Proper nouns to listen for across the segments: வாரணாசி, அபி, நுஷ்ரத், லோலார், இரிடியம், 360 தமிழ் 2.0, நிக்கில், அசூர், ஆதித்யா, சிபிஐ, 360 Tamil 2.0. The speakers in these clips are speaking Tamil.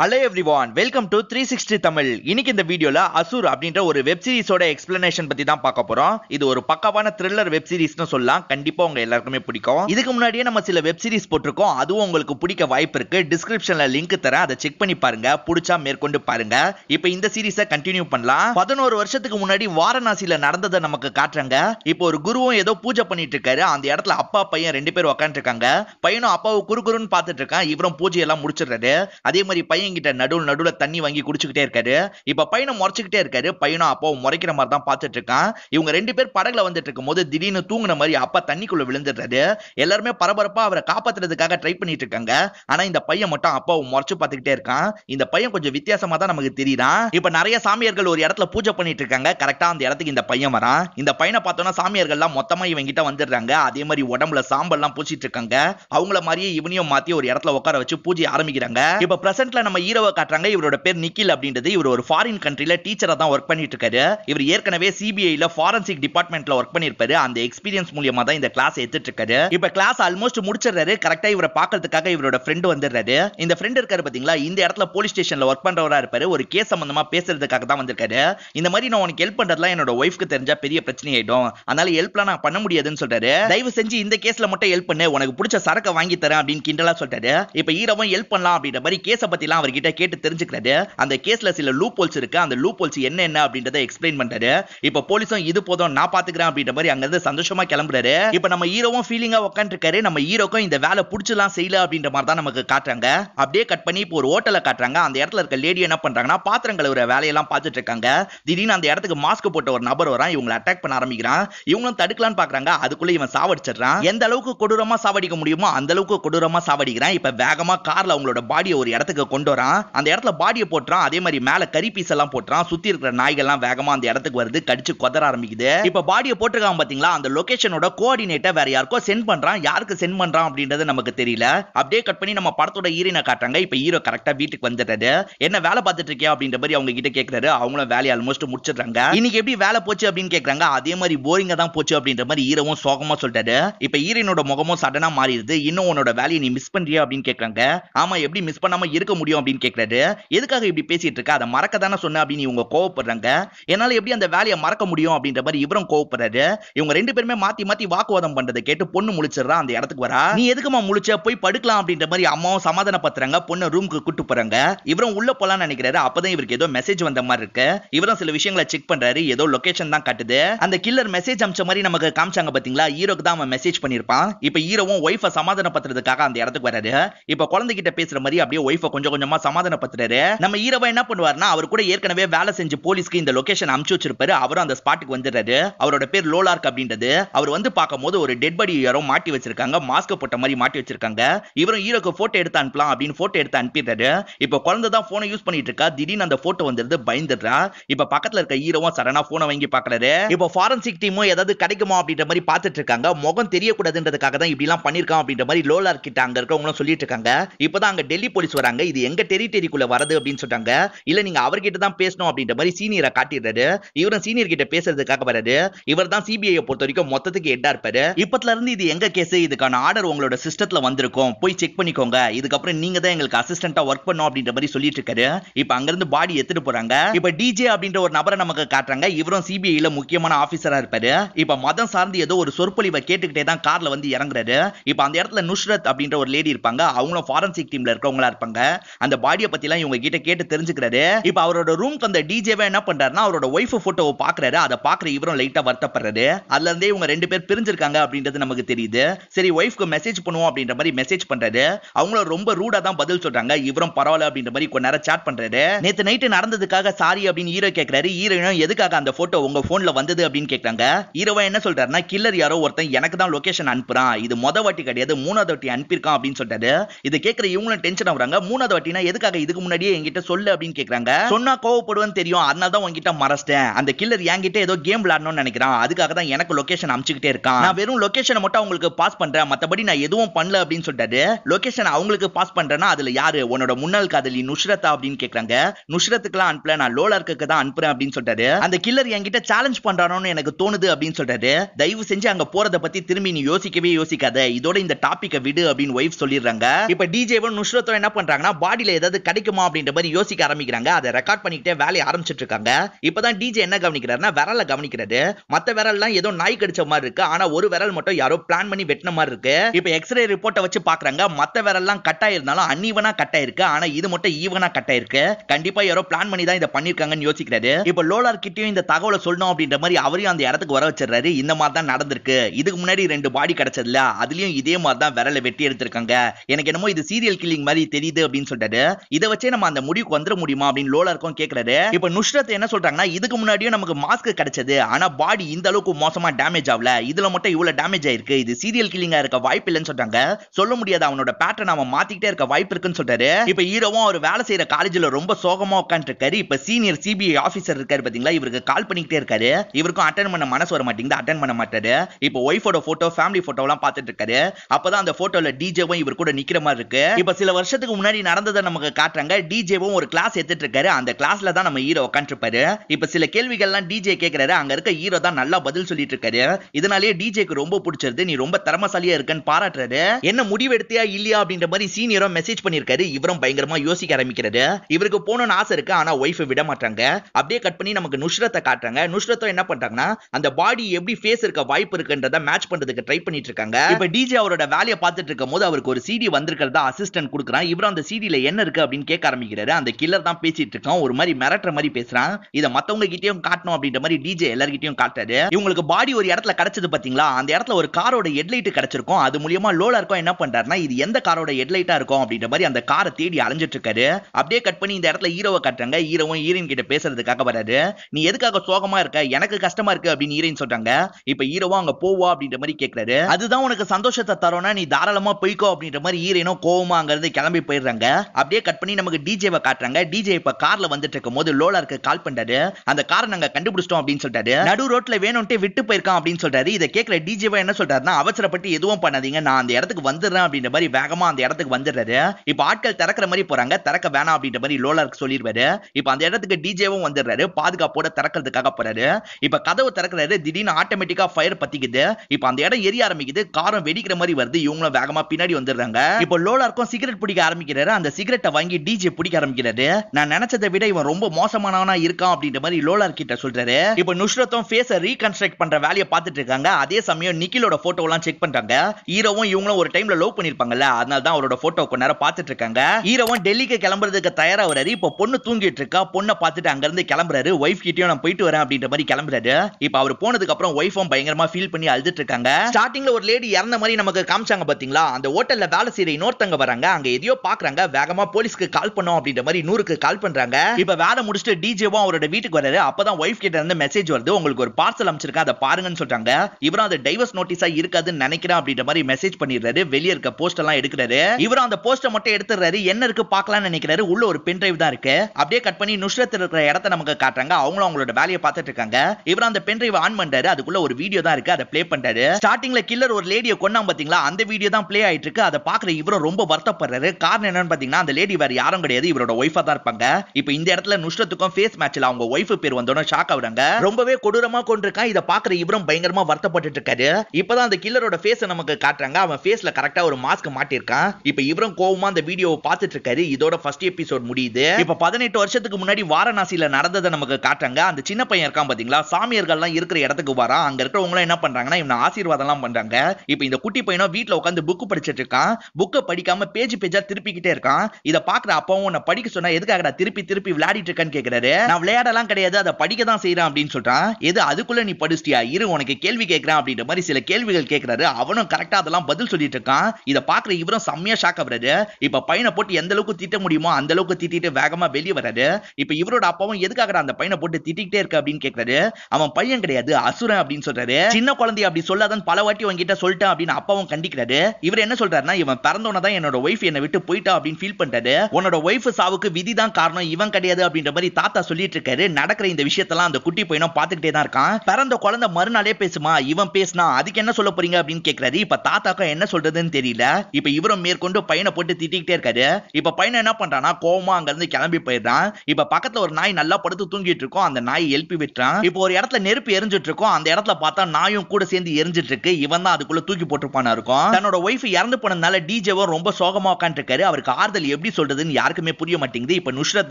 Hello everyone, welcome to 360 Tamil. இன்னைக்கு இந்த வீடியோல அசூர் அப்படின்ற ஒரு வெப் சீரிஸோட எக்ஸ்பிளனேஷன் பத்தி தான் பார்க்க போறோம். இது ஒரு பக்காவான த்ரில்லர் வெப் சீரிஸ்னு சொல்லலாம். கண்டிப்பா உங்க எல்லாருக்குமே பிடிக்கும். இதுக்கு முன்னாடியே நம்ம சில வெப் சீரிஸ் போட்டுருக்கோம். அதுவும் உங்களுக்கு பிடிக்க வாய்ப்பு இருக்கு. டிஸ்கிரிப்ஷன்ல லிங்க் தரேன், அதை செக் பண்ணி பாருங்க. பிடிச்சா மேற்கொண்டு பாருங்க. இப்போ இந்த சீரிஸை கண்டினியூ பண்ணலாம். 11 வருஷத்துக்கு முன்னாடி வாரணாசியில நடந்ததை நமக்கு காட்டுறாங்க. இப்போ ஒரு குருவும் ஏதோ பூஜை பண்ணிட்டு இருக்காரு. அந்த இடத்துல அப்பா பையன் 2 பேர் உட்காந்துருக்காங்க. பையனும் அப்பாவை குறுகுருன்னு பார்த்துட்டு இருக்கான். இவரும் பூஜையெல்லாம் முடிச்சிடுறாரு. அதே மாதிரி பையன்கிட்ட நடுவுல தண்ணி வாங்கி குடிச்சுக்கிட்டே இருக்காரு. இப்ப பையனை முறைச்சுக்கிட்டே இருக்காரு. பையனும் அப்பாவும் முறைக்கிற மாதிரி தான் பார்த்துட்டு இருக்கான். இவங்க 2 பேர் படகுல வந்துட்டு இருக்கும் போது திடீர்னு தூங்குன மாதிரி அப்பா தண்ணிக்குள்ள விழுந்துடுறாரு. எல்லாருமே பரபரப்பா அவரை காப்பாத்துறதுக்காக ட்ரை பண்ணிட்டு இருக்காங்க. ஆனா இந்த பையன் மட்டும் அப்பாவை முறைச்சு பார்த்துக்கிட்டே இருக்கான். இந்த பையன் கொஞ்சம் வித்தியாசமா தான் நமக்கு தெரியுறான். இப்ப நிறைய சாமியார்கள் ஒரு இடத்துல பூஜை பண்ணிட்டு இருக்காங்க. கரெக்டா அந்த இடத்துக்கு இந்த பையன் வரான். இந்த பையனை பார்த்தோன்னா சாமியார்கள் எல்லாம் மொத்தமா இவங்கிட்ட வந்துடுறாங்க. அதே மாதிரி உடம்புல சாம்பல் எல்லாம் பூச்சிட்டு இருக்காங்க. அவங்கள மாதிரியே இவனையும் மாத்தி ஒரு இடத்துல உட்கார வச்சு பூஜை ஆரம்பிக்கிறாங்க. இப்ப பிரசன்ட்ல நம்ம ஹீரோவை காட்டுறாங்க. இவரோட பேர் நிக்கில் அப்படின்றது. இவர் ஒரு ஃபாரின் கண்ட்ரில டீச்சரா தான் ஒர்க் பண்ணிட்டு இருக்காரு. இவர் ஏற்கனவே சிபிஐல ஃபாரன்சிக் டிபார்ட்மெண்ட்ல ஒர்க் பண்ணிருப்பாரு. அந்த எக்ஸ்பீரியன்ஸ் மூலமா தான் இந்த கிளாஸ் எடுத்துட்டு இருக்காரு. இப்ப கிளாஸ் ஆல்மோஸ்ட் முடிச்சிடுறாரு. கரெக்டா இவரை பாக்கிறதுக்காக இவரோட ஃப்ரெண்ட் வந்துடுறாரு. இந்த ஃப்ரெண்ட் இருக்காரு பாத்தீங்களா, இந்த இடத்துல போலீஸ் ஸ்டேஷன்ல ஒர்க் பண்றவரா இருப்பாரு. ஒரு கேஸ் சம்பந்தமா பேசுறதுக்காக தான் வந்திருக்காரு. இந்த மாதிரி நான் உனக்கு ஹெல்ப் பண்றதுலாம் என்னோட ஒய்ஃப்க்கு தெரிஞ்சா பெரிய பிரச்சனை ஆயிடும். அதனால ஹெல்ப்லாம் நான் பண்ண முடியாதுன்னு சொல்றாரு. தயவு செஞ்சு இந்த கேஸ்ல மட்டும் ஹெல்ப் பண்ணு, உனக்கு பிடிச்ச சரக்க வாங்கி தரேன் அப்படின்னு கிண்டலா சொல்றாரு. இப்ப ஹீரோவும் ஹெல்ப் பண்ணலாம் அப்படின்ற மாதிரி கேஸை பத்தி அவர்கிட்ட கேட்டு தெரிஞ்சுக்கிறாரு. அந்த கேஸ்ல சில லூப் ஹோல்ஸ் இருக்கு. அந்த லூப் ஹோல்ஸ் என்ன அப்படின்றத எக்ஸ்பிளைன் பண்றாரு. இப்ப போலீஸும் இது போதும் நான் பாத்துக்கிறேன் அப்படின்ற மாதிரி அங்க இருந்து சந்தோஷமா கிளம்புறாரு. இப்ப நம்ம ஹீரோவும் ஃபீலிங்கா உட்காந்துருக்காரு. நம்ம ஹீரோக்கும் இந்த வேலை புடிச்சலாம் செய்யல அப்படின்ற மாதிரி தான் நமக்கு காட்டுறாங்க. அப்படியே கட் பண்ணி இப்போ ஒரு ஹோட்டல காட்டுறாங்க. அந்த இடத்துல இருக்க லேடி என்ன பண்றாங்கன்னா பாத்திரம் கழுவுற வேலையெல்லாம் பார்த்துட்டு இருக்காங்க. திடீர்னு அந்த இடத்துக்கு மாஸ்க் போட்ட ஒரு நபர் வரான். இவங்களை அட்டாக் பண்ண ஆரம்பிக்கிறான். இவங்களும் தடுக்கலான்னு பாக்குறாங்க. அதுக்குள்ள இவன் சாவடிச்சிடறான். எந்த அளவுக்கு கொடூரமா சாவடிக்க முடியுமோ அந்த அளவுக்கு கொடூரமா சாவடிக்கிறான். இப்ப வேகமா கார்ல அவங்களோட பாடியை ஒரு இடத்துக்கு கொண்டு வரான். அந்த இடத்துல பாடியை போட்டுறான். அதே மாதிரி மேல கறி பீஸ் எல்லாம் போட்டுறான். சுத்தி இருக்கிற நாய்கள் எல்லாம் வேகமா அந்த இடத்துக்கு வருது, கடிச்சு கொதற ஆரம்பிக்குது. இப்ப பாடியை போட்டுருக்காங்க பாத்தீங்களா, அந்த லொகேஷனோட கோஆர்டினேட்டா வேற யாருக்கோ சென்ட் பண்றான். யாருக்கு சென்ட் பண்றான் அப்படின்றது நமக்கு தெரியல. அப்படியே கட் பண்ணி நம்ம படத்தோட ஹீரோனை காட்டுறாங்க. இப்ப ஹீரோ கரெக்டா வீட்டுக்கு வந்துட்டாரு. என்ன வேலை பார்த்துட்டு இருக்கியா அப்படின்ற மாதிரி அவங்க கிட்ட கேட்கிறாரு. அவங்களும் வேலையை ஆல்மோஸ்ட் முடிச்சிடுறாங்க. இன்னைக்கு எப்படி வேலை போச்சு அப்படின்னு கேட்கறாங்க. அதே மாதிரி போரிங்கா தான் போச்சு அப்படின்ற மாதிரி ஹீரோவும் சோகமா சொல்லிட்டாரு. இப்ப ஹீரோனோட முகமும் சடனா மாறிடுது. இன்னும் உன்னோட வேலையை நீ மிஸ் பண்றியா அப்படின்னு கேட்கறாங்க. ஆமா, எப்படி மிஸ் பண்ணாம இருக்க முடியும் அப்படின்னு கேட்கிறாரு. எதுக்காக இப்படி பேசிட்டு இருக்க, அதை மறக்க தானே சொன்ன அப்படின்னு இவங்க கோவப்படுறாங்க. என்னால எப்படி அந்த வேலையை மறக்க முடியும் அப்படின்ற மாதிரி இவரும் கோவப்படுறாரு. இவங்க 2 பேருமே மாத்தி மாத்தி வாக்குவாதம் பண்றதை கேட்டு பொண்ணு முழிச்சிடறா. அந்த இடத்துக்கு வரா. நீ எதுக்குமா முழிச்ச, போய் படுக்கலாம் அப்படின்ற மாதிரி அம்மாவும் சமாதானப்படுத்துறாங்க. பொண்ணு ரூமுக்கு கூட்டு போறாங்க. இவரும் உள்ள போலான்னு நினைக்கிறாரு. அப்பதான் இவருக்கு ஏதோ மெசேஜ் வந்த மாதிரி இருக்கு. இவரும் சில விஷயங்களை செக் பண்றாரு. ஏதோ லொகேஷன் தான் காட்டுது. அந்த கில்லர் மெசேஜ் அமிச்ச மாதிரி நமக்கு காமிச்சாங்க பாத்தீங்களா, ஹீரோக்கு தான் அவன் மெசேஜ் பண்ணிருப்பான். இப்ப ஹீரோவும் ஒய்ஃபை சமாதானப்படுத்துறதுக்காக அந்த இடத்துக்கு வராரு. இப்ப குழந்தைகிட்ட பேசுற மாதிரி அப்படியே ஒய்ஃபை கொஞ்சம் கொஞ்சமா சமாதானப்படுத்துறாரு. நம்ம ஹீரோவை என்ன பண்ணுவார்னா, அவர் கூட ஏற்கனவே வேலை செஞ்சு போலீஸ்க்கு இந்த லொகேஷன் அனுப்பிச்சு வச்சிருப்பாரு. அவரும் அந்த ஸ்பாட்டுக்கு வந்துடுறாரு. அவரோட பேர் லோலார் அப்படின்றது. அவர் வந்து பார்க்கும்போது ஒரு டெட் பாடி யாரோ மாட்டி வச்சிருக்காங்க. மாஸ்க் போட்ட மாதிரி மாட்டி வச்சிருக்காங்க. இவரும் ஹீரோக்கு போட்டோ எடுத்து அனுப்பலாம் அப்படின்னு போட்டோ எடுத்து அனுப்பிடுறாரு. இப்ப குழந்தை தான் போனை யூஸ் பண்ணிட்டு இருக்கா. திடீர்னு அந்த போட்டோ வந்துடுது, பயந்துடுறா. இப்ப பக்கத்துல இருக்க ஹீரோவும் சடனா போனை வாங்கி பாக்குறாரு. இப்ப ஃபாரன்சிக் டீமும் ஏதாவது கிடைக்குமா அப்படின்ற மாதிரி பாத்துட்டு இருக்காங்க. முகம் தெரியக்கூடாதுன்றதுக்காக தான் இப்படி எல்லாம் பண்ணிருக்கான் அப்படின்ற மாதிரி லோலார் கிட்ட அங்க இருக்கவங்களும் சொல்லிட்டு இருக்காங்க. இப்பதான் அங்க டெல்லி போலீஸ் வராங்க. இது எங்க டெரிட்டரிக்குள்ள வரது அப்படின்னு சொல்றாங்க. இல்ல நீங்க அவர்கிட்ட தான் பேசணும் அப்படின்ற மாதிரி சீனியரை காட்டிடுறாரு. இவரும் சீனியர் கிட்ட பேசுறதுக்காக வராரு. இவர் தான் சிபிஐ பொறுத்த வரைக்கும் மொத்தத்துக்கு ஹெட்டா இருப்பாரு. இப்பத்துல இருந்து இது எங்க கேஸ், இதுக்கான ஆர்டர் உங்களோட சிஸ்டத்துல வந்திருக்கும், போய் செக் பண்ணிக்கோங்க. இதுக்கப்புறம் நீங்க தான் எங்களுக்கு அசிஸ்டன்டா ஒர்க் பண்ணும் அப்படின்ற மாதிரி சொல்லிட்டு இருக்காரு. இப்ப அங்க இருந்து பாடி எடுத்துட்டு போறாங்க. இப்ப டிஜே அப்படின்ற ஒரு நபரை நமக்கு காட்டுறாங்க. இவரும் சிபிஐல முக்கியமான ஆபீசரா இருப்பாரு. இப்ப மதம் சார்ந்து ஏதோ ஒரு சொற்பொழிவை கேட்டுக்கிட்டே தான் கார்ல வந்து இறங்குறாரு. இப்ப அந்த இடத்துல நுஷ்ரத் அப்படின்ற ஒரு லேடி இருப்பாங்க. அவங்களும் ஃபாரன்சிக் டீம்ல இருக்கவங்களா இருப்பாங்க. அந்த பாடியை பத்தி எல்லாம் இவங்க கிட்ட கேட்டு தெரிஞ்சுக்கிறாரு. இப்ப அவரோட ரூம்க்கு அந்த டிஜேவை என்ன பண்றாருன்னா, அவரோட ஒய்ஃப் போட்டோவை பாக்குறாரு. அதை பாக்குற இவரும் லைட்டா வருத்தப்படுறாரு. அதுல இருந்தே இவங்க 2 பேர் பிரிஞ்சிருக்காங்க அப்படின்றது நமக்கு தெரியுது. சரி, ஒய்ஃப்க்கு மெசேஜ் பண்ணுவோம் அப்படின்ற மாதிரி மெசேஜ் பண்றாரு. அவங்களும் ரொம்ப ரூடா தான் பதில் சொல்றாங்க. இவரும் பரவாயில்ல அப்படின்ற மாதிரி கொஞ்ச நேரம் சாட் பண்றாரு. நேத்து நைட்டு நடந்ததுக்காக சாரி அப்படின்னு ஹீரோ கேட்கிறாரு. ஹீரோயினும் எதுக்காக அந்த போட்டோ உங்க போன்ல வந்தது அப்படின்னு கேட்கறாங்க. ஹீரோவா என்ன சொல்றாருன்னா, கில்லர் யாரோ ஒருத்தன் எனக்கு தான் லொகேஷன் அனுப்புறான். இது மொதல் வாட்டி கிடையாது, 3வது வாட்டி அனுப்பியிருக்கான் அப்படின்னு சொல்றாரு. இதை கேட்கிற இவங்களும் டென்ஷன் ஆகுறாங்க. 3வது வாட்டினா எதுக்காக இதுக்கு முன்னாடியே என்கிட்ட சொல்லு அப்படின்னு கேட்கறாங்க. சொன்னா கோவப்படுவேன்னு தெரியும், அதனால தான் உங்ககிட்ட மறைச்சிட்டேன். அந்த கில்லர் என்கிட்ட ஏதோ கேம் விளையாடணும்னு நினைக்கிறான். அதுக்காக தான் எனக்கு லொகேஷன் அனுப்பிச்சுக்கிட்டே இருக்கான். நான் வெறும் லொகேஷனை மட்டும் அவங்களுக்கு பாஸ் பண்றேன், மற்றபடி நான் எதுவும் பண்ணல அப்படின்னு சொல்லிட்டாரு. லொகேஷன் அவங்களுக்கு பாஸ் பண்றேன்னா அதுல யாரு, உன்னோட முன்னாள் காதலி நுஷ்ரத்தா அப்படின்னு கேட்கறாங்க. நுஷ்ரத்துக்குலாம் அனுப்பல, நான் லோலார்க்கு தான் அனுப்புறேன் அப்படின்னு சொல்லிட்டாரு. அந்த கில்லர் என்கிட்ட சேலஞ்ச் பண்றானோன்னு எனக்கு தோணுது அப்படின்னு சொல்றாரு. தயவு செஞ்சு அங்க போறதை பத்தி திரும்பி நீ யோசிக்கவே யோசிக்காத, இதோட இந்த டாபிக்கை விடு அப்படின்னு ஒய்ஃப் சொல்லிடுறாங்க. இப்ப டிஜேவும் நுஷ்ரத்தும் என்ன பண்றாங்கன்னா, பாடி பாடியில ஏதாவது கிடைக்குமா அப்படின்ற மாதிரி யோசிக்க ஆரம்பிக்கிறாங்க. அதை ரெக்கார்ட் பண்ணிக்கிட்டே வேலையை ஆரம்பிச்சுட்டு இருக்காங்க. இப்பதான் டிஜே என்ன கவனிக்கிறாருன்னா விரலை கவனிக்கிறது. மத்த விரல்லாம் ஏதோ நாய் கடிச்ச மாதிரி இருக்கு, ஆனா ஒரு விரல் மட்டும் யாரோ பிளான் பண்ணி வெட்டின மாதிரி இருக்கு. இப்ப எக்ஸ்ரே ரிப்போர்ட்டை வச்சு பாக்குறாங்க, மத்த விரல்லாம் கட் ஆயிருந்தாலும் அன்னீவனா கட் ஆயிருக்கு, ஆனா இது மட்டும் ஈவனா கட் ஆயிருக்கு. கண்டிப்பா யாரோ பிளான் பண்ணி தான் இதை பண்ணிருக்காங்கன்னு யோசிக்கிறாரு. இப்ப லோலார் கிட்டயும் இந்த தகவலை சொல்லணும் அப்படின்ற மாதிரி அவரையும் அந்த இடத்துக்கு வர வச்சிடறாரு. இந்த மாதிரி தான் நடந்திருக்கு, இதுக்கு முன்னாடி ரெண்டு பாடி கிடைச்சதுல அதுலயும் இதே மாதிரி தான் விரலை வெட்டி எடுத்திருக்காங்க, எனக்கு என்னமோ இது சீரியல் கில்லிங் மாதிரி தெரியுது அப்படின்னு சொல்றாரு. இதை வச்சே நம்ம அந்த முடிவுக்கு வந்துட முடியுமா அப்படின்னு லோலாருக்கும் கேட்கிறாரு. இப்ப நுஷ்ரத் என்ன சொல்றாங்கன்னா, இதுக்கு முன்னாடியும் நமக்கு மாஸ்க் கிடைச்சது, ஆனா பாடி இந்த அளவுக்கு மோசமா டேமேஜ் ஆகல, இதுல மட்டும் இவ்வளவு டேமேஜ் ஆயிருக்கு, இது சீரியல் கில்லிங்கா இருக்க வாய்ப்பு இல்லைன்னு சொல்றாங்க. சொல்ல முடியாது, அவனோட பேட்டர்ன் அவன் மாத்திக்கிட்டே இருக்க வாய்ப்பு இருக்குன்னு சொல்றாரு. இப்ப ஹீரோவும் அவர் வேலை செய்யற காலேஜ்ல ரொம்ப சோகமா உட்காந்துருக்காரு. இப்ப சீனியர் சிபிஐ ஆபீசர் இருக்காரு பாத்தீங்களா, இவருக்கு கால் பண்ணிக்கிட்டே இருக்காரு. இவருக்கும் அட்டென்ட் பண்ண மனசு வர மாட்டேங்குது, அட்டென்ட் பண்ண மாட்டாரு. இப்ப ஒய்ஃபோட போட்டோ ஃபேமிலி போட்டோ எல்லாம் பாத்துட்டு இருக்காரு. அப்பதான் அந்த போட்டோல டிஜேவும் இவர் கூட நிக்கிற மாதிரி இருக்கு. இப்ப சில வருஷத்துக்கு முன்னாடி நடந்ததை நமக்கு காட்டுறாங்க. டிஜேவும் ஒரு கிளாஸ் எடுத்துட்டு இருக்காரு, அந்த கிளாஸ்ல தான் நம்ம ஹீரோ உட்காந்துருப்பாரு. இப்ப சில கேள்விகள் எல்லாம் டிஜே கேட்கிறாரு, அங்க இருக்க ஹீரோ தான் நல்லா பதில் சொல்லிட்டு இருக்காரு. இதனாலேயே டிஜேக்கு ரொம்ப பிடிச்சிருது, நீ ரொம்ப திறமசாலியா இருக்கன்னு பாராட்டுறாரு. என்ன முடிவு எடுத்தியா இல்லையா அப்படின்ற மாதிரி சீனியரும் மெசேஜ் பண்ணிருக்காரு. இவரும் பயங்கரமா யோசிக்க ஆரம்பிக்கிறாரு. இவருக்கு போகணும்னு ஆசை இருக்கு, ஆனா ஒய்ஃபை விட மாட்டாங்க. அப்படியே கட் பண்ணி நமக்கு நுஷ்ரத்தை காட்டுறாங்க. நுஷ்ரத்தும் என்ன பண்றாங்கன்னா அந்த பாடி எப்படி ஃபேஸ் இருக்க வாய்ப்பு இருக்குன்றத மேட்ச் பண்றதுக்கு ட்ரை பண்ணிட்டு இருக்காங்க. இப்ப டிஜே அவரோட வேலையை பார்த்துட்டு இருக்கும் போது அவருக்கு ஒரு சிடி வந்திருக்கிறதா அசிஸ்டன்ட் கொடுக்குறான். இவரும் அந்த சிடியில என்ன இருக்கு அப்படின்னு கேட்க ஆரம்பிக்கிறாரு. அந்த கில்லர் தான் பேசிட்டு இருக்கான், ஒரு மாதிரி மிரட்டுற மாதிரி பேசுறான். இதை மத்தவங்க கிட்டயும் காட்டணும் அப்படின்ற மாதிரி டிஜே எல்லார்கிட்டயும் காட்டுறாரு. இவங்களுக்கு பாடி ஒரு இடத்துல கிடைச்சது பாத்தீங்களா, அந்த இடத்துல ஒரு காரோட ஹெட்லைட் கிடைச்சிருக்கும். அது மூலியமா லோலாருக்கும் என்ன பண்றாருன்னா இது எந்த காரோட ஹெட்லைட்டா இருக்கும் அப்படின்ற மாதிரி அந்த காரை தேடி அலைஞ்சிட்டு இருக்காரு. அப்படியே கட் பண்ணி இந்த இடத்துல ஹீரோவை காட்டுறாங்க. ஹீரோவும் ஹீரோயின் கிட்ட பேசுறதுக்காக வராரு. நீ எதுக்காக சோகமா இருக்க, எனக்கு கஷ்டமா இருக்கு அப்படின்னு ஹீரோயின் சொல்றாங்க. இப்ப ஹீரோவா அங்க போவா அப்படின்ற மாதிரி கேட்கிறாரு. அதுதான் உனக்கு சந்தோஷத்தை தரோம்னா நீ தாராளமா போய்க்கோ அப்படின்ற மாதிரி ஹீரோயினும் கோவமா அங்க இருந்து கிளம்பி போயிடுறாங்க. அப்படியே கட் பண்ணி நமக்கு டிஜேவை காட்டுறாங்க. டிஜே இப்ப கார்ல வந்துட்டு இருக்கும் போது லோலாருக்கு கால் பண்றாரு. அந்த காரை நாங்க கண்டுபிடிச்சிட்டோம் அப்படின்னு சொல்றாரு. நடு ரோட்ல வேணும்ட்டே விட்டு போயிருக்கான் அப்படின்னு சொல்றாரு. இதை கேட்கிற டிஜேவா என்ன சொல்றாருன்னா, அவசரப்பட்டு எதுவும் பண்ணாதீங்க, நான் அந்த இடத்துக்கு வந்துடுறேன் அப்படின்ற மாதிரி வேகமா அந்த இடத்துக்கு வந்துடுறாரு. இப்ப ஆட்கள் திறக்கிற மாதிரி போறாங்க, திறக்க வேணாம் அப்படின்ற மாதிரி லோலாருக்கு சொல்லிடுவாரு. இப்ப அந்த இடத்துக்கு டிஜேவும் வந்துடுறாரு, பாதுகாப்போட திறக்கிறதுக்காக போறாரு. இப்ப கதவு திறக்கிறாரு, திடீர்னு ஆட்டோமேட்டிக்கா ஃபயர் பத்திக்குது. இப்ப அந்த இடம் எரிய ஆரம்பிக்குது, காரம் வெடிக்கிற மாதிரி வருது. இவங்களும் வேகமா பின்னாடி வந்துடுறாங்க. இப்ப லோலாருக்கும் சிகரெட் பிடிக்க ஆரம்பிக்கிறாரு. அந்த சிகரெட்டை வாங்கி டிஜே பிடிக்க ஆரம்பிக்கிறாரு. நான் நினைச்சதை விட இவன் ரொம்ப மோசமானவனா இருக்கான் அப்படின்ற மாதிரி லோலார் கிட்ட சொல்றாரு. இப்ப நுஷ்ரத்தும் ஃபேஸை ரீகன்ஸ்ட்ரக்ட் பண்ற வேலையை பார்த்துட்டு இருக்காங்க. அதே சமயம் நிக்கிலோட போட்டோ எல்லாம் செக் பண்றாங்க. ஹீரோவும் இவங்களும் ஒரு டைம்ல லவ் பண்ணிருப்பாங்கல்ல, அதனால தான் அவரோட போட்டோ கொஞ்ச நேரம் பார்த்துட்டு இருக்காங்க. ஹீரோவும் டெல்லிக்கு கிளம்புறதுக்கு தயாராகிறாரு. இப்ப பொண்ணு தூங்கிட்டு இருக்கா, பொண்ணை பார்த்துட்டு அங்க இருந்து கிளம்புறாரு. ஒய்ஃப் கிட்டயும் நான் போயிட்டு வரேன் அப்படின்ற மாதிரி கிளம்புறாரு. இப்ப அவர் போனதுக்கு அப்புறம் ஒய்ஃபும் பயங்கரமா ஃபீல் பண்ணி அழுதுட்டு இருக்காங்க. ஸ்டார்டிங்ல ஒரு லேடி இறந்த மாதிரி நமக்கு காமிச்சாங்க பாத்தீங்களா, அந்த ஹோட்டல்ல வேலை செய்யற இன்னொருத்தங்க வராங்க, அங்க எதையோ பாக்குறாங்க, வேகமா போலீஸ்க்கு கால் பண்ணோம் அப்படின்ற மாதிரி 100க்கு கால் பண்றாங்க. இப்ப வேலை முடிச்சுட்டு டிஜேவும் அவரோட வீட்டுக்கு வராரு. அப்பதான் ஒய்ஃப் கிட்ட இருந்து மெசேஜ் வருது, உங்களுக்கு ஒரு பார்சல் அனுப்பிச்சிருக்கேன், அதை பாருங்கன்னு சொல்றாங்க. இவரும் அது டைவர்ஸ் நோட்டீஸா இருக்காதுன்னு நினைக்கிறேன் அப்படின்ற மாதிரி மெசேஜ் பண்ணிடுறாரு. வெளியே இருக்க போஸ்ட் எல்லாம் எடுக்கிறாரு. இவரும் அந்த போஸ்ட மட்டும் எடுத்துறாரு, என்ன இருக்கு பாக்கலாம்னு நினைக்கிறாரு. உள்ள ஒரு பென் டிரைவ் தான் இருக்கு. அப்படியே கட் பண்ணி நுஷ்ரத் இருக்கிற இடத்தை நமக்கு காட்டுறாங்க. அவங்களும் அவங்களோட வேலையை பார்த்துட்டு இருக்காங்க. இவரும் அந்த பென் டிரைவ் ஆன் பண்றாரு. அதுக்குள்ள ஒரு வீடியோ தான் இருக்கு, அதை பிளே பண்றாரு. ஸ்டார்டிங்ல கில்லர் ஒரு லேடியை கொன்னான் பாத்தீங்களா, அந்த வீடியோ தான் பிளே ஆயிட்டு இருக்கு. அதை பாக்குற இவரும் ரொம்ப வருத்தப்படுறாரு. காரணம் என்னன்னு பாத்தீங்கன்னா, அந்த லேடி வேற யாரும் கிடையாது, இவரோட ஒய்ஃபா தான் இருப்பாங்க. இப்ப இந்த இடத்துல நுஷ்ரத்துக்கும் ஃபேஸ் மேட்ச்ல அவங்க ஒய்ஃப் பேர் வந்தோன்னு ஷாக் ஆகுறாங்க. ரொம்பவே கொடூரமா கொண்டிருக்கா. இதை பாக்குற இவரும் பயங்கரமா வருத்தப்பட்டு இருக்காரு. இப்பதான் அந்த கில்லரோட ஃபேஸ் நமக்கு காட்டுறாங்க. அவன் ஃபேஸ்ல கரெக்டா ஒரு மாஸ்க் மாட்டிருக்கான். இப்ப இவரும் கோவமா அந்த வீடியோவை பார்த்துட்டு இருக்காரு. இதோட ஃபர்ஸ்ட் எபிசோட் முடியுது. இப்ப 18 வருஷத்துக்கு முன்னாடி வாரணாசியில நடந்ததை நமக்கு காட்டுறாங்க. அந்த சின்ன பையன் இருக்கான் பாத்தீங்களா, சாமியார்கள் இருக்கிற இடத்துக்கு வரா. அங்க இருக்கிறவங்களும் என்ன பண்றாங்கன்னா இவனை ஆசீர்வாதம் எல்லாம் பண்றாங்க. இப்ப இந்த குட்டி பையனும் வீட்டுல உட்காந்து புக் படிச்சிட்டு இருக்கான். புக்கை படிக்காம பேஜ் பேஜா திருப்பிக்கிட்டே இருக்கான். இதை பாக்குற அப்பாவும் உன்னை படிக்க சொன்னா எதுக்காக திருப்பி திருப்பி விளையாடிட்டு இருக்கான்னு கேட்கிறாரு. நான் விளையாடலாம் கிடையாது, அதை படிக்க தான் செய்யறேன் அப்படின்னு சொல்றான். எது அதுக்குள்ள நீ படிச்சிட்டியா, இரு உனக்கு கேள்வி கேட்கிறான் அப்படின்ற மாதிரி சில கேள்விகள் கேட்கிறாரு. அவனும் கரெக்டா அதெல்லாம் பதில் சொல்லிட்டு இருக்கான். இதை பாக்குற இவரும் செம்மையா ஷாக் ஆகுறாரு. இப்ப பையனை போட்டு எந்த அளவுக்கு திட்ட முடியுமோ அந்த அளவுக்கு திட்டிட்டு வேகமா வெளியே வராரு. இப்ப இவரோட அப்பாவும் எதுக்காக அந்த பையனை போட்டு திட்டிக்கிட்டே இருக்க அப்படின்னு கேட்கிறாரு. அவன் பையன் கிடையாது, அசுரன் அப்படின்னு சொல்றாரு. சின்ன குழந்தை அப்படி சொல்லாதான் பல வாட்டி உங்ககிட்ட சொல்லிட்டான் அப்படின்னு அப்பாவும் கண்டிக்கிறாரு. இவர் என்ன சொல்றாருன்னா, இவன் பிறந்தவனதான் என்னோட ஒய்ஃப் என்னை விட்டு போயிட்டா அப்படின்னு ஃபீல் பண்றாரு. உன்னோட ஒய்ஃப் சாவுக்கு விதி தான் காரணம், இவன் கிடையாது அப்படின்ற மாதிரி தாத்தா சொல்லிட்டு இருக்காரு. நடக்கிற இந்த விஷயத்தெல்லாம் அந்த குட்டி பையனும் பாத்துக்கிட்டே தான் இருக்கான். பிறந்த குழந்தை மறுநாளே பேசுமா, இவன் பேசினா அதுக்கு என்ன சொல்ல போறீங்க அப்படின்னு கேட்கிறாரு. இப்ப தாத்தாக்கா என்ன சொல்றதுன்னு தெரியல. இப்ப இவரும் மேற்கொண்டு பையனை போட்டு திட்டிக்கிட்டே இருக்காரு. இப்ப பையனை என்ன பண்றானா, கோவமா அங்க இருந்து கிளம்பி போயிடுறான். இப்ப பக்கத்துல ஒரு நாய் நல்லா படுத்து தூங்கிட்டு இருக்கும். அந்த நாய் எழுப்பி விட்டுறான். இப்போ ஒரு இடத்துல நெருப்பு எரிஞ்சிட்டு இருக்கும். அந்த இடத்துல பார்த்தா நாயும் கூட சேர்ந்து எரிஞ்சிட்டு இருக்கு. இவன் தான் அதுக்குள்ள தூக்கி போட்டுப்பானா இருக்கும். தன்னோட ஒய்ஃப் இறந்து போனதுனால டிஜேவும் ரொம்ப சோகமா உட்காந்துருக்காரு. அவருக்கு ஆறுதல் எப்படி சொல்றதுன்னு யாருக்குமே புரிய மாட்டேங்குது. இப்ப நுஷ்ரத்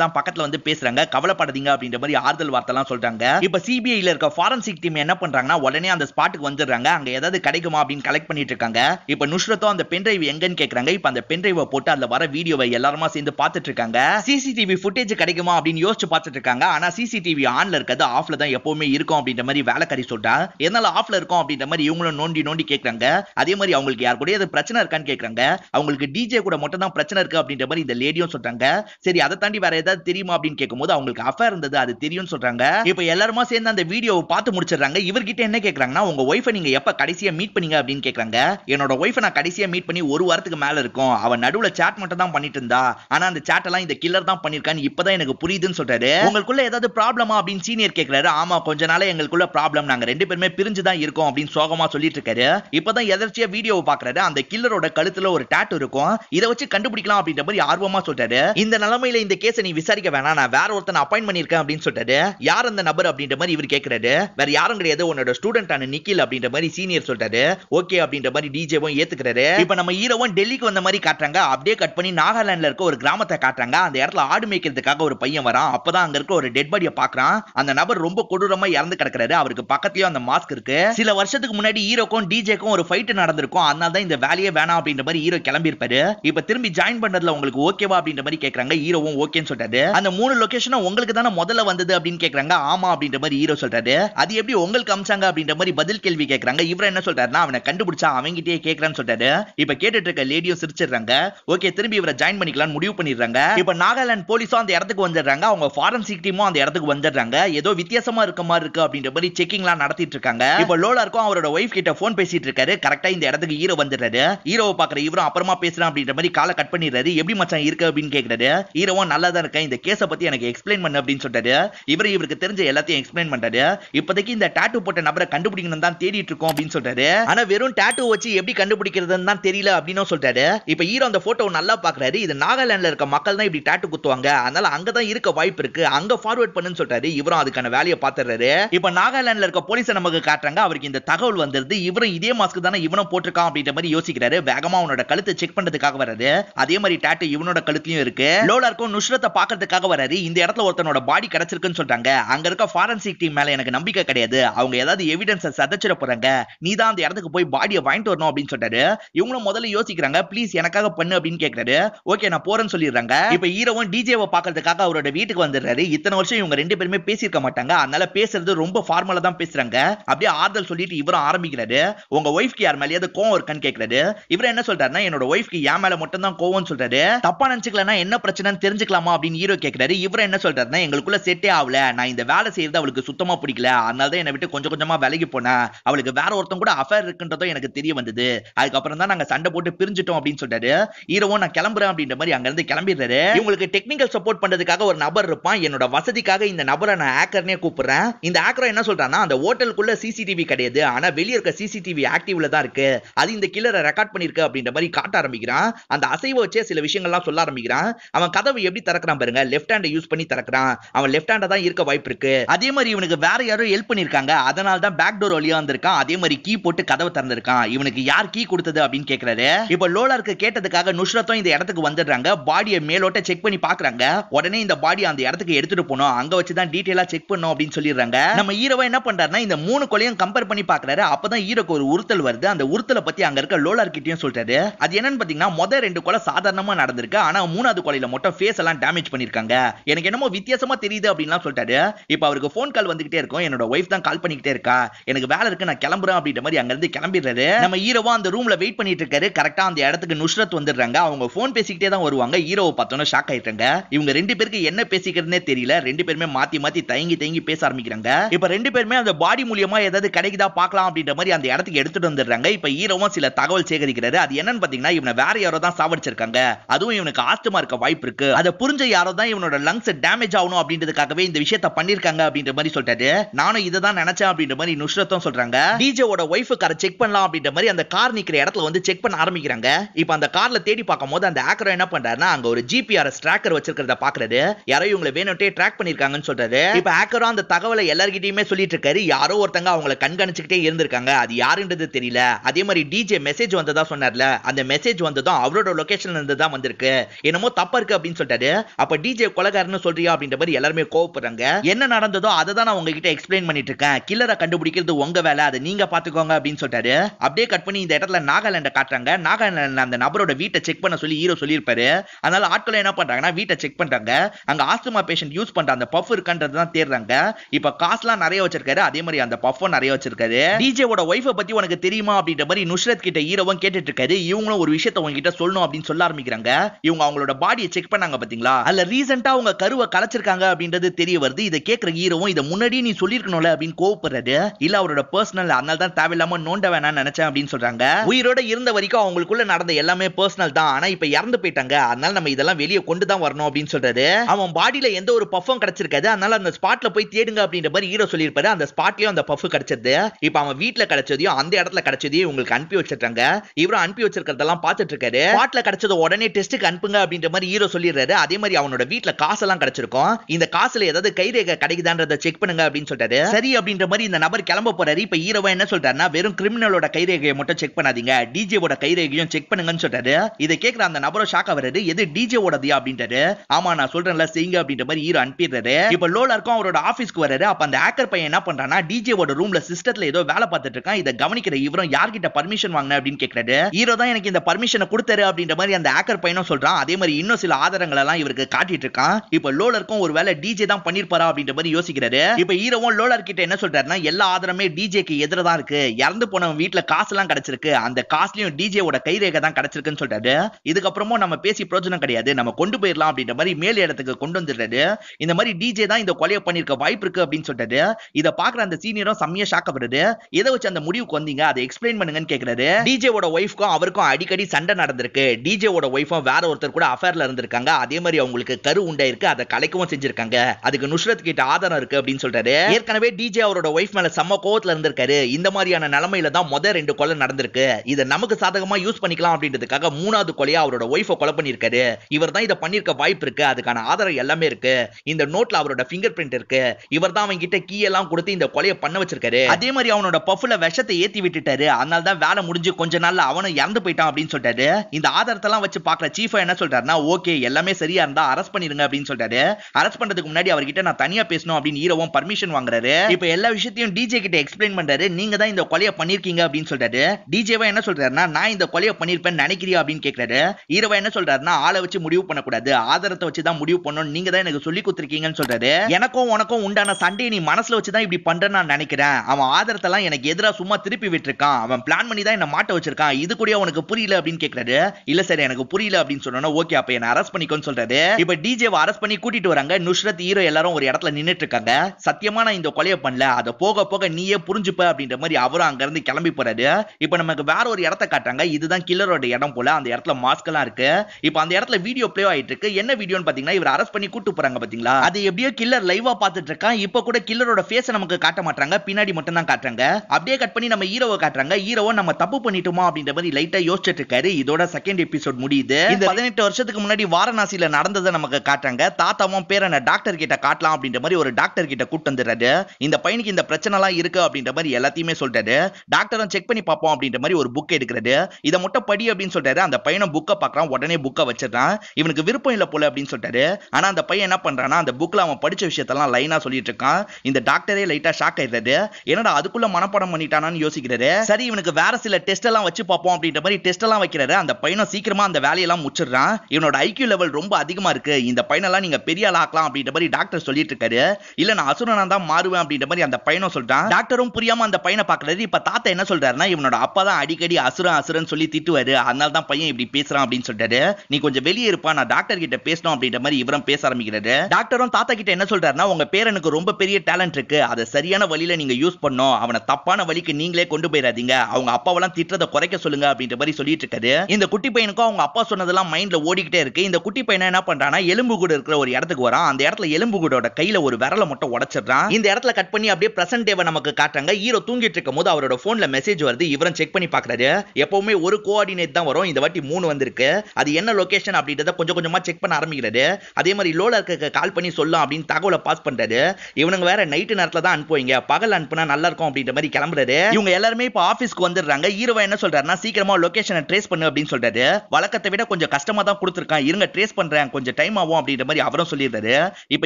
தான் பக்கத்துல வந்து பேசுறாங்க, கவலைப்படாதீங்க அப்படின்ற மாதிரி ஆறுதல் வார்த்தைலாம் சொல்றாங்க. இப்ப சிபிஐல இருக்க ஃபாரன்சிக் டீம் என்ன பண்றாங்கன்னா உடனே அந்த ஸ்பாட்டுக்கு வந்துடுறாங்க. அங்க ஏதாவது கிடைக்குமா அப்படின்னு கலெக்ட் பண்ணிட்டு இருக்காங்க. இப்ப நுஷ்ரத்தோ அந்த பென்டிரைவ் எங்கன்னு கேக்குறாங்க. இப்ப அந்த பென்டிரைவை போட்டு அதுல வர வீடியோவை எல்லாருமா சேர்ந்து பார்த்துட்டு இருக்காங்க. சிசிடிவி ஃபுட்டேஜ் கிடைக்குமா அப்படின்னு யோசிச்சு பார்த்துட்டு இருக்காங்க. ஆனா சிசிடிவி ஆன்ல இருக்கிறது ஆஃப்ல தான் எப்பவுமே இருக்கும் அப்படின்ற மாதிரி வேலைக்காரி சொல்றா. என்னால ஆஃப்ல இருக்கும் அப்படின்ற மாதிரி இவங்களும் நோண்டி நோண்டி கேக்குறாங்க. அதே மாதிரி அவங்களுக்கு யார் கூட பிரச்சனை இருக்கான்னு கேக்குறாங்க. அவங்களுக்கு டிஜே கூட மட்டும் தான் பிரச்சனை இருக்கு அப்படின்ற மாதிரி இந்த லேடியும் சொல்றாங்க. சரி அதை தாண்டி வேற ஏதாவது தெரியுமா அப்படின்னு கேட்கும்போது அவங்களுக்கு அஃபேர் இருந்தது அது தெரியும்னு சொல்றாங்க. இப்ப எல்லாருமா சேர்ந்து அந்த வீடியோவை பார்த்து முடிச்சிடறாங்க. இவர்கிட்ட என்ன கேக்குறாங்கன்னா உங்க ஒய்ஃபை நீங்க எப்ப கடைசியா மீட் பண்ணீங்க அப்படின்னு கேக்குறாங்க. என்னோட ஒய்ஃபை நான் கடைசியா மீட் பண்ணி ஒரு வாரத்துக்கு மேல இருக்கும். அவன் நடுவுல சாட் மட்டும் தான் பண்ணிட்டு இருந்தா. ஆனா அந்த சாட் எல்லாம் இந்த கில்லர் தான் பண்ணிருக்கான்னு இப்பதான் எனக்கு புரியுதுன்னு சொல்றாரு. உங்களுக்குள்ள ஏதாவது ப்ராப்ளமா அப்படின்னு சீனியர் கேக்குறாரு. ஆமா கொஞ்ச நாள எங்களுக்குள்ள ப்ராப்ளம், நாங்க ரெண்டு பேருமே பிரிஞ்சுதான் இருக்கோம் அப்படின்னு சோகமா சொல்லிட்டு இருக்காரு. இப்பதான் எதர்ச்சியா வீடியோவை பாக்குறாரு. அந்த கில்லரோட கழுத்துல ஒரு டாட் இருக்கும், இதை வச்சு கண்டுபிடிக்கலாம் அப்படின்ற மாதிரி ஆர்வமா சொல்றாரு. இந்த நிலைமையில இந்த கேஸை நீ விசாரிக்க வேணாம், நான் வேற ஒருத்தனை அப்பாயிண்ட் பண்ணிருக்கேன் அப்படின்னு சொல்றாரு. யார் அந்த நபர் அப்படின்ற மாதிரி இவர் கேக்குறாரு. வேற யாரும் கிடையாது, உன்னோட ஸ்டூடெண்ட் ஆன நிக்கில் அப்படின்ற மாதிரி சீனியர் சொல்றாரு. ஓகே அப்படின்ற மாதிரி டிஜேவும் ஏத்துக்கிறாரு. இப்ப நம்ம ஹீரோவும் டெல்லிக்கு வந்த மாதிரி காட்டுறாங்க. அப்படியே கட் பண்ணி நாகாலாந்துல இருக்க ஒரு கிராமத்தை காட்டுறாங்க. அந்த இடத்துல ஆடு மேய்க்கிறதுக்காக ஒரு பையன் வரான். அப்பதான் அங்க இருக்க ஒரு டெட் பாடியை பாக்குறான். அந்த நபர் ரொம்ப கொடூரமா இறந்து கிடக்குறாரு. அவருக்கு பக்கத்துலயும் அந்த மாஸ்க் இருக்கு. சில வருஷத்துக்கு முன்னாடி ஹீரோக்கும் டிஜேக்கும் ஒரு ஃபைட் நடந்திருக்கும். அதனால தான் இந்த வேலையே வேணாம் அப்படின்ற மாதிரி ஹீரோ கிளம்பி இருப்பாரு. இப்ப திரும்பி ஜாயின் பண்றதுல உங்களுக்கு ஓகேவா அப்படின்ற மாதிரி கேக்குறாங்க. ஹீரோவும் ஓகேன்னு சொல்றாரு. அந்த மூணு லொகேஷனும் உங்களுக்கு தான முதல்ல வந்தது அப்படின்னு கேக்குறாங்க. ஆமா அப்படின்ற மாதிரி ஹீரோ சொல்றாரு. அது எப்படி உங்களுக்கு அம்சாங்க அப்படின்ற மாதிரி பதில் கேள்வி கேக்குறாங்க. இவர என்ன சொல்றாருன்னா அவனை கண்டுபிடிச்சா அவங்கிட்டே கேக்குறான்னு சொல்றாரு. இப்ப கேட்டுட்டு இருக்க லேடியோ சிரிச்சிடுறாங்க. ஓகே திரும்பி இவரை ஜாயின் பண்ணிக்கலாம் முடிவு பண்ணிடுறாங்க. இப்ப நாகாலாந்து போலீஸும் அந்த இடத்துக்கு வந்துடுறாங்க. அவங்க ஃபாரன்சிக் டீமும் அந்த இடத்துக்கு வந்துடுறாங்க. ஏதோ வித்தியாசமா இருக்க மாதிரி இருக்கு அப்படின்ற மாதிரி செக்கிங் எல்லாம் நடத்திட்டு இருக்காங்க. இப்ப லோலாருக்கும் அவரோட ஒய்ஃப் கிட்ட போன் பேசிட்டு இருக்காரு. கரெக்டா இந்த இடத்துக்கு ஹீரோ வந்துடுறாரு. ஹீரோவை பாக்குற இவரும் அப்புறமா பேசுறான் அப்படின்ற மாதிரி காலை கட் பண்ணிடுறாரு. எப்படி மச்சான் இருக்கு அப்படின்னு கேக்குறாரு. ஹீரோவும் நல்லா தான் இருக்கேன், இந்த கேஸை பத்தி எனக்கு எக்ஸ்பிளைன் பண்ணு அப்படின்னு சொல்றாரு. இவருக்கு தெரிஞ்ச எல்லாத்தையும் எக்ஸ்பிளைன் பண்றாரு. இப்போதைக்கு இந்த டாட்டூ போட்ட நபரை கண்டுபிடிக்கணும் தான் தேடிட்டு இருக்கோம் அப்படின்னு சொல்றாரு. ஆனா வெறும் டாட்டூ வச்சு எப்படி கண்டுபிடிக்கிறதுன்னு தான் தெரியல அப்படின்னு சொல்றாரு. இப்ப ஹீரோ அந்த போட்டோ நல்லா பாக்குறாரு. இது நாகாலாந்துல இருக்க மக்கள் தான் இப்படி டாட்டூ குத்துவாங்க, அதனால அங்கதான் இருக்க வாய்ப்பு இருக்கு, அங்க ஃபார்வர்ட் பண்ணுன்னு சொல்றாரு. இவரும் அதுக்கான வேலையை பாத்துறாரு. இப்ப நாகாலாந்துல இருக்க போலீஸை நமக்கு காட்டுறாங்க. அவருக்கு இந்த தகவல் வந்துருது. இவரும் இதே மாஸ்க்கு தானே இவனும் போட்டிருக்கான் அப்படின்ற மாதிரி யோசிக்கிறாரு. வேகமா அவனோட கழுத்தை செக் பண்றதுக்காக வராது. அதே மாதிரி டாட்டு இவனோட கழுத்திலயும் இருக்கு. லோலாருக்கும் நுஷ்ரத்தை பாக்கிறதுக்காக வராரு. இந்த இடத்துல ஒருத்தனோட பாடி கிடைச்சிருக்குன்னு சொல்றாங்க. அங்க இருக்க ஃபாரன்சிக் டீம் மேல எனக்கு நம்பிக்கை கிடையாது, அவங்க ஏதாவது எவிடன்ஸை சதைச்சிட போறாங்க, நீ தான் அந்த இடத்துக்கு போய் பாடியை வாங்கிட்டு வரணும் அப்படின்னு சொல்றாரு. இவங்களும் முதல்ல யோசிக்கிறாங்க. ப்ளீஸ் எனக்காக பண்ணு அப்படின்னு கேட்கறாரு. ஓகே நான் போறேன்னு சொல்லிடுறாங்க. இப்ப ஹீரோவும் டிஜேவை பாக்கிறதுக்காக அவரோட வீட்டுக்கு வந்துடுறாரு. இத்தனை வருஷம் இவங்க ரெண்டு பேருமே பேசியிருக்க மாட்டாங்க, அதனால பேசுறது ரொம்ப ஃபார்மலா தான் பேசுறாங்க. அப்படியே ஆறுதல் சொல்லிட்டு இவரும் ஆரம்பிக்கிறாரு. உங்க ஒய்ஃப்க்கு யார் மேலேயாவது கோவம் இருக்கான்னு கேட்கறாரு. இவர என்ன சொல்றாருன்னா என்னோட ஒய்ஃப்க்கு என் மேல மட்டும் தான் கோவம்னு சொல்றாரு. தப்பா நினைச்சுக்கலன்னா என்ன பிரச்சனைன்னு தெரிஞ்சுக்கலாமா அப்படின்னு ஹீரோ கேட்கறாரு. இவர என்ன சொல்றாருன்னா எங்களுக்குள்ள செட்டே ஆகல, நான் இந்த வேலை செய்யறது அவளுக்கு சுத்தமா பிடிக்கல, அதனால தான் என்னை விட்டு கொஞ்சம் கொஞ்சமா விலகி போனா, அவளுக்கு வேற ஒருத்தன் கூட அஃபேர் இருக்குன்றதோ எனக்கு தெரிய வந்தது, அதுக்கப்புறம் தான் நாங்க சண்டை போட்டு பிரிஞ்சிட்டோம் அப்படின்னு சொல்றாரு. ஹீரோவும் நான் கிளம்புறேன் அப்படின்ற மாதிரி அங்க இருந்து கிளம்பிடுறாரு. இவங்களுக்கு டெக்னிக்கல் சப்போர்ட் பண்றதுக்காக ஒரு நபர் இருப்பான். என்னோட வசதிக்காக இந்த நபரை நான் ஹேக்கர்னே கூப்பிடுறேன். இந்த ஹேக்கர் என்ன சொல்றான்னா அந்த ஹோட்டலுக்குள்ள சிசிடிவி கிடையாது, ஆனா வெளியே இருக்க சிசிடிவி ஆக்டிவ்ல தான் இருக்கு, அது இந்த கில்லரை ரெக்கார்ட் பண்ணிருக்கு அப்படின்ற மாதிரி காட்ட ஆரம்பிக்கிறான். அந்த அசைவ வச்சே சில விஷயங்கள்லாம் சொல்ல ஆரம்பிக்கிறான். அவன் கதவை எப்படி திறக்கிறான் பாருங்க, லெஃப்ட் ஹேண்டை யூஸ் பண்ணி திறக்கிறான். அவன் லெஃப்ட் ஹேண்டா தான் இருக்க வாய்ப்பு இருக்கு. அதே மாதிரி இவனுக்கு வேற யாரோ ஹெல்ப் பண்ணிருக்காங்க, அதனால தான் பேக் டோர் வழியா வந்திருக்கான். அதே மாதிரி கீ போட்டு கதவை திறந்திருக்கான். இவனுக்கு யார் கீ கொடுத்தது அப்படின்னு கேட்கிறாரு. இப்ப லோலாருக்கு கேட்டதுக்காக நுஷ்ரத்தும் இந்த இடத்துக்கு வந்துடுறாங்க. பாடியை மேலோட்ட செக் பண்ணி பாக்குறாங்க. உடனே இந்த பாடி அந்த இடத்துக்கு எடுத்துட்டு போனோம், அங்க வச்சுதான் டீட்டெயிலா செக் பண்ணோம் அப்படின்னு சொல்லிடுறாங்க. நம்ம ஹீரோவை என்ன பண்றாருன்னா இந்த மூணு கொலையும் கம்பேர் பண்ணி பாக்குறாரு. அப்பதான் ஹீரோக்கு ஒரு உறுத்தல் வருது. அந்த உறுத்தலை பத்தி அங்க இருக்க லோலார் கிட்டயும் சொல்றாரு. அது என்னன்னு பாத்தீங்கன்னா முதல் ரெண்டு கொலை சாதாரணமா நடந்திருக்கு, ஆனா மூணாவது கொலையில மட்டும் ஃபேஸ் எல்லாம் டேமேஜ் பண்ணிருக்காங்க, எனக்கு என்னமோ வித்தியாசமா தெரியுது அப்படின்லாம் சொல்றாரு. இப்ப அவருக்கு போன் கால் வந்துகிட்டே இருக்கும். என்னோட ஒய்ஃப் தான் கால் பண்ணிக்கிட்டே இருக்கா, எனக்கு வேலை இருக்கு நான் கிளம்புறேன் அப்படின்ற மாதிரி அங்க இருந்து கிளம்பிடுறாரு. நம்ம ஹீரோவா அந்த ரூம்ல வெயிட் பண்ணிட்டு இருக்காரு. கரெக்டா அந்த இடத்துக்கு நுஷ்ரத் வந்துடுறாங்க. அவங்க போன் பேசிக்கிட்டே தான் வருவாங்க. ஹீரோவை பார்த்தோன்னா ஷாக் ஆயிட்டாங்க. இவங்க ரெண்டு பேருக்கு என்ன பேசிக்கிறதுனே தெரியல. ரெண்டு பேருமே மாத்தி மாத்தி தயங்கி தயங்கி பேச ஆரம்பிக்கிறாங்க. இப்ப ரெண்டு பேருமே அந்த பாடி மூலமா ஏதாவது கிடைக்குதா பார்க்கலாம் அப்படின்ற மாதிரி அந்த இடத்துக்கு எடுத்துட்டு வந்துடுறாங்க. இப்ப ஹீரோவும் சில தகவல் சேகரிக்கிறாரு. அது என்னன்னு பாத்தீங்கன்னா இவனை வேற யாரோ தான் சாவடிச்சிருக்காங்க, அதுவும் இவனுக்கு ஆஸ்துமா இருக்க வாய்ப்பு இருக்கு, அதை புரிஞ்ச யாரோ தான் இவனோட லங்ஸ் டேமேஜ் ஆகணும் அப்படின்றதுக்காகவே இந்த விஷயத்த பண்ணிருக்காங்க அப்படின்ற மாதிரி சொல்றாரு. நானும் இதை தான் நினைச்சேன் அப்படின்ற மாதிரி நுஷ்ரத்தும் சொல்றாங்க. டிஜேவோட ஒய்ஃபு காரை செக் பண்ணலாம் அப்படின்ற மாதிரி அந்த கார் நிக்கிற இடத்துல வந்து செக் பண்ண ஆரம்பிக்கிறாங்க. இப்ப அந்த கார்ல தேடி பார்க்கும் போது அந்த ஹேக்கர் என்ன பண்றாருன்னா அங்க ஒரு ஜிபிஆர்எஸ் ட்ராக்கர் வச்சிருக்கிறத பாக்குறாரு. யாரோ இவங்களை வேணும்ட்டே ட்ராக் பண்ணிருக்காங்கன்னு சொல்றாரு. இப்ப ஹேக்கரும் அந்த தகவலை எல்லார்கிட்டயுமே சொல்லிட்டு இருக்காரு. யாரோ ஒருத்தங்க அவங்களை கண்காணிச்சுக்கிட்டே இருந்திருக்காங்க, அது யாருன்றது தெரியல. அதே மாதிரி டிஜே மெசேஜ் வந்ததா சொன்னார்ல, அந்த மெசேஜ் வந்ததும் அவரோட லொகேஷன்ல இருந்து தான் வந்து நடந்திருக்கு, என்னமோ தப்பா இருக்கு அப்படின்னு சொல்லிட்டாரு. அப்ப டிஜே கொலைகாரன்னு சொல்றியா அப்படின்ற மாதிரி எல்லாருமே கோவப்படுறாங்க. என்ன நடந்ததோ அதை தான் நான் உங்ககிட்ட எக்ஸ்பிளைன் பண்ணிட்டு இருக்கேன், கில்லரை கண்டுபிடிக்கிறது உங்க வேலை, அதை நீங்க பாத்துக்கோங்க அப்படின்னு சொல்லிட்டாரு. அப்படியே கட் பண்ணி இந்த இடத்துல நாகாலாண்டை காட்டுறாங்க. நாகாலாண்ட்ல அந்த நபரோட வீட்டை செக் பண்ண சொல்லி ஹீரோ சொல்லியிருப்பாரு. அதனால ஆட்களை என்ன பண்றாங்கன்னா வீட்டை செக் பண்றாங்க. அங்க ஆஸ்துமா பேஷண்ட் யூஸ் பண்ற அந்த பஃப் இருக்கான்றது தான் தேடுறாங்க. இப்ப காசுலாம் நிறைய வச்சிருக்காரு, அதே மாதிரி அந்த பஃபும் நிறைய வச்சிருக்காரு. டிஜேவோட ஒய்ஃபை பத்தி உனக்கு தெரியுமா அப்படின்ற மாதிரி நுஷ்ரத் கிட்ட ஹீரோவும் கேட்டுட்டு இருக்காரு. இவங்களும் ஒரு விஷயத்தை உங்ககிட்ட சொல்லணும் அப்படின்னு சொல்ல ஆரம்பிக்கிறாங்க. இவங்க அவங்களோட பாடியை செக் பண்ணாங்க பாத்தீங்களா, அதுல ரீசெண்டா அவங்க கருவை கலைச்சிருக்காங்க அப்படின்றது தெரிய வருது. இதை கேட்கிற ஹீரோவும் இதை முன்னாடி நீ சொல்லிருக்கணும்ல அப்படின்னு கோவப்படுறாரு. இல்ல அவரோட பர்சனல், அதனால தான் தேவையில்லாம நோண்ட வேணாம் நினைச்சேன் அப்படின்னு சொல்றாங்க. உயிரோட இருந்த வரைக்கும் அவங்களுக்குள்ள நடந்த எல்லாமே பர்சனல் தான், ஆனா இப்ப இறந்து போயிட்டாங்க, அதனால நம்ம இதெல்லாம் வெளியே கொண்டு தான் வரணும் அப்படின்னு சொல்றாரு. அவன் பாடியில எந்த ஒரு பஃபும் கிடைச்சிருக்காது, அதனால அந்த ஸ்பாட்ல போய் தேடுங்க அப்படின்ற மாதிரி ஹீரோ சொல்லியிருப்பாரு. அந்த ஸ்பாட்லயும் அந்த பஃப் கிடைச்சது. இப்ப அவன் வீட்டுல கிடைச்சதையும் அந்த இடத்துல கிடைச்சதையும் உங்களுக்கு அனுப்பி வச்சிருக்காங்க. இவரும் அனுப்பி வச்சிருக்கிறதெல்லாம் பாத்துட்டு இருக்காரு. ஸ்பாட்ல கிடைச்சது உடனே டெஸ்ட்டுக்கு அனுப்புங்க அப்படின்ற மாதிரி ஹீரோ சொல்லிடுறாரு. அதே மாதிரி அவனோட வீட்டுல காசெல்லாம் கிடைச்சிருக்கும், இந்த காசுல ஏதாவது கைரேகை கிடைக்குதான்றத செக் பண்ணுங்க அப்படின்னு சொல்றாரு. சரி அப்படின்ற மாதிரி இந்த நபர் கிளம்ப போறாரு. இப்ப ஹீரோவா என்ன சொல்றாருன்னா, வெறும் கிரிமினலோட கைரேகையை மட்டும் செக் பண்ணாதீங்க, டிஜேவோட கைரேகையும் செக் பண்ணுங்கன்னு சொல்றாரு. இதை கேட்கிற அந்த நபரும் ஷாக் ஆகுறாரு. எது டிஜேவோடது அப்படின்றாரு. ஆமா நான் சொல்றேன்ல செய்யுங்க அப்படின்ற மாதிரி ஹீரோ அனுப்பிடுறாரு. இப்ப லோலாருக்கும் அவரோட ஆபீஸ்க்கு வர்றாரு. அப்ப அந்த ஹேக்கர் பையன் என்ன பண்றானா, டிஜேவோட ரூம்ல சிஸ்டத்துல ஏதோ வேலை பார்த்துட்டு இருக்கான். இதை கவனிக்கிற இவரும் யார்கிட்ட பர்மிஷன் வாங்கினா அப்படின்னு கேட்கிறாரு. ஹீரோ தான் எனக்கு இந்த பர்மிஷனை கொடுத்தாரு அப்படின்ற மாதிரி அந்த ஹேக்கர் பையனும் சொல்றான். அதே மாதிரி இன்னும் சில ஆதாரங்கள் எல்லாம் இவருக்கு காட்டிட்டு இருக்கான். இப்ப லோலாருக்கும் ஒரு வேலை டிஜே தான் பண்ணிருப்பாரா அப்படின்ற மாதிரி யோசிக்கிறாரு. இப்ப ஹீரோவும் லோலார் கிட்ட என்ன சொல்றாருன்னா, எல்லா ஆதாரமே டிஜேக்கு எதிர தான் இருக்கு, இறந்து போனவன் வீட்டுல காசு எல்லாம் கிடைச்சிருக்கு, அந்த காசுலயும் டிஜேவோட கைரேகை தான் கிடைச்சிருக்குன்னு சொல்றாரு. இதுக்கப்புறமும் நம்ம பேசி பிரயோஜனம் கிடையாது, நம்ம கொண்டு போயிடலாம் அப்படின்ற மாதிரி மேல் இடத்துக்கு கொண்டு வந்துடுறாரு. இந்த மாதிரி டிஜே தான் இந்த கொலையை பண்ணிருக்க வாய்ப்பு இருக்கு அப்படின்னு சொல்றாரு. இதை பாக்குற அந்த சீனியரும் செம்மையா ஷாக் ஆகுறாரு. எதை வச்சு அந்த முடிவுக்கு வந்தீங்க, அதை எக்ஸ்பிளைன் பண்ணுங்கன்னு கேக்குறாரு. டிஜேவோட ஒய்ஃப்க்கும் அவருக்கும் அடிக்கடி சண்டை நடந்திருக்கு. டிஜேவோட ஒய்ஃபும் வேற ஒருத்தர் கூட அஃபேர்ல இருந்திருக்காங்க. அதே மாதிரி அவங்களுக்கு கரு உண்டாயிருக்கு, அதை கலைக்கவும் செஞ்சிருக்காங்க. அதுக்கு நுஷ்ரத் கிட்ட ஆதாரம் இருக்கு அப்படின்னு சொல்றாரு. ஏற்கனவே டிஜே அவரோட ஒய்ஃப் மேல செம்ம கோவத்துல இருந்திருக்காரு. இந்த மாதிரியான நிலைமையில தான் முதல் 2 கொலை நடந்திருக்கு. இதை நமக்கு சாதகமா யூஸ் பண்ணிக்கலாம் அப்படின்றதுக்காக 3ஆவது கொலையா அவரோட ஒய்ஃபை கொலை பண்ணிருக்காரு. இவர் தான் இதை பண்ணிருக்க வாய்ப்பு இருக்கு, அதுக்கான ஆதாரம் எல்லாமே இருக்கு. இந்த நோட்ல அவரோட ஃபிங்கர் பிரிண்ட் இருக்கு. இவர் தான் அவங்க கிட்ட கீ எல்லாம் கொடுத்து இந்த கொலையை பண்ண வச்சிருக்காரு. அதே மாதிரி அவனோட பஃப்ல விஷத்தை ஏத்தி விட்டுட்டாரு, அதனால தான் வேலை முடிஞ்சு கொஞ்ச நாள்ல அவனும் இறந்து போயிட்டான் அப்படின்னு சொல்றாரு. இந்த ஆதாரத்தெல்லாம் வச்சு பாக்குற சீஃபா என்ன சொல்றாருன்னா, ஓகே எல்லாமே சரியா இருந்தா அரெஸ்ட் பண்ணிருங்க அப்படின்னு சொல்றாரு. அரெஸ்ட் பண்றதுக்கு முன்னாடி அவர்கிட்ட நான் தனியா பேசணும் அப்படின்னு ஹீரோவும் பர்மிஷன் வாங்குறாரு. இப்ப எல்லா விஷயத்தையும் டிஜே கிட்ட எக்ஸ்பிளைன் பண்றாரு. நீங்க தான் இந்த கொலையை பண்ணிருக்கீங்க அப்படின்னு சொல்றாரு. டிஜேவா என்ன சொல்றாருன்னா, நான் இந்த கொலையை பண்ணிருப்பேன்னு நினைக்கிறியா அப்படின்னு கேக்குறாரு. ஹீரோவா என்ன சொல்றாருன்னா, ஆளை வச்சு முடிவு பண்ணக்கூடாது, ஆதாரத்தை வச்சு தான் முடிவு பண்ணணும், நீங்க தான் எனக்கு சொல்லி கொடுத்துருக்கீங்கன்னு சொல்றாரு. எனக்கும் உனக்கும் உண்டான சண்டே நீ மனசுல வச்சுதான் இப்படி பண்றேன்னு நான் நினைக்கிறேன். அவன் ஆதாரத்தை எல்லாம் எனக்கு எதிராக சும்மா திருப்பி விட்டுருக்கான், அவன் பிளான் பண்ணி தான் என்ன மாட்ட வச்சிருக்கான், இது கூட உனக்கு புரியல அப்படின்னு கேக்குறாரு. இல்ல சார் எனக்கு புரியல அப்படின்னு சொன்னோன்னா, ஓகே அப்ப என்ன அரெஸ்ட் பண்ணிக்கோன்னு சொல்றாரு. இப்ப டிஜேவை அரெஸ்ட் பண்ணி கூட்டிட்டு வராங்க. நுஷ்ரத் ஹீரோ எல்லாரும் ஒரு இடத்துல நின்னுட்டு இருக்காங்க. சத்தியமா நான் இந்த கொலையை பண்ணல, அதை போக போக நீயே புரிஞ்சுப்ப அப்படின்ற மாதிரி அவரும் அங்க இருந்து கிளம்பி போறாரு. இப்ப நமக்கு வேற ஒரு இடத்தை காட்டுறாங்க. இதுதான் கில்லரோட இடம் போல. அந்த இடத்துல மாஸ்க் எல்லாம் இருக்கு. இப்ப அந்த இடத்துல வீடியோ பிளே ஆயிட்டு இருக்கு. என்ன வீடியோன்னு பாத்தீங்கன்னா, இவர் அரெஸ்ட் பண்ணி கூட்டு போறாங்க பாத்தீங்களா, அது எப்படியோ கில்லர் லைவா பாத்துட்டு இருக்கான். இப்ப கூட கில்லரோட ஃபேஸ் நமக்கு காட்ட மாட்டாங்க, பின்னாடி மட்டும் தான் காட்டுறாங்க. அப்படியே கட் பண்ணி நம்ம ஹீரோவை காட்டுறாங்க. ஹீரோவை நம்ம தப்பு பண்ணிட்டோமா அப்படின்ற மாதிரி லைட்டா யோசிச்சுட்டு இருக்காரு. இதோட செகண்ட் எபிசோட் முடியுது. இந்த 18 வருஷத்துக்கு முன்னாடி வாரணாசியில நடந்ததை நமக்கு காட்டுறாங்க. தாத்தாவும் பேரனை டாக்டர் கிட்ட காட்டலாம் அப்படின்ற மாதிரி ஒரு டாக்டர் கிட்ட கூட்டு வந்துடுறாரு. இந்த பையனுக்கு இந்த பிரச்சனை எல்லாம் இருக்கு அப்படின்ற மாதிரி எல்லாத்தையுமே சொல்றாரு. டாக்டரும் செக் பண்ணி பார்ப்போம் அப்படின்ற மாதிரி ஒரு புக் எடுக்கிறாரு. இதை மட்டும் படி அப்படின்னு சொல்றாரு. அந்த பையனும் புக்கை பார்க்கறான், உடனே புக்கை வச்சிடறான். இவனுக்கு விருப்பம் இல்ல போல அப்படின்னு சொல்றாரு. ஆனா அந்த பையன் என்ன பண்றானா, அந்த புக்ல அவன் படிச்ச விஷயத்தெல்லாம் லைனா சொல்லிட்டு இருக்கான். இந்த டாக்டரே லைட்டா ஷாக் ஆயிடுறாரு. என்னடா அதுக்குள்ள மனப்பாடம் பண்ணிட்டானான்னு யோசிக்கிறாரு. சரி இவனுக்கு வேற சில டெஸ்ட் எல்லாம் வச்சு பார்ப்போம் அப்படின்ற மாதிரி டெஸ்ட் எல்லாம் வைக்கிறாரு. அந்த பையனும் சீக்கிரமா அந்த வேலையெல்லாம் முடிச்சிடறான். இவனோட ஐக்யூ லெவல் ரொம்ப அதிகமா இருக்கு, இந்த பையனெல்லாம் நீங்க பெரிய ஆள் ஆக்கலாம் அப்படின்ற மாதிரி டாக்டர் சொல்லிட்டு இருக்காரு. இல்ல நான் அசுரனா தான் மாறுவேன் அப்படின்ற மாதிரி அந்த பையனும் சொல்றான். டாக்டரும் புரியாம அந்த பையனை பாக்குறாரு. இப்ப தாத்தா என்ன சொல்றாருன்னா, இவனோட அப்பா தான் அடிக்கடி அசுரன் அசுரன்னு சொல்லி திட்டுவாரு, அதனால தான் பையன் இப்படி பேசுறான் அப்படின்னு சொல்றாரு. நீ கொஞ்சம் வெளியே இருப்பா, நான் டாக்டர் கிட்ட பேசணும் அப்படின்ற மாதிரி இவரும் பேச ஆரம்பிக்கிறாரு. டாக்டரும் தாத்தா கிட்ட என்ன சொல்றாருன்னா, உங்க பேரனுக்கு ரொம்ப பெரிய டேலண்ட் இருக்கு, அதை சரியான வழியில நீங்க யூஸ் பண்ணணும், அவனை தப்பான வழிக்கு நீங்களே கொண்டு போயிடாதீங்க, அவங்க அப்பாவெல்லாம் திட்டுறதை குறைக்க சொல்லுங்க அப்படின்ற மாதிரி சொல்லிட்டு இருக்காரு. இந்த குட்டி பையனுக்கும் அவங்க அப்பா சொன்னதெல்லாம் மைண்ட்ல ஓடிக்கிட்டே இருக்கு. இந்த குட்டி பையனை என்ன பண்றானா, எலும்பு கூட இருக்கிற ஒரு இடத்துக்கு வரான். அந்த இடத்துல எலும்பு கூடோட கையில ஒரு விரலை மட்டும் உடைச்சிடறான். இந்த இடத்துல கட் பண்ணி அப்படியே பிரசன்ட் டேவை நமக்கு காட்டுறாங்க. ஹீரோ தூங்கிட்டு இருக்கும்போது அவரோட போன்ல மெசேஜ் வருது. இவரும் செக் பண்ணி பாக்குறாரு. எப்பவுமே ஒரு கோஆர்டினேட் தான் வரும், இந்த வாட்டி 3 வந்திருக்கு. அது என்ன லொகேஷன் அப்படின்றத கொஞ்சம் கொஞ்சமா செக் பண்ண ஆரம்பிக்கிறாரு. அதே மாதிரி லோலருக்கு கால் பண்ணி சொல்லலாம் அப்படின்னு தகவலை பாஸ் பண்றாரு. இவனுங்க வேற நைட்டு நேரத்துல தான் அனுப்புவீங்க, பகல் அனுப்புனா நல்லா இருக்கும் அப்படின்ற மாதிரி கிளம்புறாரு. இவங்க எல்லாருமே இப்ப ஆபீஸ்க்கு வந்துடுறாங்க. ஹீரோவை என்ன சொல்றாருன்னா, சீக்கிரமா லொகேஷனை ட்ரேஸ் பண்ணு அப்படின்னு சொல்றாரு. வழக்கத்தை விட கொஞ்சம் கொஞ்சம் கஷ்டமா தான் கொடுத்துருக்கான், இருங்க ட்ரேஸ் பண்றேன் கொஞ்சம் டைம் ஆகும் அப்படின்ற மாதிரி அவரும் சொல்லிடுறாரு. இப்ப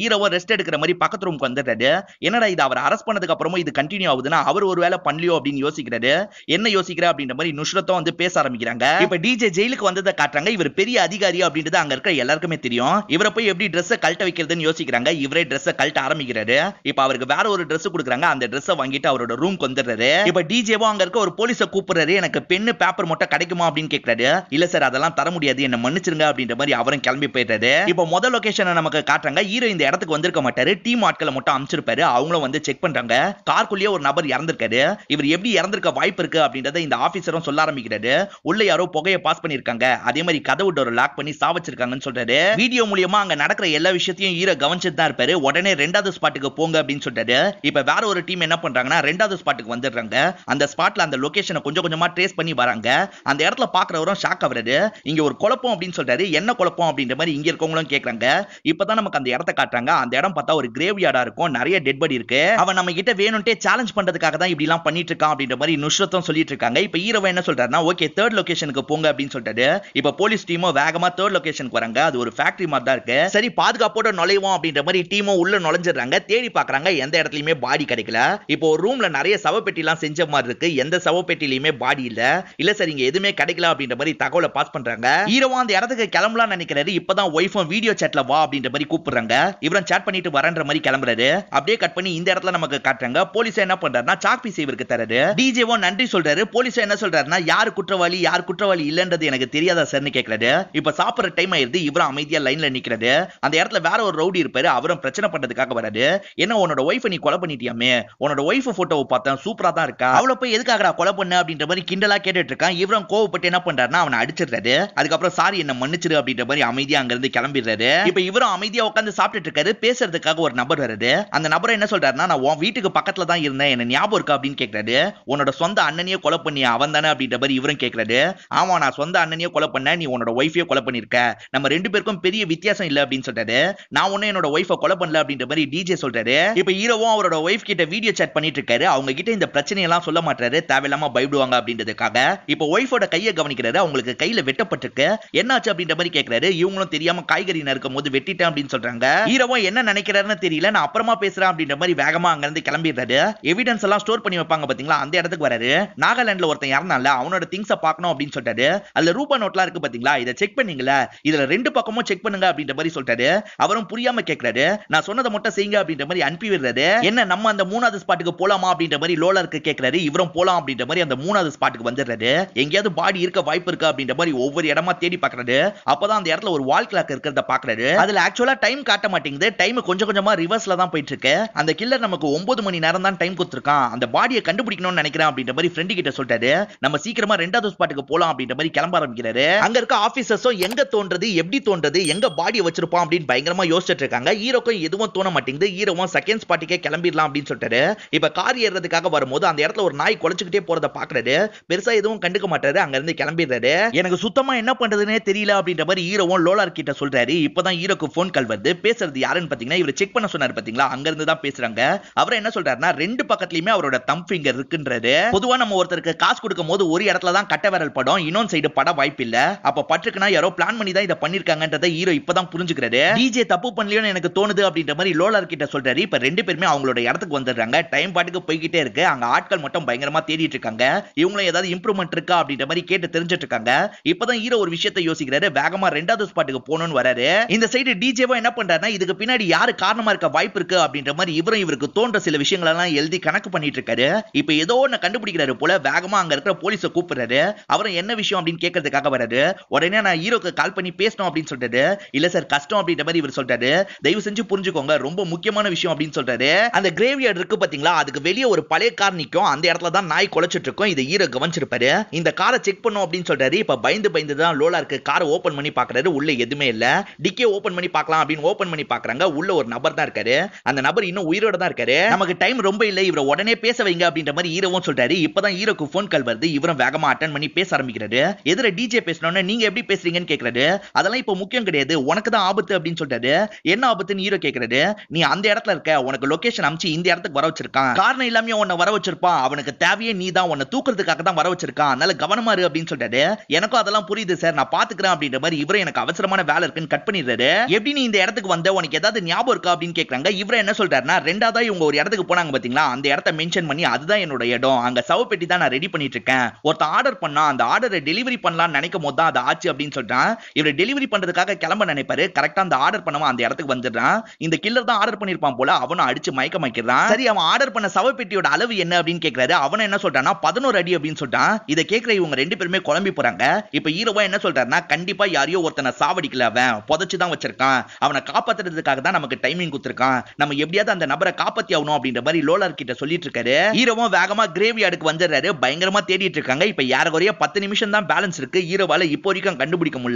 ஹீரோவை ரெஸ்ட் எடுக்கிற மாதிரி பக்கத்து ரூமுக்கு வந்துடுறாரு. என்னடா இது அவர் அரெஸ்ட் பண்ணதுக்கு அப்புறமும் இது கண்டினியூ ஆகுதுன்னா அவர் ஒரு வேலை பண்ணலையோ அப்படின்னு யோசிக்கிறாரு. என்ன யோசிக்கிறா அப்படின்ற மாதிரி நுஷ்ரத்தும் வந்து பேச ஆரம்பிக்கிறாங்க. இப்ப டிஜே ஜெயிலுக்கு வந்ததை காட்டுறாங்க. இவர் பெரிய அதிகாரி அப்படின்றது அங்க இருக்கிற எல்லாருக்குமே தெரியும். இவரை போய் எப்படி ட்ரெஸ் கழட்ட வைக்கிறதுன்னு யோசிக்கிறாங்க. இவரே ட்ரெஸ் கழட்ட ஆரம்பிக்கிறாரு. இப்ப அவருக்கு வேற ஒரு ட்ரெஸ் கொடுக்குறாங்க. அந்த ட்ரெஸ் வாங்கிட்டு அவரோட ரூம் வந்துடுறாரு. இப்ப டிஜேவோ அங்க இருக்க ஒரு போலீஸை கூப்பிடுறாரு. எனக்கு பென்னு பேப்பர் மட்டும் கிடைக்குமா அப்படின்னு கேட்கிறாரு. இல்ல சார் அதெல்லாம் தர முடியாது, என்ன மன்னிச்சிருங்க அப்படின்ற மாதிரி அவரும் கிளம்பி போயிட்டாரு. இப்ப முதல் லொகேஷனை நமக்கு காட்டுறாங்க. ஹீரோ இந்த இடத்துக்கு வந்திருக்க மாட்டாரு, டீம் ஆட்களை மட்டும் அனுப்பிச்சிருப்பாரு. அவங்களும் வந்து செக் பண்றாங்க. கார்க்குள்ளேயே ஒரு நபர் இறந்திருக்காரு. இவர் எப்படி இறந்திருக்க வாய்ப்பு இருக்கு அப்படின்றத இந்த ஆபீசரும் சொல்ல ஆரம்பிக்கிறாரு. உள்ள யாரோ புகையை பாஸ் பண்ணிருக்காங்க, அதே மாதிரி கதவு டோர் லாக் பண்ணி சாவச்சிருக்காங்கன்னு சொல்றாரு. வீடியோ மூலமா அங்க நடக்கிற எல்லா விஷயத்தையும் ஹீரோ கவனிச்சுட்டு தான் இருப்பாரு. உடனே ரெண்டாவது ஸ்பாட்டுக்கு போங்க அப்படின்னு சொல்றாரு. இப்ப வேற ஒரு டீம் என்ன பண்றாங்கன்னா ரெண்டாவது ஸ்பாட்டுக்கு வந்துடுறாங்க. அந்த ஸ்பாட்ல அந்த லொகேஷனை கொஞ்சம் கொஞ்சமா ட்ரேஸ் பண்ணி வராங்க. அந்த இடத்துல பாக்குறவரும் ஷாக் ஆகுறாரு. இங்க ஒரு குழப்பம் அப்படின்னு சொல்றாரு. என்ன குழப்பம் அப்படின்ற மாதிரி இங்க இருக்கவங்களும் கேட்கறாங்க. இப்பதான் நமக்கு அந்த இடத்தை காட்டுறாங்க. அந்த இடம் பார்த்தா ஒரு கிரேவ் யார்டா இருக்கும், நிறைய டெட் பாடி இருக்கு. அவன் நம்ம கிட்ட வேணும்ட்டே சேலஞ்ச் பண்றதுக்காக தான் இப்படி எல்லாம் பண்ணிட்டு இருக்கான் அப்படின்ற மாதிரி நுஷ்ரத்தும் சொல்லிட்டு இருக்காங்க. இப்ப ஹீரோ என்ன சொல்றாருன்னா ஓகே தேர்ட் லொகேஷனுக்கு போங்க அப்படின்னு சொல்றாரு. இப்ப போலீஸ் டீமோ வேகமா தேர்ட் லொகேஷனுக்கு வராங்க. அது ஒரு ஃபேக்டரி மாதிரி தான் இருக்கு. சரி பாதுகாப்போட நுழைவோம் அப்படின்ற மாதிரி டீமோ உள்ள நுழைஞ்சிடுறாங்க. தேடி பாக்குறாங்க, எந்த இடத்துலயுமே பாடி கிடைக்கல. இப்போ ஒரு ரூம்ல நிறைய சவப்பெட்டி எல்லாம் செஞ்ச மாதிரி இருக்கு. எந்த சவப்பெட்டிலயுமே பாடி இல்ல. இல்ல சார் இங்க எதுவுமே கிடைக்கல அப்படின்ற மாதிரி தகவலை பாஸ் பண்றாங்க. ஹீரோ அந்த இடத்துக்கு கிளம்பலாம் நினைக்கிறாரு. இப்பதான் ஒய்ஃபும் வீடியோ சேட்ல வா அப்படின்ற மாதிரி கூப்பிடுறாங்க. இவரும் சேட் பண்ணிட்டு வரன்ற மாதிரி கிளம்புறாரு. அப்படியே கட் பண்ணி இந்த இடத்துல நமக்கு காட்டுறாங்க. போலீஸ் என்ன பண்றாருன்னா சாக்பி சேவருக்கு தராரு. டிஜேவோ நன்றி சொல்றாரு. போலீஸ் என்ன சொல்றாருன்னா யார் குற்றவாளி யார் குற்றவாளி இல்லன்றது எனக்கு தெரியாதா சார்னு கேட்கறாரு. இப்ப சாப்பிடுற டைம் ஆயிருது. இவரும் அமைதியா லைன்ல நிக்கிறாரு. அந்த இடத்துல வேற ஒரு ரவுடி இருப்பாரு. அவரும் பிரச்சனை பண்றதுக்காக வராரு. என்ன உன்னோட ஒய்ஃபை நீ கொலை பண்ணிட்டியாமே, உன்னோட ஒய்ஃப் போட்டோவை பார்த்தேன் சூப்பரா தான் இருக்கா, அவளை போய் எதுக்காக கொலை பண்ண அப்படின்ற மாதிரி கிண்டலா கேட்டுட்டு இருக்கான். இவரும் கோவப்பட்டு என்ன பண்றாருன்னா அவனை அடிச்சிடுறாரு. அதுக்கப்புறம் சாரி என்ன மன்னிச்சிரு அப்படின்ற மாதிரி அமைதியா அங்க இருந்து கிளம்பிடுறாரு. இப்ப இவரும் அமைதியா உட்காந்து சாப்பிட்டு இருக்காரு. பேசுறதுக்காக ஒரு நபர் வருது. அந்த நபர் என்ன சொல்றாருன்னா நான் உன் வீட்டுக்கு பக்கத்துல தான் இருந்தேன், என்ன ஞாபகம் இருக்கா அப்படின்னு கேட்கறாரு. உன்னோட சொந்த அண்ணனையே கொலை பண்ணி அவன் தானே அப்படின்ற மாதிரி இவரும் கேட்கறாரு. ஆமா நான் சொந்த அண்ணனையே கொலை பண்ண, நீ உன்னோட ஒய்ஃபையே கொலை பண்ணிருக்க, நம்ம ரெண்டு பேருக்கும் பெரிய வித்தியாசம் இல்ல அப்படின்னு சொல்றாரு. நான் ஒன்னும் என்னோட ஒய்ஃபை கொலை பண்ணல அப்படின்ற மாதிரி டிஜே சொல்றாரு. இப்ப ஹீரோவும் அவரோட ஒய்ஃப் கிட்ட வீடியோ சேட் பண்ணிட்டு இருக்காரு. அவங்க கிட்ட இந்த பிரச்சனையெல்லாம் சொல்ல மாட்டாரு, தேவையில்லாம பயப்படுவாங்க அப்படின்றதுக்காக. இப்ப ஒய்ஃபோட கையை கவனிக்கிறாரு. அவங்களுக்கு கையில வெட்டப்பட்டிருக்கு. என்னாச்சு அப்படின்ற மாதிரி கேட்கறாரு. இவங்களும் தெரியாம காய்கறி நறுக்கும் போது வெட்டிட்டேன் அப்படின்னு சொல்றாங்க. ஹீரோவும் என்ன நினைக்கிறாருன்னு தெரியல, நான் அப்புறமா பேசுறேன் அப்படின்ற மாதிரி வேகமா அங்க இருந்து கிளம்பிடுறாரு. எவிடன்ஸ் எல்லாம் ஸ்டோர் பண்ணி வைப்பாங்க பாத்தீங்களா, அந்த இடத்துக்கு வராரு. நாகாலாந்துல ஒருத்தன் இறந்தால அவனோட திங்ஸ பாக்கணும் அப்படின்னு சொல்றாரு. அதுல ரூபா நோட்லாம் இருக்கு பாத்தீங்களா, இதை செக் பண்ணீங்களா, இதுல ரெண்டு பக்கமும் செக் பண்ணுங்க அப்படின்ற மாதிரி சொல்றாரு. அவரும் புரியாம கேட்கறாரு. நான் சொன்னதை மட்டும் செய்யுங்க அப்படின்ற மாதிரி அனுப்பி விடுறாரு. என்ன நம்ம அந்த மூணாவது ஸ்பாட்டுக்கு போலாமா அப்படின்ற மாதிரி லோலருக்கு கேட்கறாரு. இவரும் போலாம் அப்படின்ற மாதிரி அந்த மூணாவது ஸ்பாட்டுக்கு வந்துடுறாரு. எங்கேயாவது பாடி இருக்க வாய்ப்பு இருக்கு அப்படின்ற மாதிரி ஒவ்வொரு இடமா தேடி பாக்குறாரு. அப்பதான் அந்த இடத்துல ஒரு வால் கிளாக் இருக்கிறத பாக்குறாரு. அதுல ஆக்சுவலா டைம் காட்ட மாட்டேங்குது. டைம் கொஞ்சம் கொஞ்சமா ரிவர்ஸ்ல தான் போயிட்டு இருக்கு. அந்த கில்லர் நமக்கு 9 மணி நேரம் தான் டைம் கொடுத்திருக்கான். அந்த பாடியை கண்டுபிடிக்கணும்னு நினைக்கிறேன் அப்படின்ற மாதிரி ஃப்ரெண்ட் கிட்ட சொல்றாரு. நம்ம சீக்கிரமா ரெண்டாவது ஸ்பாட்டுக்கு போலாம் அப்படின்ற மாதிரி கிளம்ப ஆரம்பிக்கிறாரு. அங்க இருக்க ஆபீசர்ஸும் எங்க தோன்றது எப்படி தோன்றது எங்க பாடியை வச்சிருப்போம் அப்படின்னு பயங்கரமா யோசிச்சுட்டு இருக்காங்க. ஹீரோக்கும் எதுவும் தோண மாட்டேங்குது. ஹீரோவும் செகண்ட் ஸ்பாட்டுக்கே கிளம்பிடலாம் அப்படின்னு சொல்றாரு. இப்ப கார் ஏறதுக்காக வரும்போது அந்த இடத்துல ஒரு நாய் குலைச்சுக்கிட்டே போறத பாக்குறாரு. பெருசா எதுவும் கண்டுக்க மாட்டாரு. அங்க இருந்து கிளம்பிடுறாரு. எனக்கு சுத்தமா என்ன பண்றதுன்னே தெரியல அப்படின்ற மாதிரி ஹீரோவும் லோலார் கிட்ட சொல்றாரு. இப்பதான் ஹீரோக்கு போன் கால் வருது. பேசுறது யாருன்னு பாத்தீங்கன்னா இவர் செக் பண்ண சொன்னாரு பாத்தீங்களா, அங்க இருந்து தான் பேசுறாங்க. அவர் என்ன சொல்றாருன்னா ரெண்டு பக்கத்துலயுமே அவரோட தம் ஃபிங்கர் இருக்குன்றாரு. பொதுவா நம்ம ஒருத்தருக்கு காசு கொடுக்கும் போது ஒரு இடத்துல தான் கட்ட விரல் படும், இன்னொரு சைடு பட வாய்ப்பு இல்ல. அப்ப பட்டுக்குன்னா யாரோ பிளான் பண்ணி தான் இதை பண்ணிருக்காங்கன்றதை ஹீரோ இப்பதான் புரிஞ்சுக்கிறாரு. டிஜே தப்பு பண்ணலையோன்னு எனக்கு தோணுது அப்படின்ற மாதிரி லோலார் கிட்ட சொல்றாரு. இப்ப ரெண்டு பேருமே அவங்களோட இடத்துக்கு வந்துடுறாங்க. டைம் பாட்டுக்கு போய்கிட்டே இருக்கு. அங்க ஆட்கள் மட்டும் பயங்கரமா தேடிட்டு இருக்காங்க. இவங்களும் ஏதாவது இம்ப்ரூவ்மெண்ட் இருக்கா அப்படின்ற மாதிரி கேட்டு தெரிஞ்சிட்டு இருக்காங்க. இப்பதான் ஹீரோ ஒரு விஷயத்தை யோசிக்கிறாரு. வேகமா ரெண்டாவது ஸ்பாட்டுக்கு போகணும்னு வராரு. இந்த சைடு டிஜேவோ என்ன பண்றாருன்னா இதுக்கு பின்னாடி யாரு காரணமா இருக்க வாய்ப்பு இருக்கு அப்படின்ற மாதிரி இவரும் இவருக்கு தோன்ற சில விஷயங்கள் எல்லாம் எழுதி கணக்கு பண்ணிட்டு இருக்காரு. இப்ப ஏதோ ஒன்னு கண்டுபிடிக்கிறாரு போல. வேகமா அங்க இருக்கிற போலீஸை கூப்பிடுறாரு. அவரும் என்ன விஷயம் அப்படின்னு கேட்கறதுக்காக வராரு. உடனே நான் ஹீரோக்கு கால் பண்ணி பேசணும் அப்படின்னு சொல்றாரு. இல்ல சார் கஷ்டம் அப்படின்ற மாதிரி இவர் சொல்றாரு. தயவு செஞ்சு புரிஞ்சுக்கோங்க, ரொம்ப முக்கியமான விஷயம் அப்படின்னு சொல்றாரு. அந்த கிரேவ்யார்டு இருக்கு பாத்தீங்களா, அதுக்கு வெளியே ஒரு பழைய கார் நிக்கும். அந்த இடத்துல தான் நாய் குலைச்சிட்டு இருக்கும். இதை ஹீரோ கவனிச்சிருப்பாரு. இந்த காரை செக் பண்ணும் அப்படின்னு சொல்றாரு. இப்ப பயந்து தான் லோலாருக்கு காரை ஓபன் பண்ணி பாக்குறாரு. உள்ள எதுவுமே இல்ல. டிக்கே ஓபன் பண்ணி பார்க்கலாம் அப்படின்னு ஓபன் பண்ணி பாக்குறாங்க. உள்ள ஒரு நபர் தான் இருக்காரு. அந்த நபர் இன்னும் உயிரோட தான் இருக்காரு. நமக்கு டைம் ரொம்ப இல்ல, இவரை உடனே பேச வைங்க அப்படின்ற மாதிரி ஹீரோவும் சொல்றாரு. இப்பதான் ஹீரோக்கு போன் கால் வருது. இவரும் வேகமா அட்டெண்ட் பண்ணி பேச ஆரம்பிக்கிறாரு. எதிர டிஜே பேசணும்னு நீங்க எப்படி பேசுறீங்கன்னு கேட்கறாரு. அதெல்லாம் இப்ப முக்கியம் கிடையாது, உனக்கு தான் ஆபத்து அப்படின்னு சொல்றாரு. என்ன ஆபத்துன்னு ஹீரோ கேட்கறாரு. நீ அந்த இடத்துல இருக்க, உனக்கு லொகேஷன் அமிச்சு இந்த இடத்துக்கு வர வச்சிருக்கான். காரணம் இல்லாம உன்னை வர வச்சிருப்பான். அவனுக்கு தேவையே நீ தான். உன்னை தூக்குறதுக்காக தான் வர வச்சிருக்கான். அதனால கவனமா இரு அப்படின்னு சொல்றாரு. எனக்கும் அதெல்லாம் புரியுது சார், நான் பாத்துக்கிறேன் அப்படின்ற மாதிரி இவரே எனக்கு அவசரமான வேலை இருக்குன்னு கட் பண்ணிடுறாரு. எப்படி நீ இந்த இடத்துக்கு வந்த உனக்கு ஏதாவது ஞாபகம் இருக்கா அப்படின்னு கேட்கறாங்க. இவரே என்ன சொல்றாருன்னா ரெண்டாவது இவங்க ஒரு இடத்துக்கு போனாங்க பாத்தீங்களா, அந்த இடத்த மென்ஷன் பண்ணி அதுதான் என்னோட இடம், அங்க சவப்பெட்டி தான் நான் ரெடி பண்ணிட்டு இருக்கேன், ஒருத்த ஆர்டர் பண்ணா அந்த ஆர்டரை டெலிவரி பண்ணலாம்னு நினைக்கும் போது தான் அது ஆச்சு அப்படின்னு சொல்றான். இவரு டெலிவரி பண்றதுக்காக கிளம்ப நினைப்பாரு, கரெக்டா அந்த ஆர்டர் பண்ணவன் அந்த இடத்துக்கு வந்துடுறான். இந்த கில்லர் தான் ஆர்டர் பண்ணிருப்பான் போல, அவனும் அடிச்சு மயக்கம் வைக்கிறான். சரி அவன் ஆர்டர் பண்ண சவப்பெட்டியோட அளவு என்ன அப்படின்னு கேட்கிறாரு. அவன் என்ன சொல்றான்னா 11 அடி அப்படின்னு சொல்றான். இதை கேட்கிற இவங்க ரெண்டு பேருமே குழம்பி போறாங்க. இப்ப ஹீரோவா என்ன சொல்றாருன்னா கண்டிப்பா யாரையோ ஒருத்தனை சாவடிக்கல, அவன் புதைச்சுதான் வச்சிருக்கான், அவனை காப்பாத்துறதுக்காக தான் நமக்கு டைமிங் கொடுத்திருக்கான், நம்ம எப்படியாவது அந்த நபரை காப்பாத்தி ஆகணும் அப்படின்ற மாதிரி லோலார் கிட்ட சொல்லிட்டு இருக்காரு. ஹீரோவும் வேகமா கிரேவி அடுக்கு வந்துடுறாரு. பயங்கரமா தேடிட்டு இருக்காங்க. இப்ப யார குறைய 10 நிமிஷம் தான் பேலன்ஸ் இருக்கு. ஹீரோவால இப்போ வரைக்கும் கண்டுபிடிக்க முடியல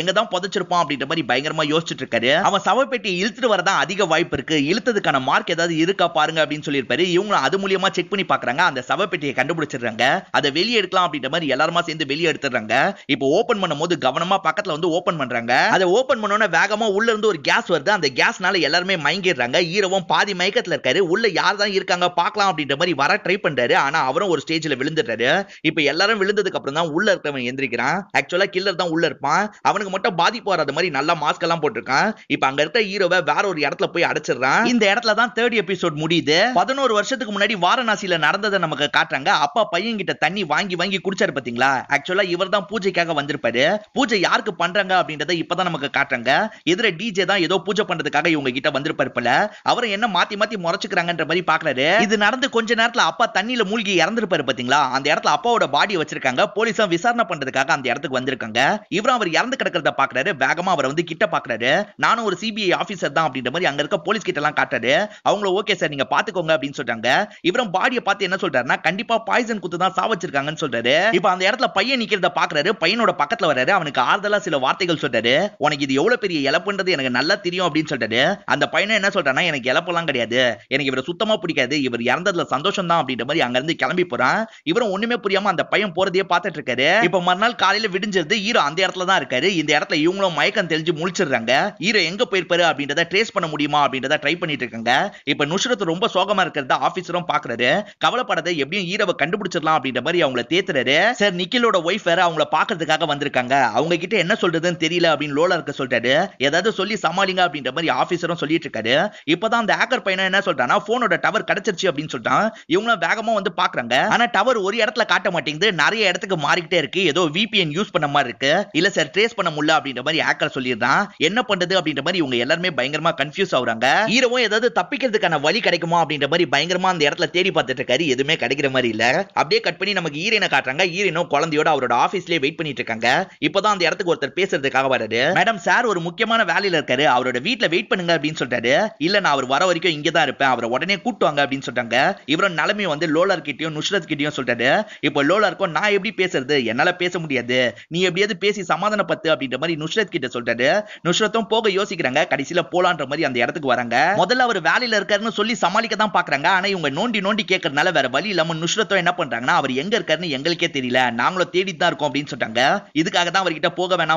எங்கதான் புதைச்சிருப்பான் அப்படின்ற மாதிரி பயங்கரமா யோசிச்சுட்டு இருக்காரு. அவன் சவப்பெட்டி இழுத்துட்டு வரதான் அதிக வாய்ப்பு இருக்கு, இழுத்ததுக்கான மார்க் ஏதாவது இருக்கா பாருங்க அப்படின்னு சொல்லியிருப்பாரு. இவங்களும் அது மூலியமா செக் பண்ணி பாக்குறாங்க. அந்த சவப்பெட்டியை கண்டுபிடிச்சிடுறாங்க. அதை வெளியே எடுக்கலாம் அப்படின்ற மாதிரி எல்லாருமா சேர்ந்து வெளியே எடுத்துடுறாங்க. இப்போ ஓபன் பண்ணும் போது கவனமா பக்கத்துல வந்து ஓபன் பண்றாங்க. அதை ஓபன் பண்ணோட வேகமா உள்ள இருந்து ஒரு கேஸ் வருது. அந்த கேஸ்னால எல்லாருமே மயங்கிடுறாங்க. ஹீரோவும் பாதி மயக்கத்துல இருக்காரு. உள்ள யார் தான் இருக்காங்க பார்க்கலாம் அப்படின்ற மாதிரி வர ட்ரை பண்றாரு. ஆனா அவரும் ஒரு ஸ்டேஜ்ல விழுந்துட்டாரு. இப்ப எல்லாரும் விழுந்ததுக்கு அப்புறம் தான் உள்ள இருக்கவன் எந்திரிக்கிறான். ஆக்சுவலா கில்லர் தான் உள்ள இருப்பான். அவனுக்கு மட்டும் பாதிப்பு வராத மாதிரி நல்லா மாஸ்க் எல்லாம் போட்டிருக்கான். இப்ப அங்க இருக்க ஹீரோவை வேற ஒரு இடத்துல போய் அடைச்சிடறான். இந்த இடத்துல தான் 3rd எபிசோட் முடியுது. 11 வருஷத்துக்கு முன்னாடி வாரணாசியில நடந்ததை நமக்கு காட்டுறாங்க. அப்பா பையன் கிட்ட தண்ணி வாங்கி வாங்கி குடிச்சாரு பாத்தீங்களா. ஆக்சுவலா இவர் தான் பூஜைக்காக வந்திருப்பாரு. பூஜை யாருக்கு பண்றாங்க அப்படின்றத இப்பதான் நமக்கு காட்டுறாங்க. எதிர டிஜே தான் ஏதோ பூஜை பண்றதுக்காக இவங்க கிட்ட வந்திருப்பாரு போல. அவரை என்ன மாத்தி மாத்தி முறைச்சுக்கிறாங்கன்ற மாதிரி பாக்குறாரு. இது நடந்து கொஞ்ச நேரத்துல அப்பா தண்ணியில மூழ்கி இறந்துருப்பாரு பாத்தீங்களா. அந்த இடத்துல அப்பாவோட பாடி வச்சிருக்காங்க. போலீஸா விசாரணை பண்றதுக்காக அந்த இடத்துக்கு வந்திருக்காங்க. இவரும் அவர் இறந்து கிடக்கிறத பாக்குறாரு. வேகமா அவரை வந்து கிட்ட பாக்குறாரு. நானும் ஒரு சிபிஐ ஆபீசர் தான் அப்படின்ற மாதிரி அங்க இருக்க போலீஸ் கிட்ட எல்லாம் காட்டுறாரு. அவங்கள ஓகே சார் நீங்க பாத்துக்கோங்க அப்படின்னு சொல்றாங்க. இவரும் பாடியை பார்த்து என்ன சொல்றாருன்னா கண்டிப்பா பாய்சன் குத்து தான் சாவச்சிருக்காங்கன்னு சொல்றாரு. இப்ப அந்த இடத்துல பையன் நிக்கிறத பாக்குறாரு. பையனோட பக்கத்துல வர்றாரு. அவனுக்கு ஆறுதலா சில வார்த்தைகள் சொல்றாரு. உனக்கு இது எவ்வளவு பெரிய இழப்புன்றது எனக்கு நல்லா தெரியும் அப்படின்னு சொல்றாரு. அந்த பையனை என்ன சொல்றானா எனக்கு இழப்பெல்லாம் கிடையாது, எனக்கு இவரை சுத்தமா பிடிக்காது, இவர் இறந்ததுல சந்தோஷம் தான் அப்படின்ற மாதிரி அங்க இருந்து கிளம்பி போறான். இவரும் ஒண்ணுமே புரியாம அந்த பையன் போறதையே பார்த்துட்டு இருக்காரு. இப்ப மறுநாள் காலையில விடிஞ்சது. ஹீரோ அந்த இடத்துல தான் இருக்காரு. இந்த இடத்துல இவங்களும் மயக்கம் தெளிஞ்சு முழிச்சிடுறாங்க. ஹீரோ எங்க போயிருப்பாரு அப்படின்றத ட்ரேஸ் பண்ண முடியுமா அப்படின்றத ட்ரை பண்ணிட்டு இருக்காங்க. இப்ப நுஷ்ரத் ரொம்ப சோகமா இருக்கிறத ஆபீசரும் பாக்குறாரு. கவலைப்படாத, எப்படியும் ஹீரோவை கண்டுபிடிச்சிடலாம் அப்படின்ற மாதிரி அவங்களை தேத்துறாரு. சார் நிக்கிலோட ஒய்ஃப் வேற அவங்கள பாக்குறதுக்காக வந்திருக்காங்க, அவங்க கிட்ட என்ன சொல்றதுன்னு தெரியல அப்படின்னு லோலா இருக்க சொல்றாரு. ஏதாவது சொல்லி சமாளிங்க அப்படின்ற மாதிரி ஆபீசரும் சொல்லிட்டு இருக்காரு. இப்பதான் அந்த ஹேக்கர் பையன் என்ன சொல்றானா போனோட டவர் கிடைச்சிருச்சு அப்படின்னு சொல்றான். இவங்களும் வேகமா வந்து பாக்குறாங்க. ஆனா டவர் ஒரு இடத்துல காட்ட மாட்டேங்குது, நிறைய இடத்துக்கு மாறிக்கிட்டே இருக்கு. ஏதோ VPN யூஸ் பண்ண மாதிரி இருக்கு. இல்ல சார் ட்ரேஸ் பண்ண முடியல அப்படின்ற மாதிரி ஹேக்கர் சொல்லிடுறான். என்ன பண்றது அப்படின்ற மாதிரி இவங்க எல்லாருமே பயங்கரமா கன்ஃபியூஸ் ஆகுறாங்க. ஹீரோவும் ஏதாவது தப்பிக்கிறதுக்கான வழி கிடைக்குமா அப்படின்ற மாதிரி பயங்கரமா அந்த இடத்துல தேடி பார்த்துட்டு இருக்காரு. எதுவுமே கிடைக்கிற மாதிரி இல்ல. அப்படியே கட் பண்ணி நமக்கு ஹீரோயினை காட்டுறாங்க. ஹீரோயினும் குழந்தையோட அவரோட ஆபீஸ்லயே வெயிட் பண்ணிட்டு இருக்காங்க. இப்பதான் அந்த இடத்துக்கு ஒருத்தர் பேசுறதுக்காக வர்றாரு. மேடம் சார் ஒரு முக்கியமான வேலையில இருக்காரு, அவரோட வீட்டுல வெயிட் பண்ணுங்க அப்படின்னு சொல்றாரு. இல்ல நான் அவர் வர வரைக்கும் இங்கதான் இருப்பேன், அவரை உடனே கூட்டுவாங்க அப்படின்னு சொல்றாங்க. இவரோட நிலைமை வந்து லோலார் கிட்டயும் நுஷ்ரத் கிட்டயும் சொல்றாரு. இப்போ லோலாருக்கும் நான் எப்படி பேசுறது, என்னால பேச முடியாது, நீ எப்படியாவது பேசி சமாதானப்பத்து அப்படின்ற மாதிரி நுஷ்ரத் கிட்ட சொல்றாரு. நுஷ்ரத்தும் போக யோசிக்கிறாங்க. கடைசியில போலான்ற மாதிரி அந்த இடத்துக்கு வராங்க. முதல்ல அவர் வேலையில இருக்காருன்னு சொல்லி சமாளிக்க தான் பாக்குறாங்க. ஆனா இவங்க நோண்டி நோண்டி கேட்கறதுனால வேற வழி இல்லாம நுஷ்ரத்தும் என்ன பண்றாங்கன்னா அவர் எங்க இருக்காருன்னு எங்களுக்கே தெரியல, நாங்களும் தேடிட்டு தான் இருக்கோம் அப்படின்னு சொல்றாங்க. இதுக்காக தான் அவர்கிட்ட போக வேணாம்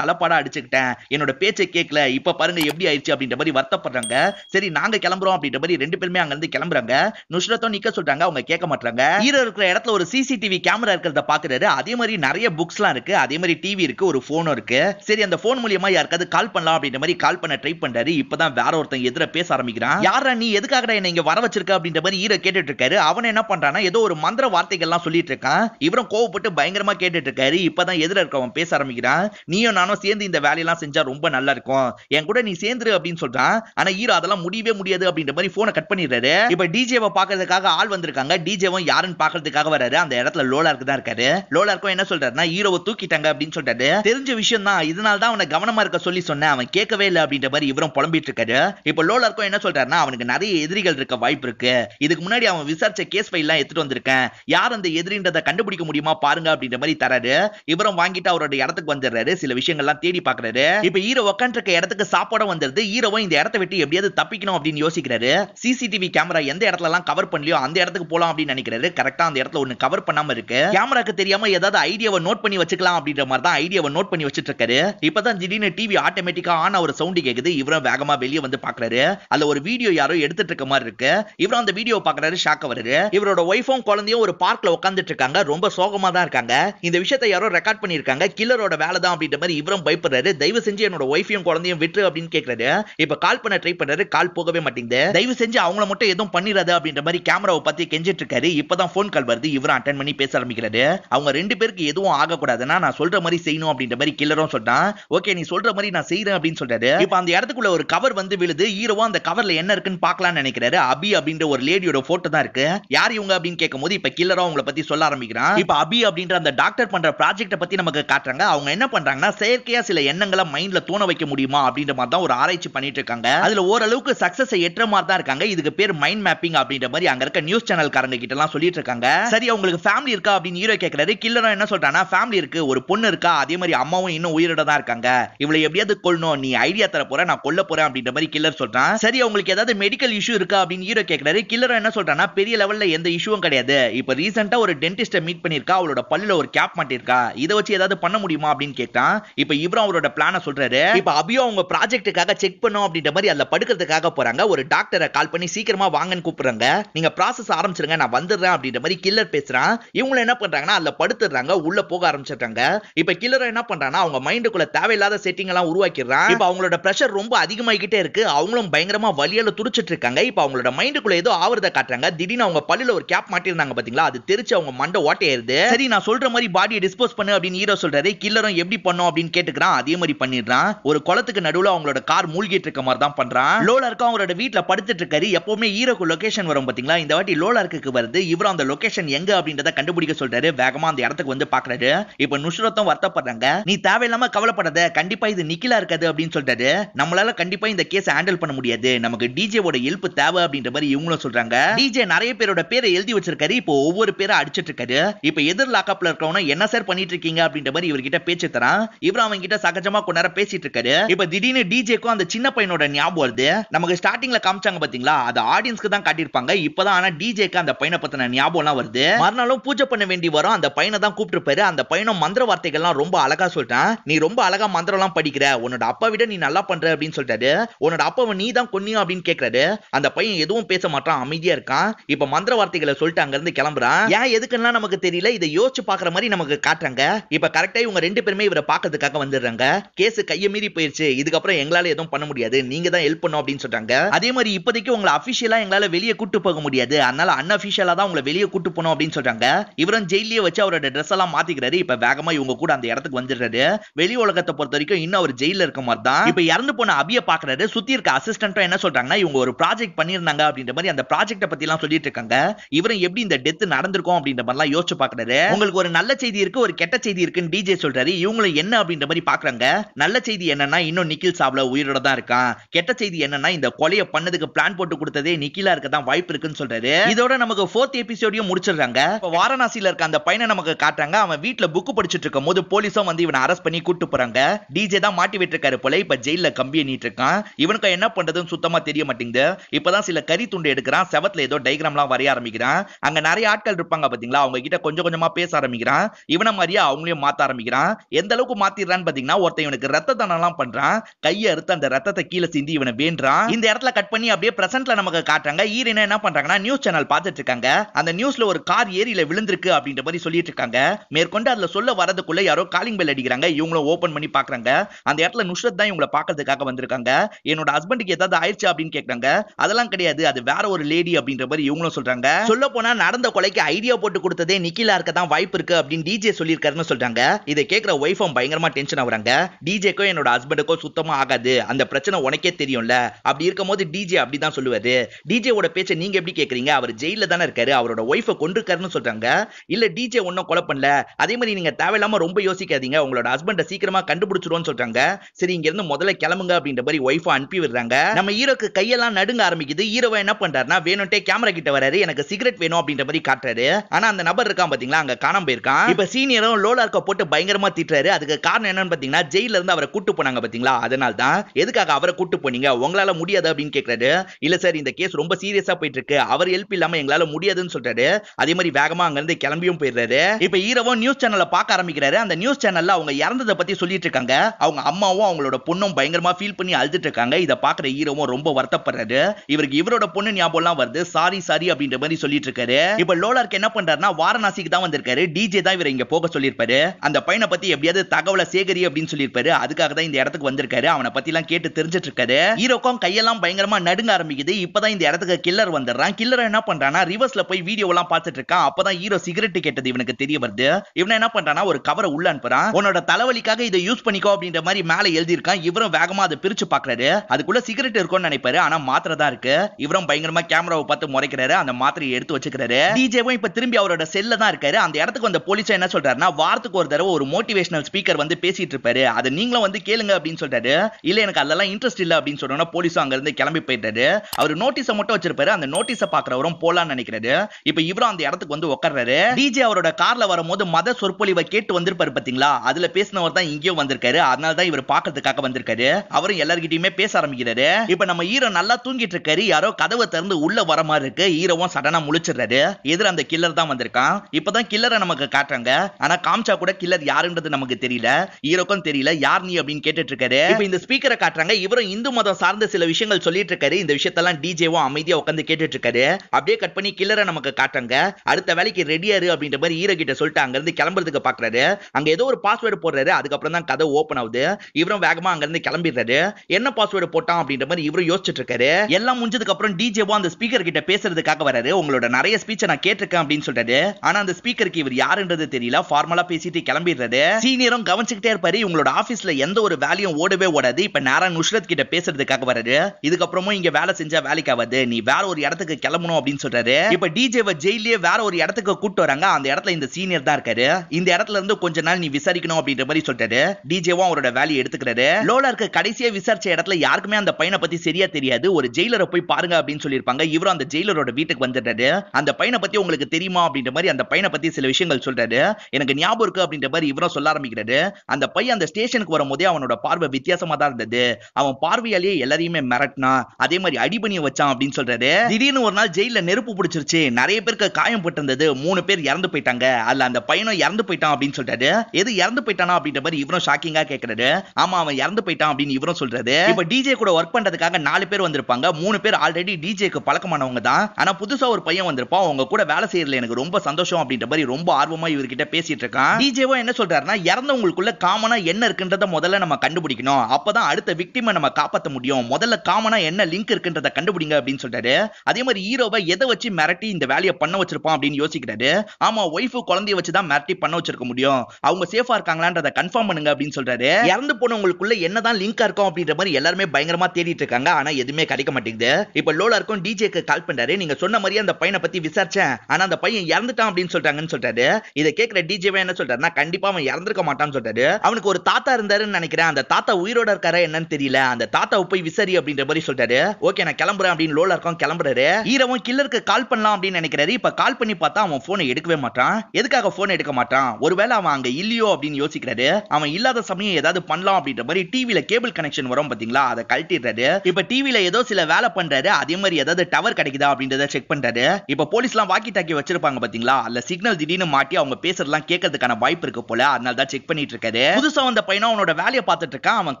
தலைப்பாடா அடிச்சுக்கிட்டேன், என்னோட பேச்சை கேட்கல, இப்ப பாருங்க எப்படி ஆயிடுச்சு அப்படின்ற மாதிரி வருத்தப்படுறாங்க. சரி நாங்க கிளம்புறோம் அப்படின்ற மாதிரி ரெண்டு பேருமே அங்க இருந்து கிளம்புறாங்க. நுஷ்ரத்தும் நிக்க சொல்றாங்க, அவங்க கேட்க மாட்டாங்க. ஹீரோ இருக்கிற இடத்துல ஒரு சிசிடிவி கேமரா இருக்கிறத பாக்குறாரு. அதே மாதிரி நிறைய புக்ஸ்லாம் இருக்கு, அதே மாதிரி டிவி இருக்கு, ஒரு போனும் இருக்கு. சரி அந்த போன் மூலமா யாருக்காவது கால் பண்ணலாம் அப்படின்ற மாதிரி கால் பண்ண ட்ரை பண்றாரு. இப்பதான் வேற ஒருத்தன் எதிர பேச ஆரம்பிக்கிறான். யாரா நீ, எதுக்காக என்ன இங்க வர வச்சிருக்க அப்படின்ற மாதிரி ஹீரோ கேட்டுட்டு இருக்காரு. அவன் என்ன பண்றானா ஏதோ ஒரு மந்திர வார்த்தைகள்லாம் சொல்லிட்டு இருக்கான். இவரும் கோவப்பட்டு பயங்கரமா கேட்டுட்டு இருக்காரு. இப்பதான் எதிர இருக்கவன் பேச ஆரம்பிக்கிறான். நீயும் நானும் சேர்ந்து இந்த வேலையெல்லாம் செஞ்சா ரொம்ப நல்லா இருக்கும், என் கூட நீ சேர்ந்துரு அப்படின்னு சொல்றான். ஆனா ஹீரோ அதெல்லாம் முடியவே முடியாது அப்படின்ற மாதிரி போனை கட் பண்ணிடுறாரு. இப்ப டிஜேவை பாக்குறதுக்காக ஆள் வந்திருக்காங்க. டிஜேவும் யாருன்னு பாக்குறதுக்காக வராரு. அந்த இடத்துல லோலாருக்கு தான் இருக்காரு. லோலாருக்கும் என்ன சொல்றாருன்னா ஹீரோவை தூக்கிட்டாங்க அப்படின்னு சொல்றாரு. தெரிஞ்ச விஷயம் தான், இதனால தான் அவனை கவனமா இருக்க சொல்லி சொன்னேன், அவன் கேட்கவே இல்லை அப்படின்ற மாதிரி இவரும் புலம்பிட்டு இருக்காரு. இப்ப லோலாருக்கும் என்ன சொல்றாருன்னா அவனுக்கு நிறைய எதிரிகள் இருக்க வாய்ப்பு இருக்கு, இதுக்கு முன்னாடி அவன் விசாரிச்ச கேஸ் ஃபைல் எல்லாம் எடுத்துட்டு வந்திருக்கேன், யார் அந்த எதிரின்றதை கண்டுபிடிக்க முடியுமா பாருங்க அப்படின்ற மாதிரி தராரு. இவரும் வாங்கிட்டு அவரோட இடத்துக்கு வந்துடுறாரு. சில விஷயங்கள்லாம் தேடி பாக்குறாரு. இப்ப ஹீரோ உட்காந்து இருக்க இடத்துக்கு சாப்பாடும் வந்துருது. ஹீரோவும் இந்த இடத்தை விட்டு எப்படியாவது தப்பிக்கணும் அப்படின்னு யோசிக்கிறாரு. சிசிடிவி கேமரா எந்த இடத்துல எல்லாம் கவர் பண்ணலையோ அந்த இடத்துக்கு போலாம் அப்படின்னு நினைக்கிறாரு. கரெக்டா அந்த இடத்துல ஒண்ணு கவர் பண்ணாம இருக்கு. கேமராக்கு தெரியாம ஏதாவது ஐடியாவை நோட் பண்ணி வச்சுக்கலாம் அப்படின்ற மாதிரி தான் ஐடியாவை நோட் பண்ணி வச்சுட்டு இருக்காரு. இப்பதான் திடீர்னு டிவி ஆட்டோமேட்டிக்கா ஆன் ஆகுற சவுண்ட் கேக்குது. இவரும் வேகமா வெளியே வந்து பாக்குறாரு. அதுல ஒரு வீடியோ யாரோ எடுத்துட்டு இருக்க மாதிரி இருக்கு. இவரும் அந்த வீடியோ பாக்குறாரு, ஷாக் ஆகுறாரு. இவரோட ஒய்ஃபும் குழந்தையும் ஒரு பார்க்ல உட்காந்துட்டு இருக்காங்க. ரொம்ப சோகமா தான் இருக்காங்க. இந்த விஷயத்தை யாரோ ரெக்கார்ட் பண்ணி இருக்காங்க. கில்லரோட வேலை தான் அப்படின்ற மாதிரி இவரும் பயப்படுறாரு. தயவு செஞ்சு என்னோட ஒய்ஃபையும் குழந்தையும் விட்டு அப்படின்னு கேட்கறாரு. இப்ப கால் பண்ண ட்ரை பண்றாரு, கால் போகவே மாட்டேங்குது. தயவு செஞ்சு அவங்கள மட்டும் எதுவும் பண்ணிடாத அப்படின்ற மாதிரி கேமராவை பார்த்து கெஞ்சிட்டு இருக்காரு. இப்பதான் போன் கால் வருது. இவரும் அட்டெண்ட் பண்ணி பேச ஆரம்பிக்கிறாரு. அவங்க ரெண்டு பேருக்கு எதுவும் ஆகக்கூடாதுன்னா நான் சொல்ற மாதிரி செய்யணும் அப்படின்ற மாதிரி கில்லரும் சொல்றான். ஓகே நீ சொல்ற மாதிரி நான் செய்யறேன் அப்படின்னு சொல்றாரு. இப்ப அந்த இடத்துக்குள்ள ஒரு கவர் வந்து விழுது. ஹீரோவா அந்த கவர்ல என்ன இருக்குன்னு பாக்கலாம்னு நினைக்கிறாரு. அபி அப்படின்ற ஒரு லேடியோட போட்டோ தான் இருக்கு. யார் இவங்க அப்படின்னு கேட்கும் போது இப்ப கில்லரும் அவங்களை பத்தி சொல்ல ஆரம்பிக்கிறான். இப்ப அபி அப்படின்ற அந்த டாக்டர் பண்ற ப்ராஜெக்ட பத்தி நமக்கு காட்டுறாங்க. அவங்க என்ன பண்றாங்கன்னா செயற்கையா சில எண்ணங்களை மைண்ட்ல தோண வைக்க முடியுமா அப்படின்ற மாதிரி தான் ஒரு ஆராய்ச்சி பண்ணிட்டு இருக்காங்க. அதுல ஓரளவுக்கு சக்சஸ் எட்டுற மாதிரி தான் இருக்காங்க. இதுக்கு பேர் மைண்ட் மேப்பிங் அப்படின்ற மாதிரி அங்க இருக்க நியூஸ் சேனல்காரங்க கிட்ட எல்லாம் சொல்லிட்டு இருக்காங்க. சரி அவங்களுக்கு ஃபேமிலி இருக்கா அப்படின்னு ஹீரோ கேட்கிறாரு. கில்லரும் என்ன சொல்றானா, ஃபேமிலி இருக்கு, ஒரு பொண்ணு இருக்கா, அதே மாதிரி அம்மாவும் இன்னும் உயிரோட தான் இருக்காங்க. இவளை எப்படியாவது கொல்லணும், நீ ஐடியா தர போற, நான் கொல்ல போறேன் அப்படின்ற மாதிரி கில்லர் சொல்றான். சரி அவங்களுக்கு ஏதாவது மெடிக்கல் இஷ்யூ இருக்கா அப்படின்னு ஹீரோ கேட்கிறாரு. கில்லரும் என்ன சொல்றானா, பெரிய லெவல்ல எந்த இஷ்யூவும் கிடையாது. இப்ப ரீசெண்டா ஒரு டென்டிஸ்ட மீட் பண்ணிருக்கா, அவளோட பல்லுல ஒரு கேப் மாட்டிருக்கா, இதை வச்சு ஏதாவது பண்ண முடியுமா அப்படின்னு கேட்டான். இப்ப இவரும் அவரோட பிளான சொல்றாரு. இப்ப அபியோ அவங்க ப்ராஜெக்ட்டுக்காக செக் பண்ணும் அப்படின்ற மாதிரி அதுல படுக்கிறதுக்காக போறாங்க. ஒரு டாக்டரை கால் பண்ணி சீக்கிரமா வாங்கன்னு கூப்பிடுறாங்க. நீங்க ப்ராசஸ் ஆரம்பிச்சிருங்க, நான் வந்துடுறேன் அப்படின்ற மாதிரி கில்லர் பேசுறான். இவங்க என்ன பண்றாங்கன்னா அதுல படுத்துறாங்க, உள்ள போக ஆரம்பிச்சிருக்காங்க. இப்ப கில்லர் என்ன பண்றாங்கன்னா அவங்க மைண்டுக்குள்ள தேவையில்லாத செட்டிங் எல்லாம் உருவாக்கிறான். இப்ப அவங்களோட பிரஷர் ரொம்ப அதிகமாகிட்டே இருக்கு. அவங்களும் பயங்கரமா வலியால துடிச்சிட்டு இருக்காங்க. இப்ப அவங்களோட மைண்டுக்குள்ள ஏதோ ஆவறத காட்டுறாங்க. திடீர்னு அவங்க பல்லுல ஒரு கேப் மாட்டிருந்தாங்க பாத்தீங்களா, அது தெரிச்சு அவங்க மண்டை ஓட்டையாயிருது. சரி நான் சொல்ற மாதிரி பாடியை டிஸ்போஸ் பண்ணு அப்படின்னு ஹீரோ சொல்றாரு. கில்லரும் எப்படி பண்ணும் அப்படின்னு கேட்டுக்கிறான். அதே மாதிரி பண்ணிடுறான். ஒரு குளத்துக்கு நடுவுல அவங்களோட கார் மூழ்கிட்டு இருக்க மாதிரி தான் பண்றான். லோலாருக்கு அவங்களோட வீட்டுல படுத்துட்டு இருக்காரு. எப்பவுமே ஹீரோக்கு லொகேஷன் வரும் பாத்தீங்களா, இந்த வாட்டி லோலாருக்கு வருது. இவரும் அந்த லொகேஷன் எங்க அப்படின்றத கண்டுபிடிக்க சொல்றாரு. வேகமா அந்த இடத்துக்கு வந்து பாக்குறாரு. இப்ப நுஷ்ரத்தும் வருத்தப்படுறாங்க. நீ தேவையில்லாம கவலைப்படாத, கண்டிப்பா இது நிக்கிலா இருக்காது அப்படின்னு சொல்றாரு. நம்மளால கண்டிப்பா இந்த கேஸ் ஹேண்டில் பண்ண முடியாது, நமக்கு டிஜேவோட ஹெல்ப் தேவை அப்படின்ற மாதிரி இவங்களும் சொல்றாங்க. டிஜே நிறைய பேரோட பேரை எழுதி வச்சிருக்காரு. இப்போ ஒவ்வொரு பேரை அடிச்சிட்டு இருக்காரு. இப்ப எதிர் லாக்அப்ல இருக்கவன என்ன சார் பண்ணிட்டு இருக்கீங்க அப்படின்ற மாதிரி இவர்கிட்ட பேச்சு தரான். இவரும் அவங்க கிட்ட சகஜமா கொஞ்ச நேரம் பேசிட்டு இருக்காரு. இப்ப திடீர்னு டிஜேக்கும் அந்த சின்ன பையனோட ஞாபகம் வருது. நமக்கு ஸ்டார்டிங்ல காமிச்சாங்க பாத்தீங்களா, அது ஆடியன்ஸ்க்கு தான் காட்டியிருப்பாங்க. இப்பதான் ஆனா டிஜேக்கு அந்த பையனை பத்தின ஞாபகம் வருது. மறுநாளும் பூஜை பண்ண வேண்டி வரும். அந்த பையனை தான் கூப்பிட்டுருப்பாரு. அந்த பையனும் மந்திர வார்த்தைகள்லாம் ரொம்ப அழகா சொல்லிட்டான். நீ ரொம்ப அழகா மந்திரம் எல்லாம் படிக்கிற, உன்னோட அப்பா விட நீ நல்லா பண்ற அப்படின்னு சொல்லிட்டாரு. உன்னோட அப்பாவை நீ தான் கொன்னியும் அப்படின்னு கேட்கறாரு. அந்த பையன் எதுவும் பேச மாட்டான், அமைதியா இருக்கான். இப்ப மந்திர வார்த்தைகளை சொல்லிட்டு அங்க இருந்து கிளம்புறான். ஏன் எதுக்குன்னா நமக்கு தெரியல, இதை யோசிச்சு பாக்குற மாதிரி நமக்கு காட்டுறாங்க. இப்ப கரெக்டா இவங்க ரெண்டு பேருமே இவரை பாக்கிறதுக்காக வந்துடுறாங்க. கேஸ் கையை மீறி போயிருச்சு, இதுக்கப்புறம் எங்களால எதுவும் பண்ண முடியாது, நீங்க தான் ஹெல்ப் பண்ணும் அப்படின்னு சொல்றாங்க. அதே மாதிரி இப்போதைக்கு உங்களை அபிஷியலா எங்களால வெளியே கூட்டு போக முடியாது, அதனால அன்அபிஷியலா தான் உங்களை வெளியே கூட்டு போனோம் அப்படின்னு சொல்றாங்க. இவரும் ஜெயிலே வச்சு அவரோட ட்ரெஸ் எல்லாம் மாத்திக்கிறாரு. இப்ப வேகமா இவங்க கூட அந்த இடத்துக்கு வந்துடுறாரு. வெளி உலகத்தை பொறுத்த வரைக்கும் இன்னும் அவர் ஜெயில இருக்க மாதிரி தான். இப்ப இறந்து போன அபிய பாக்குறாரு. சுத்தி இருக்க அசிஸ்டன்ட்டும் என்ன சொல்றாங்கன்னா, இவங்க ஒரு ப்ராஜெக்ட் பண்ணிருந்தாங்க அப்படின்ற மாதிரி அந்த ப்ராஜெக்ட பத்தி எல்லாம் சொல்லிட்டு இருக்காங்க. இவரும் எப்படி இந்த டெத் நடந்திருக்கும் அப்படின்ற மாதிரி எல்லாம் யோசிச்சு பாக்குறாரு. உங்களுக்கு ஒரு நல்ல செய்தி இருக்கு, ஒரு கெட்ட செய்தி இருக்குன்னு டிஜே சொல்றாரு. இவங்களும் என்ன அப்படின்ற மாதிரி பாக்குறாங்க. நல்ல செய்தி என்னன்னா இன்னும் நிக்கில் சாவல உயிரோட தான் இருக்கான். கெட்ட செய்தி என்னன்னா இந்த கொலையை பண்ணதுக்கு பிளான் போட்டு கொடுத்ததே நிக்கிலா இருக்க தான் வாய்ப்பு இருக்குன்னு சொல்றாரு. இதோட நமக்கு 4th எபிசோடியும் முடிச்சிடுறாங்க. இப்ப வாரணாசியில இருக்க அந்த பையனை நமக்கு காட்டுறாங்க. அவன் வீட்டுல புக் படிச்சுட்டு இருக்கும் போது போலீஸும் வந்து இவனை அரெஸ்ட் பண்ணி கூட்டு போறாங்க. டிஜே தான் மாட்டி விட்டுருக்காரு போல. இப்ப ஜெயில கம்பி எண்ணிட்டு இருக்கான். இவனுக்கு என்ன பண்றதுன்னு சுத்தமா தெரிய மாட்டேங்குது. இப்பதான் சில கறி துண்டு எடுக்கிறான். செவத்துல ஏதோ டயக்ராம் எல்லாம் வரைய ஆரம்பிக்கிறான். அங்க நிறைய ஆட்கள் இருப்பாங்க பாத்தீங்களா, அவங்க கிட்ட கொஞ்சம் கொஞ்சமா பேச ஆரம்பிக்கிறான். இவனை மாதிரியா அவங்களையும் மாத்த ஆரம்பிக்கிறான். எந்த அளவுக்கு மாத்திடுறான்னு பாத்தீங்கன்னா, ஒருத்தன் இவனுக்கு ரத்த தானம் எல்லாம் பண்றான். கையை அறுத்து அந்த ரத்தத்தை கீழே சிந்தி இவனை வேண்டான். இந்த இடத்துல கட் பண்ணி அப்படியே பிரசன்ட்ல நமக்கு காட்டுறாங்க. ஹீரோயின் என்ன பண்றாங்கன்னா நியூஸ் சேனல் பார்த்துட்டு இருக்காங்க. அந்த நியூஸ்ல ஒரு கார் ஏரியில விழுந்திருக்கு அப்படின்ற மாதிரி சொல்லிட்டு இருக்காங்க. மேற்கொண்டு அதுல சொல்ல வரதுக்குள்ள யாரோ காலிங் பெல் அடிக்கிறாங்க. இவங்களும் ஓபன் பண்ணி பாக்குறாங்க. அந்த இடத்துல நுஷ்ரத் தான் இவங்களை பாக்கிறதுக்காக வந்திருக்காங்க. என்னோட ஹஸ்பண்டுக்கு ஏதாவது ஆயிடுச்சு அப்படின்னு கேட்கறாங்க. அதெல்லாம் கிடையாது, அது வேற ஒரு லேடி அப்படின்ற மாதிரி இவங்களும் சொல்றாங்க. சொல்ல போனா நடந்த கொலைக்கு ஐடியா போட்டு கொடுத்ததே நிக்கிலா இருக்க தான் வாய்ப்பு இருக்கு அப்படின்னு டிஜே சொல்லியிருக்காருன்னு சொல்றாங்க. இதை கேட்கிற ஒய்ஃபும் பயங்கரமா டென்ஷன் ஆகுறாங்க. டிஜேக்கோ என்னோட ஹஸ்பண்டுக்கோ சுத்தமா ஆகாது, அந்த பிரச்சனை உனக்கே தெரியும்ல, அப்படி இருக்கும் போது டிஜே அப்படிதான் சொல்லுவாரு. டிஜேவோட பேச்சை நீங்க எப்படி கேக்குறீங்க, அவர் ஜெயில தானே இருக்காரு, அவரோட ஒய்ஃபை கொண்டிருக்காருன்னு சொல்றாங்க. இல்ல டிஜே ஒன்னும் கொலை பண்ணல, அதே மாதிரி நீங்க தேவையில்லாம ரொம்ப யோசிக்காதீங்க, உங்களோட ஹஸ்பண்டை சீக்கிரமா கண்டுபிடிச்சிருவோம்னு சொல்றாங்க. சரி இங்க இருந்து முதல்ல கிளம்புங்க அப்படின்ற மாதிரி ஒய்ஃபை அனுப்பி விடுறாங்க. நம்ம ஹீரோக்கு கையெல்லாம் நடுங்க ஆரம்பிக்குது. ஹீரோவை என்ன பண்றாருன்னா வேணும்ட்டே கேமரா கிட்ட வராரு. எனக்கு சிகரெட் வேணும் அப்படின்ற மாதிரி காட்டுறாரு. ஆனா அந்த நபர் இருக்கான் பாத்தீங்களா, அங்க காணாம போயிருக்கான். இப்ப சீனியரும் லோலார்க்க போட்டு பயங்கரமா திட்டுறாரு. அதுக்கு காரணம் என்னன்னு பாத்தீங்கன்னா, ஜெயில இருந்து அவரை கூட்டு போனாங்க பாத்தீங்களா, அதனால தான். எதுக்காக அவரை கூட்டு போனீங்க, உங்களால முடியாது அப்படின்னு கேட்கறாரு. இல்ல சார் இந்த கேஸ் ரொம்ப சீரியஸா போயிட்டு இருக்கு, அவர் ஹெல்ப் இல்லாம எங்களால முடியாதுன்னு சொல்றாரு. அதே மாதிரி வேகமா அங்க இருந்து கிளம்பியும் போயிடுறாரு. இப்ப ஹீரோவும் நியூஸ் சேனலை பார்க்க ஆரம்பிக்கிறாரு. அந்த நியூஸ் சேனல்ல அவங்க இறந்ததை பத்தி சொல்லிட்டு இருக்காங்க. அவங்க அம்மாவும் அவங்களோட பொண்ணும் பயங்கரமா ஃபீல் பண்ணி அழுதுட்டு இருக்காங்க. இதை பாக்குற ஹீரோவும் ரொம்ப வருத்தப்படுறாரு. இவருக்கு இவரோட பொண்ணு ஞாபகம் வருது. சாரி சாரி அப்படின்ற மாதிரி சொல்லிட்டு இருக்காரு. இப்ப லோலார்க்கு என்ன பண்றாருன்னா வாரணாசிக்கு தான் வந்திருக்காரு. டிஜே தான் இவரை இங்க போக சொல்லியிருப்பாரு. அந்த பையனை பத்தி எப்படியாவது தகவலை சேகரி அப்படின்னு சொல்லியிருப்பாரு. அதுக்காக தான் இந்த இடத்துக்கு வந்திருக்காரு. அவனை பத்தி எல்லாம் கேட்டு தெரிஞ்சிட்டு இருக்காரு. ஹீரோக்கும் கையெல்லாம் பயங்கரமா நடுங்க ஆரம்பிக்குது. இப்பதான் இந்த இடத்துக்கு கில்லர் வந்துடுறான். கில்லர் என்ன பண்றானா ரிவர்ஸ்ல போய் வீடியோ எல்லாம் பார்த்துட்டு இருக்கான். அப்பதான் ஹீரோ சிகரெட் கேட்டது இவனுக்கு தெரிய வருது. இவன் என்ன பண்றானா ஒரு கவரை உள்ள அனுப்புறான். உன்னோட தலைவலிக்காக இதை யூஸ் பண்ணிக்கோ அப்படின்ற மாதிரி மேல எழுதியிருக்கான். இவரும் வேகமா அதை பிரிச்சு பாக்குறாரு. அதுக்குள்ள சிகரெட் இருக்கும்னு நினைப்பாரு. ஆனா மாத்திரை தான் இருக்கு. இவரும் பயங்கரமா கேமராவை பார்த்து முறைக்கிறாரு. அந்த மாத்திரையை எடுத்து வச்சுக்கிறாரு. டிஜேவும் இப்ப திரும்பி அவரோட செல்ல தான் இருக்காரு. அந்த இடத்துக்கு வந்த போலீஸ் என்ன சொல்றாருன்னா வாரத்துக்கு ஒரு தடவை ஒரு மோட்டிவேஷனல் ஸ்பீக்கர் வந்து பேசிட்டு இருப்பாரு. அதை நீங்களும் வந்து கேளுங்க அப்படின்னு சொல்றாரு. இல்ல எனக்கு அதெல்லாம் இன்ட்ரெஸ்ட் இல்ல அப்படின்னு சொன்னோன்னா போலீஸும் அங்க இருந்து கிளம்பி போயிட்டாரு. அவர் நோட்டீஸை மட்டும் வச்சிருப்பாரு. அந்த நோட்டீஸை பாக்குறவரும் போலான்னு நினைக்கிறாரு. இப்ப இவரும் அந்த இடத்துக்கு வந்து உட்கார்றாரு. டிஜே அவரோட கார்ல வரும்போது மத சொற்பொழிவை கேட்டு வந்திருப்பாரு பாத்தீங்களா, அதுல பேசினவர் தான் இங்கேயும் வந்திருக்காரு. அதனாலதான் இவர் பாக்கிறதுக்காக வந்திருக்காரு. அவரும் எல்லார்கிட்டயுமே பேச ஆரம்பிக்கிறாரு. இப்ப நம்ம ஹீரோ நல்லா தூங்கிட்டு இருக்காரு. யாரோ கதவை திறந்து உள்ள வர மாதிரி இருக்கு. ஹீரோவும் சடனா முழிச்சிடுறாரு. எதிர அந்த கில்லர் தான் வந்திருக்கான். இப்பதான் கில்லரை நமக்கு காட்டுறாங்க. ஆனா காமிச்சா கூட கில்லர் யாருன்றது நமக்கு தெரியல. ஹீரோக்கும் தெரியல யார் நீ அப்படின்னு கேட்டுட்டு இருக்காரு. இப்ப இந்த ஸ்பீக்கரை காட்டுறாங்க. இவரும் இந்து மதம் சார்ந்த சில விஷயங்கள் சொல்லிட்டு இருக்காரு. இந்த விஷயத்தெல்லாம் டிஜேவும் அமைதியா உட்காந்து கேட்டுட்டு இருக்காரு. அப்படியே கட் பண்ணி கில்லரை நமக்கு காட்டுறாங்க. அடுத்த வேலைக்கு ரெடியாரு அப்படின்ற மாதிரி ஹீரோ கிட்ட சொல்லிட்டு அங்க இருந்து கிளம்புறதுக்கு பாக்குறாரு. அங்க ஏதோ ஒரு பாஸ்வேர்டு போடுறாரு. அதுக்கப்புறம் தான் கதை ஓபன் ஆகுது. இவரும் வேகமா அங்க இருந்து கிளம்பிடுறாரு. என்ன பாஸ்வேர்டு போட்டான் அப்படின்ற மாதிரி இவரும் யோசிச்சுட்டு இருக்காரு. எல்லாம் முடிஞ்சதுக்கு அப்புறம் டிஜேவும் அந்த ஸ்பீக்கர் கிட்ட பேசுறதுக்காக வராரு. உங்களோட நிறைய ஸ்பீச்சை நான் கேட்டிருக்கேன் அப்படின்னு சொல்றாரு. ஆனா அந்த ஸ்பீக்கருக்கு இவர் யாருன்றது தெரியல. ஃபார்மலா பேசிட்டு கிளம்பிடுறாரு. சீனியரும் கவனிச்சுக்கிட்டே இருப்பாரு. இவங்களோட ஆபீஸ்ல எந்த ஒரு வேலையும் ஓடவே ஓடாது. இப்ப நேரா நுஷ்ரத் கிட்ட பேசுறதுக்காக வராரு. இதுக்கப்புறமும் இங்க வேலை செஞ்சா வேலைக்கு ஆகாது. நீ வேற ஒரு இடத்துக்கு கிளம்பணும் அப்படின்னு சொல்றாரு. இப்ப டிஜேவை ஜெயிலே வேற ஒரு இடத்துக்கு கூப்பிட்டு வராங்க. அந்த இடத்துல இந்த சீனியர் தான் இருக்காரு. இந்த இடத்துல இருந்து கொஞ்ச நாள் நீ விசாரிக்கணும் அப்படின்ற மாதிரி சொல்றாரு. டிஜேவும் அவரோட வேலையை எடுத்துக்கிறாரு. லோலாருக்கு கடைசியா விசாரிச்ச இடத்துல யாருக்குமே அந்த பையனை பத்தி சரியா தெரியாது. ஒரு ஜெயிலரை போய் பாருங்க அப்படின்னு சொல்லியிருப்பாங்க. இவரும் அந்த ஜெயிலரோட வீட்டுக்கு வந்துட்டாரு. அந்த பையனை பத்தி உங்களுக்கு தெரியுமா அப்படின்ற மாதிரி அந்த பையனை பத்தி சில விஷயங்கள் சொல்றாரு. எனக்கு ஞாபகம் இருக்கு அப்படின்ற மாதிரி இவரும் சொல்ல ஆரம்பிக்கிறாரு. அந்த பையன் அந்த ஸ்டேஷனுக்கு வரும்போதே அவனோட பார்வை வித்தியாசமா தான் இருந்தது. அவன் பார்வையாலேயே எல்லாரையுமே மிரட்டினா அதே மாதிரி அடிபணிய வச்சான் அப்படின்னு சொல்றாரு. திடீர்னு ஒரு நாள் ஜெயில நெருப்பு பிடிச்சிருச்சு. நிறைய பேருக்கு காயம் பட்டிருந்தது. 3 பேர் இறந்து போயிட்டாங்க. அதுல அந்த பையனும் இறந்து போயிட்டான் அப்படின்னு சொல்றாரு. எது இறந்து போயிட்டானா அப்படின்ற மாதிரி இவரும் ஷாக்கிங்கா கேட்கிறாரு. ஆமா அவன் இறந்து போயிட்டான் அப்படின்னு இவரும் சொல்றாரு. இப்ப டிஜே கூட ஒர்க் பண்றதுக்காக 4 பேர் வந்திருப்பாங்க. 3 பேர் ஆல்ரெடி டிஜேக்கு பழக்கமானவங்க தான். ஆனா புதுசா ஒரு பையன் வந்திருப்பான். அவங்க கூட வேலை செய்யறதுல எனக்கு ரொம்ப சந்தோஷம் அப்படின்ற மாதிரி ரொம்ப ஆர்வமா இவர்கிட்ட பேசிட்டு இருக்கான். டிஜேவோ என்ன சொல்றாருன்னா இறந்தவங்களுக்குள்ள காமனா என்ன இருக்குன்றத முதல்ல நம்ம கண்டுபிடிக்கணும். அப்பதான் அடுத்த விக்டிமை நம்ம காப்பாற்ற முடியும். முதல்ல காமனா என்ன லிங்க் இருக்குன்றத கண்டுபிடிங்க அப்படின்னு சொல்றாரு. அதே மாதிரி ஹீரோவை எதை வச்சு மிரட்டி இந்த வேலையை பண்ண வச்சிருப்பான் அப்படின்னு யோசிக்கிறாரு. ஆமா ஒய்ஃபு குழந்தைய வச்சுதான் மிரட்டி பண்ண வச்சிருக்க முடியும். அவங்க சேஃபா இருக்காங்களான்றத கன்ஃபார்ம் பண்ணுங்க அப்படின்னு சொல்றாரு. இறந்து போனவங்களுக்குள்ள என்னதான் லிங்கா இருக்கும் அப்படின்ற மாதிரி எல்லாருமே பயங்கரமா தேடிட்டு இருக்காங்க. ஆனா எதுவுமே கிடைக்க மாட்டேங்குது. இப்ப லோலாருக்கும் டிஜேக்கு கால் பண்றாரு. நீங்க சொன்ன மாதிரி அந்த பையனை பத்தி விசாரிச்சேன். ஆனா அந்த பையன் இறந்துட்டான் அப்படின்னு சொல்றாங்கன்னு சொல்றாரு. இதை கேட்கிற டிஜேவே என்ன சொல்றாருன்னா கண்டிப்பா அவன் இறந்துருக்க மாட்டான்னு சொல்றாரு. அவனுக்கு ஒரு தாத்தா இருந்தாருன்னு நினைக்கிறேன். அந்த தாத்தா உயிரோட இருக்காரா என்னன்னு தெரியல. அந்த தாத்தாவை போய் விசாரி அப்படின்ற மாதிரி சொல்றாரு. ஓகே நான் கிளம்புறேன் அப்படின்னு லோலாருக்கும் கிளம்புறாரு. ஹீரோவும் கில்லருக்கு கால் பண்ணலாம் அப்படின்னு நினைக்கிறாரு. இப்ப கால் பண்ணி பார்த்தா அவன் போனை எடுக்கவே மாட்டான். எதுக்காக போன் எடுக்க மாட்டான்? ஒருவேளை அவன் அங்க இல்லையோ அப்படின்னு யோசிக்கிறாரு. அவன் இல்லாத சமயம் ஏதாவது பண்ணலாம் அப்படின்ற மாதிரி டிவில கேபிள் கனெக்ஷன் வரும் பாத்தீங்களா, அதை கழட்டிடுறாரு. இப்ப டிவில ஏதோ சில வேலை பண்றாரு. அதே மாதிரி ஏதாவது டவர் கிடைக்குதா அப்படின்றத செக் பண்றாரு. இப்ப போலீஸ்லாம் வாக்கி டாக்கி வச்சிருப்பாங்க பாத்தீங்களா, அல்ல சிக்னல் திடீர்னு மாட்டி அவங்க பேசுறதெல்லாம் கேட்கறதுக்கான வாய்ப்பு இருக்கு போல. அதனால தான் செக் பண்ணிட்டு இருக்காரு. புதுசா வந்த பையனா அவனோட வேலையை பார்த்துட்டு இருக்கான். அவன்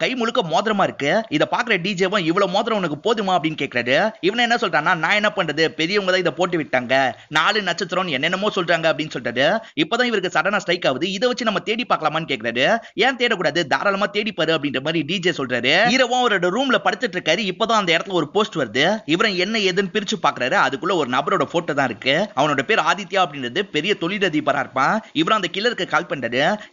கை முழுக்க மோதிரமா இருக்கு. இதை பாக்குற டிஜேவும் இவ்வளவு மோதிரம் உனக்கு போதுமா அப்படின்னு கேட்கறாரு. இவன் என்ன சொல்றான்னா நான் என்ன பண்றது, பெரியவங்க தான் இதை போட்டு விட்டாங்க, 4 நட்சத்திரம் என்னென்னமோ சொல்றாங்க அப்படின்னு சொல்றாரு. இப்பதான் இவருக்கு சடனா ஸ்ட்ரைக் ஆகுது. இதை வச்சு நம்ம தேடி பார்க்கலாமான்னு கேட்கறாரு. ஏன் தேடக்கூடாது, தாராளமா தேடிப்பாரு அப்படின்ற மாதிரி டிஜே சொல்றாரு. ஹீரோவும் அவரோட ரூம்ல படுத்துட்டு இருக்காரு. இப்பதான் அந்த இடத்துல ஒரு போஸ்ட் வருது. இவரன் என்ன ஏதுன்னு பிரிச்சு பாக்குறாரு. அதுக்குள்ள ஒரு நபரோட போட்டோ தான் இருக்கு. அவனோட பேர் ஆதித்யா அப்படின்றது பெரிய தொழிலதிபரா இருப்பான். இவன் அந்த கில்லருக்கு கால் பண்றாரு.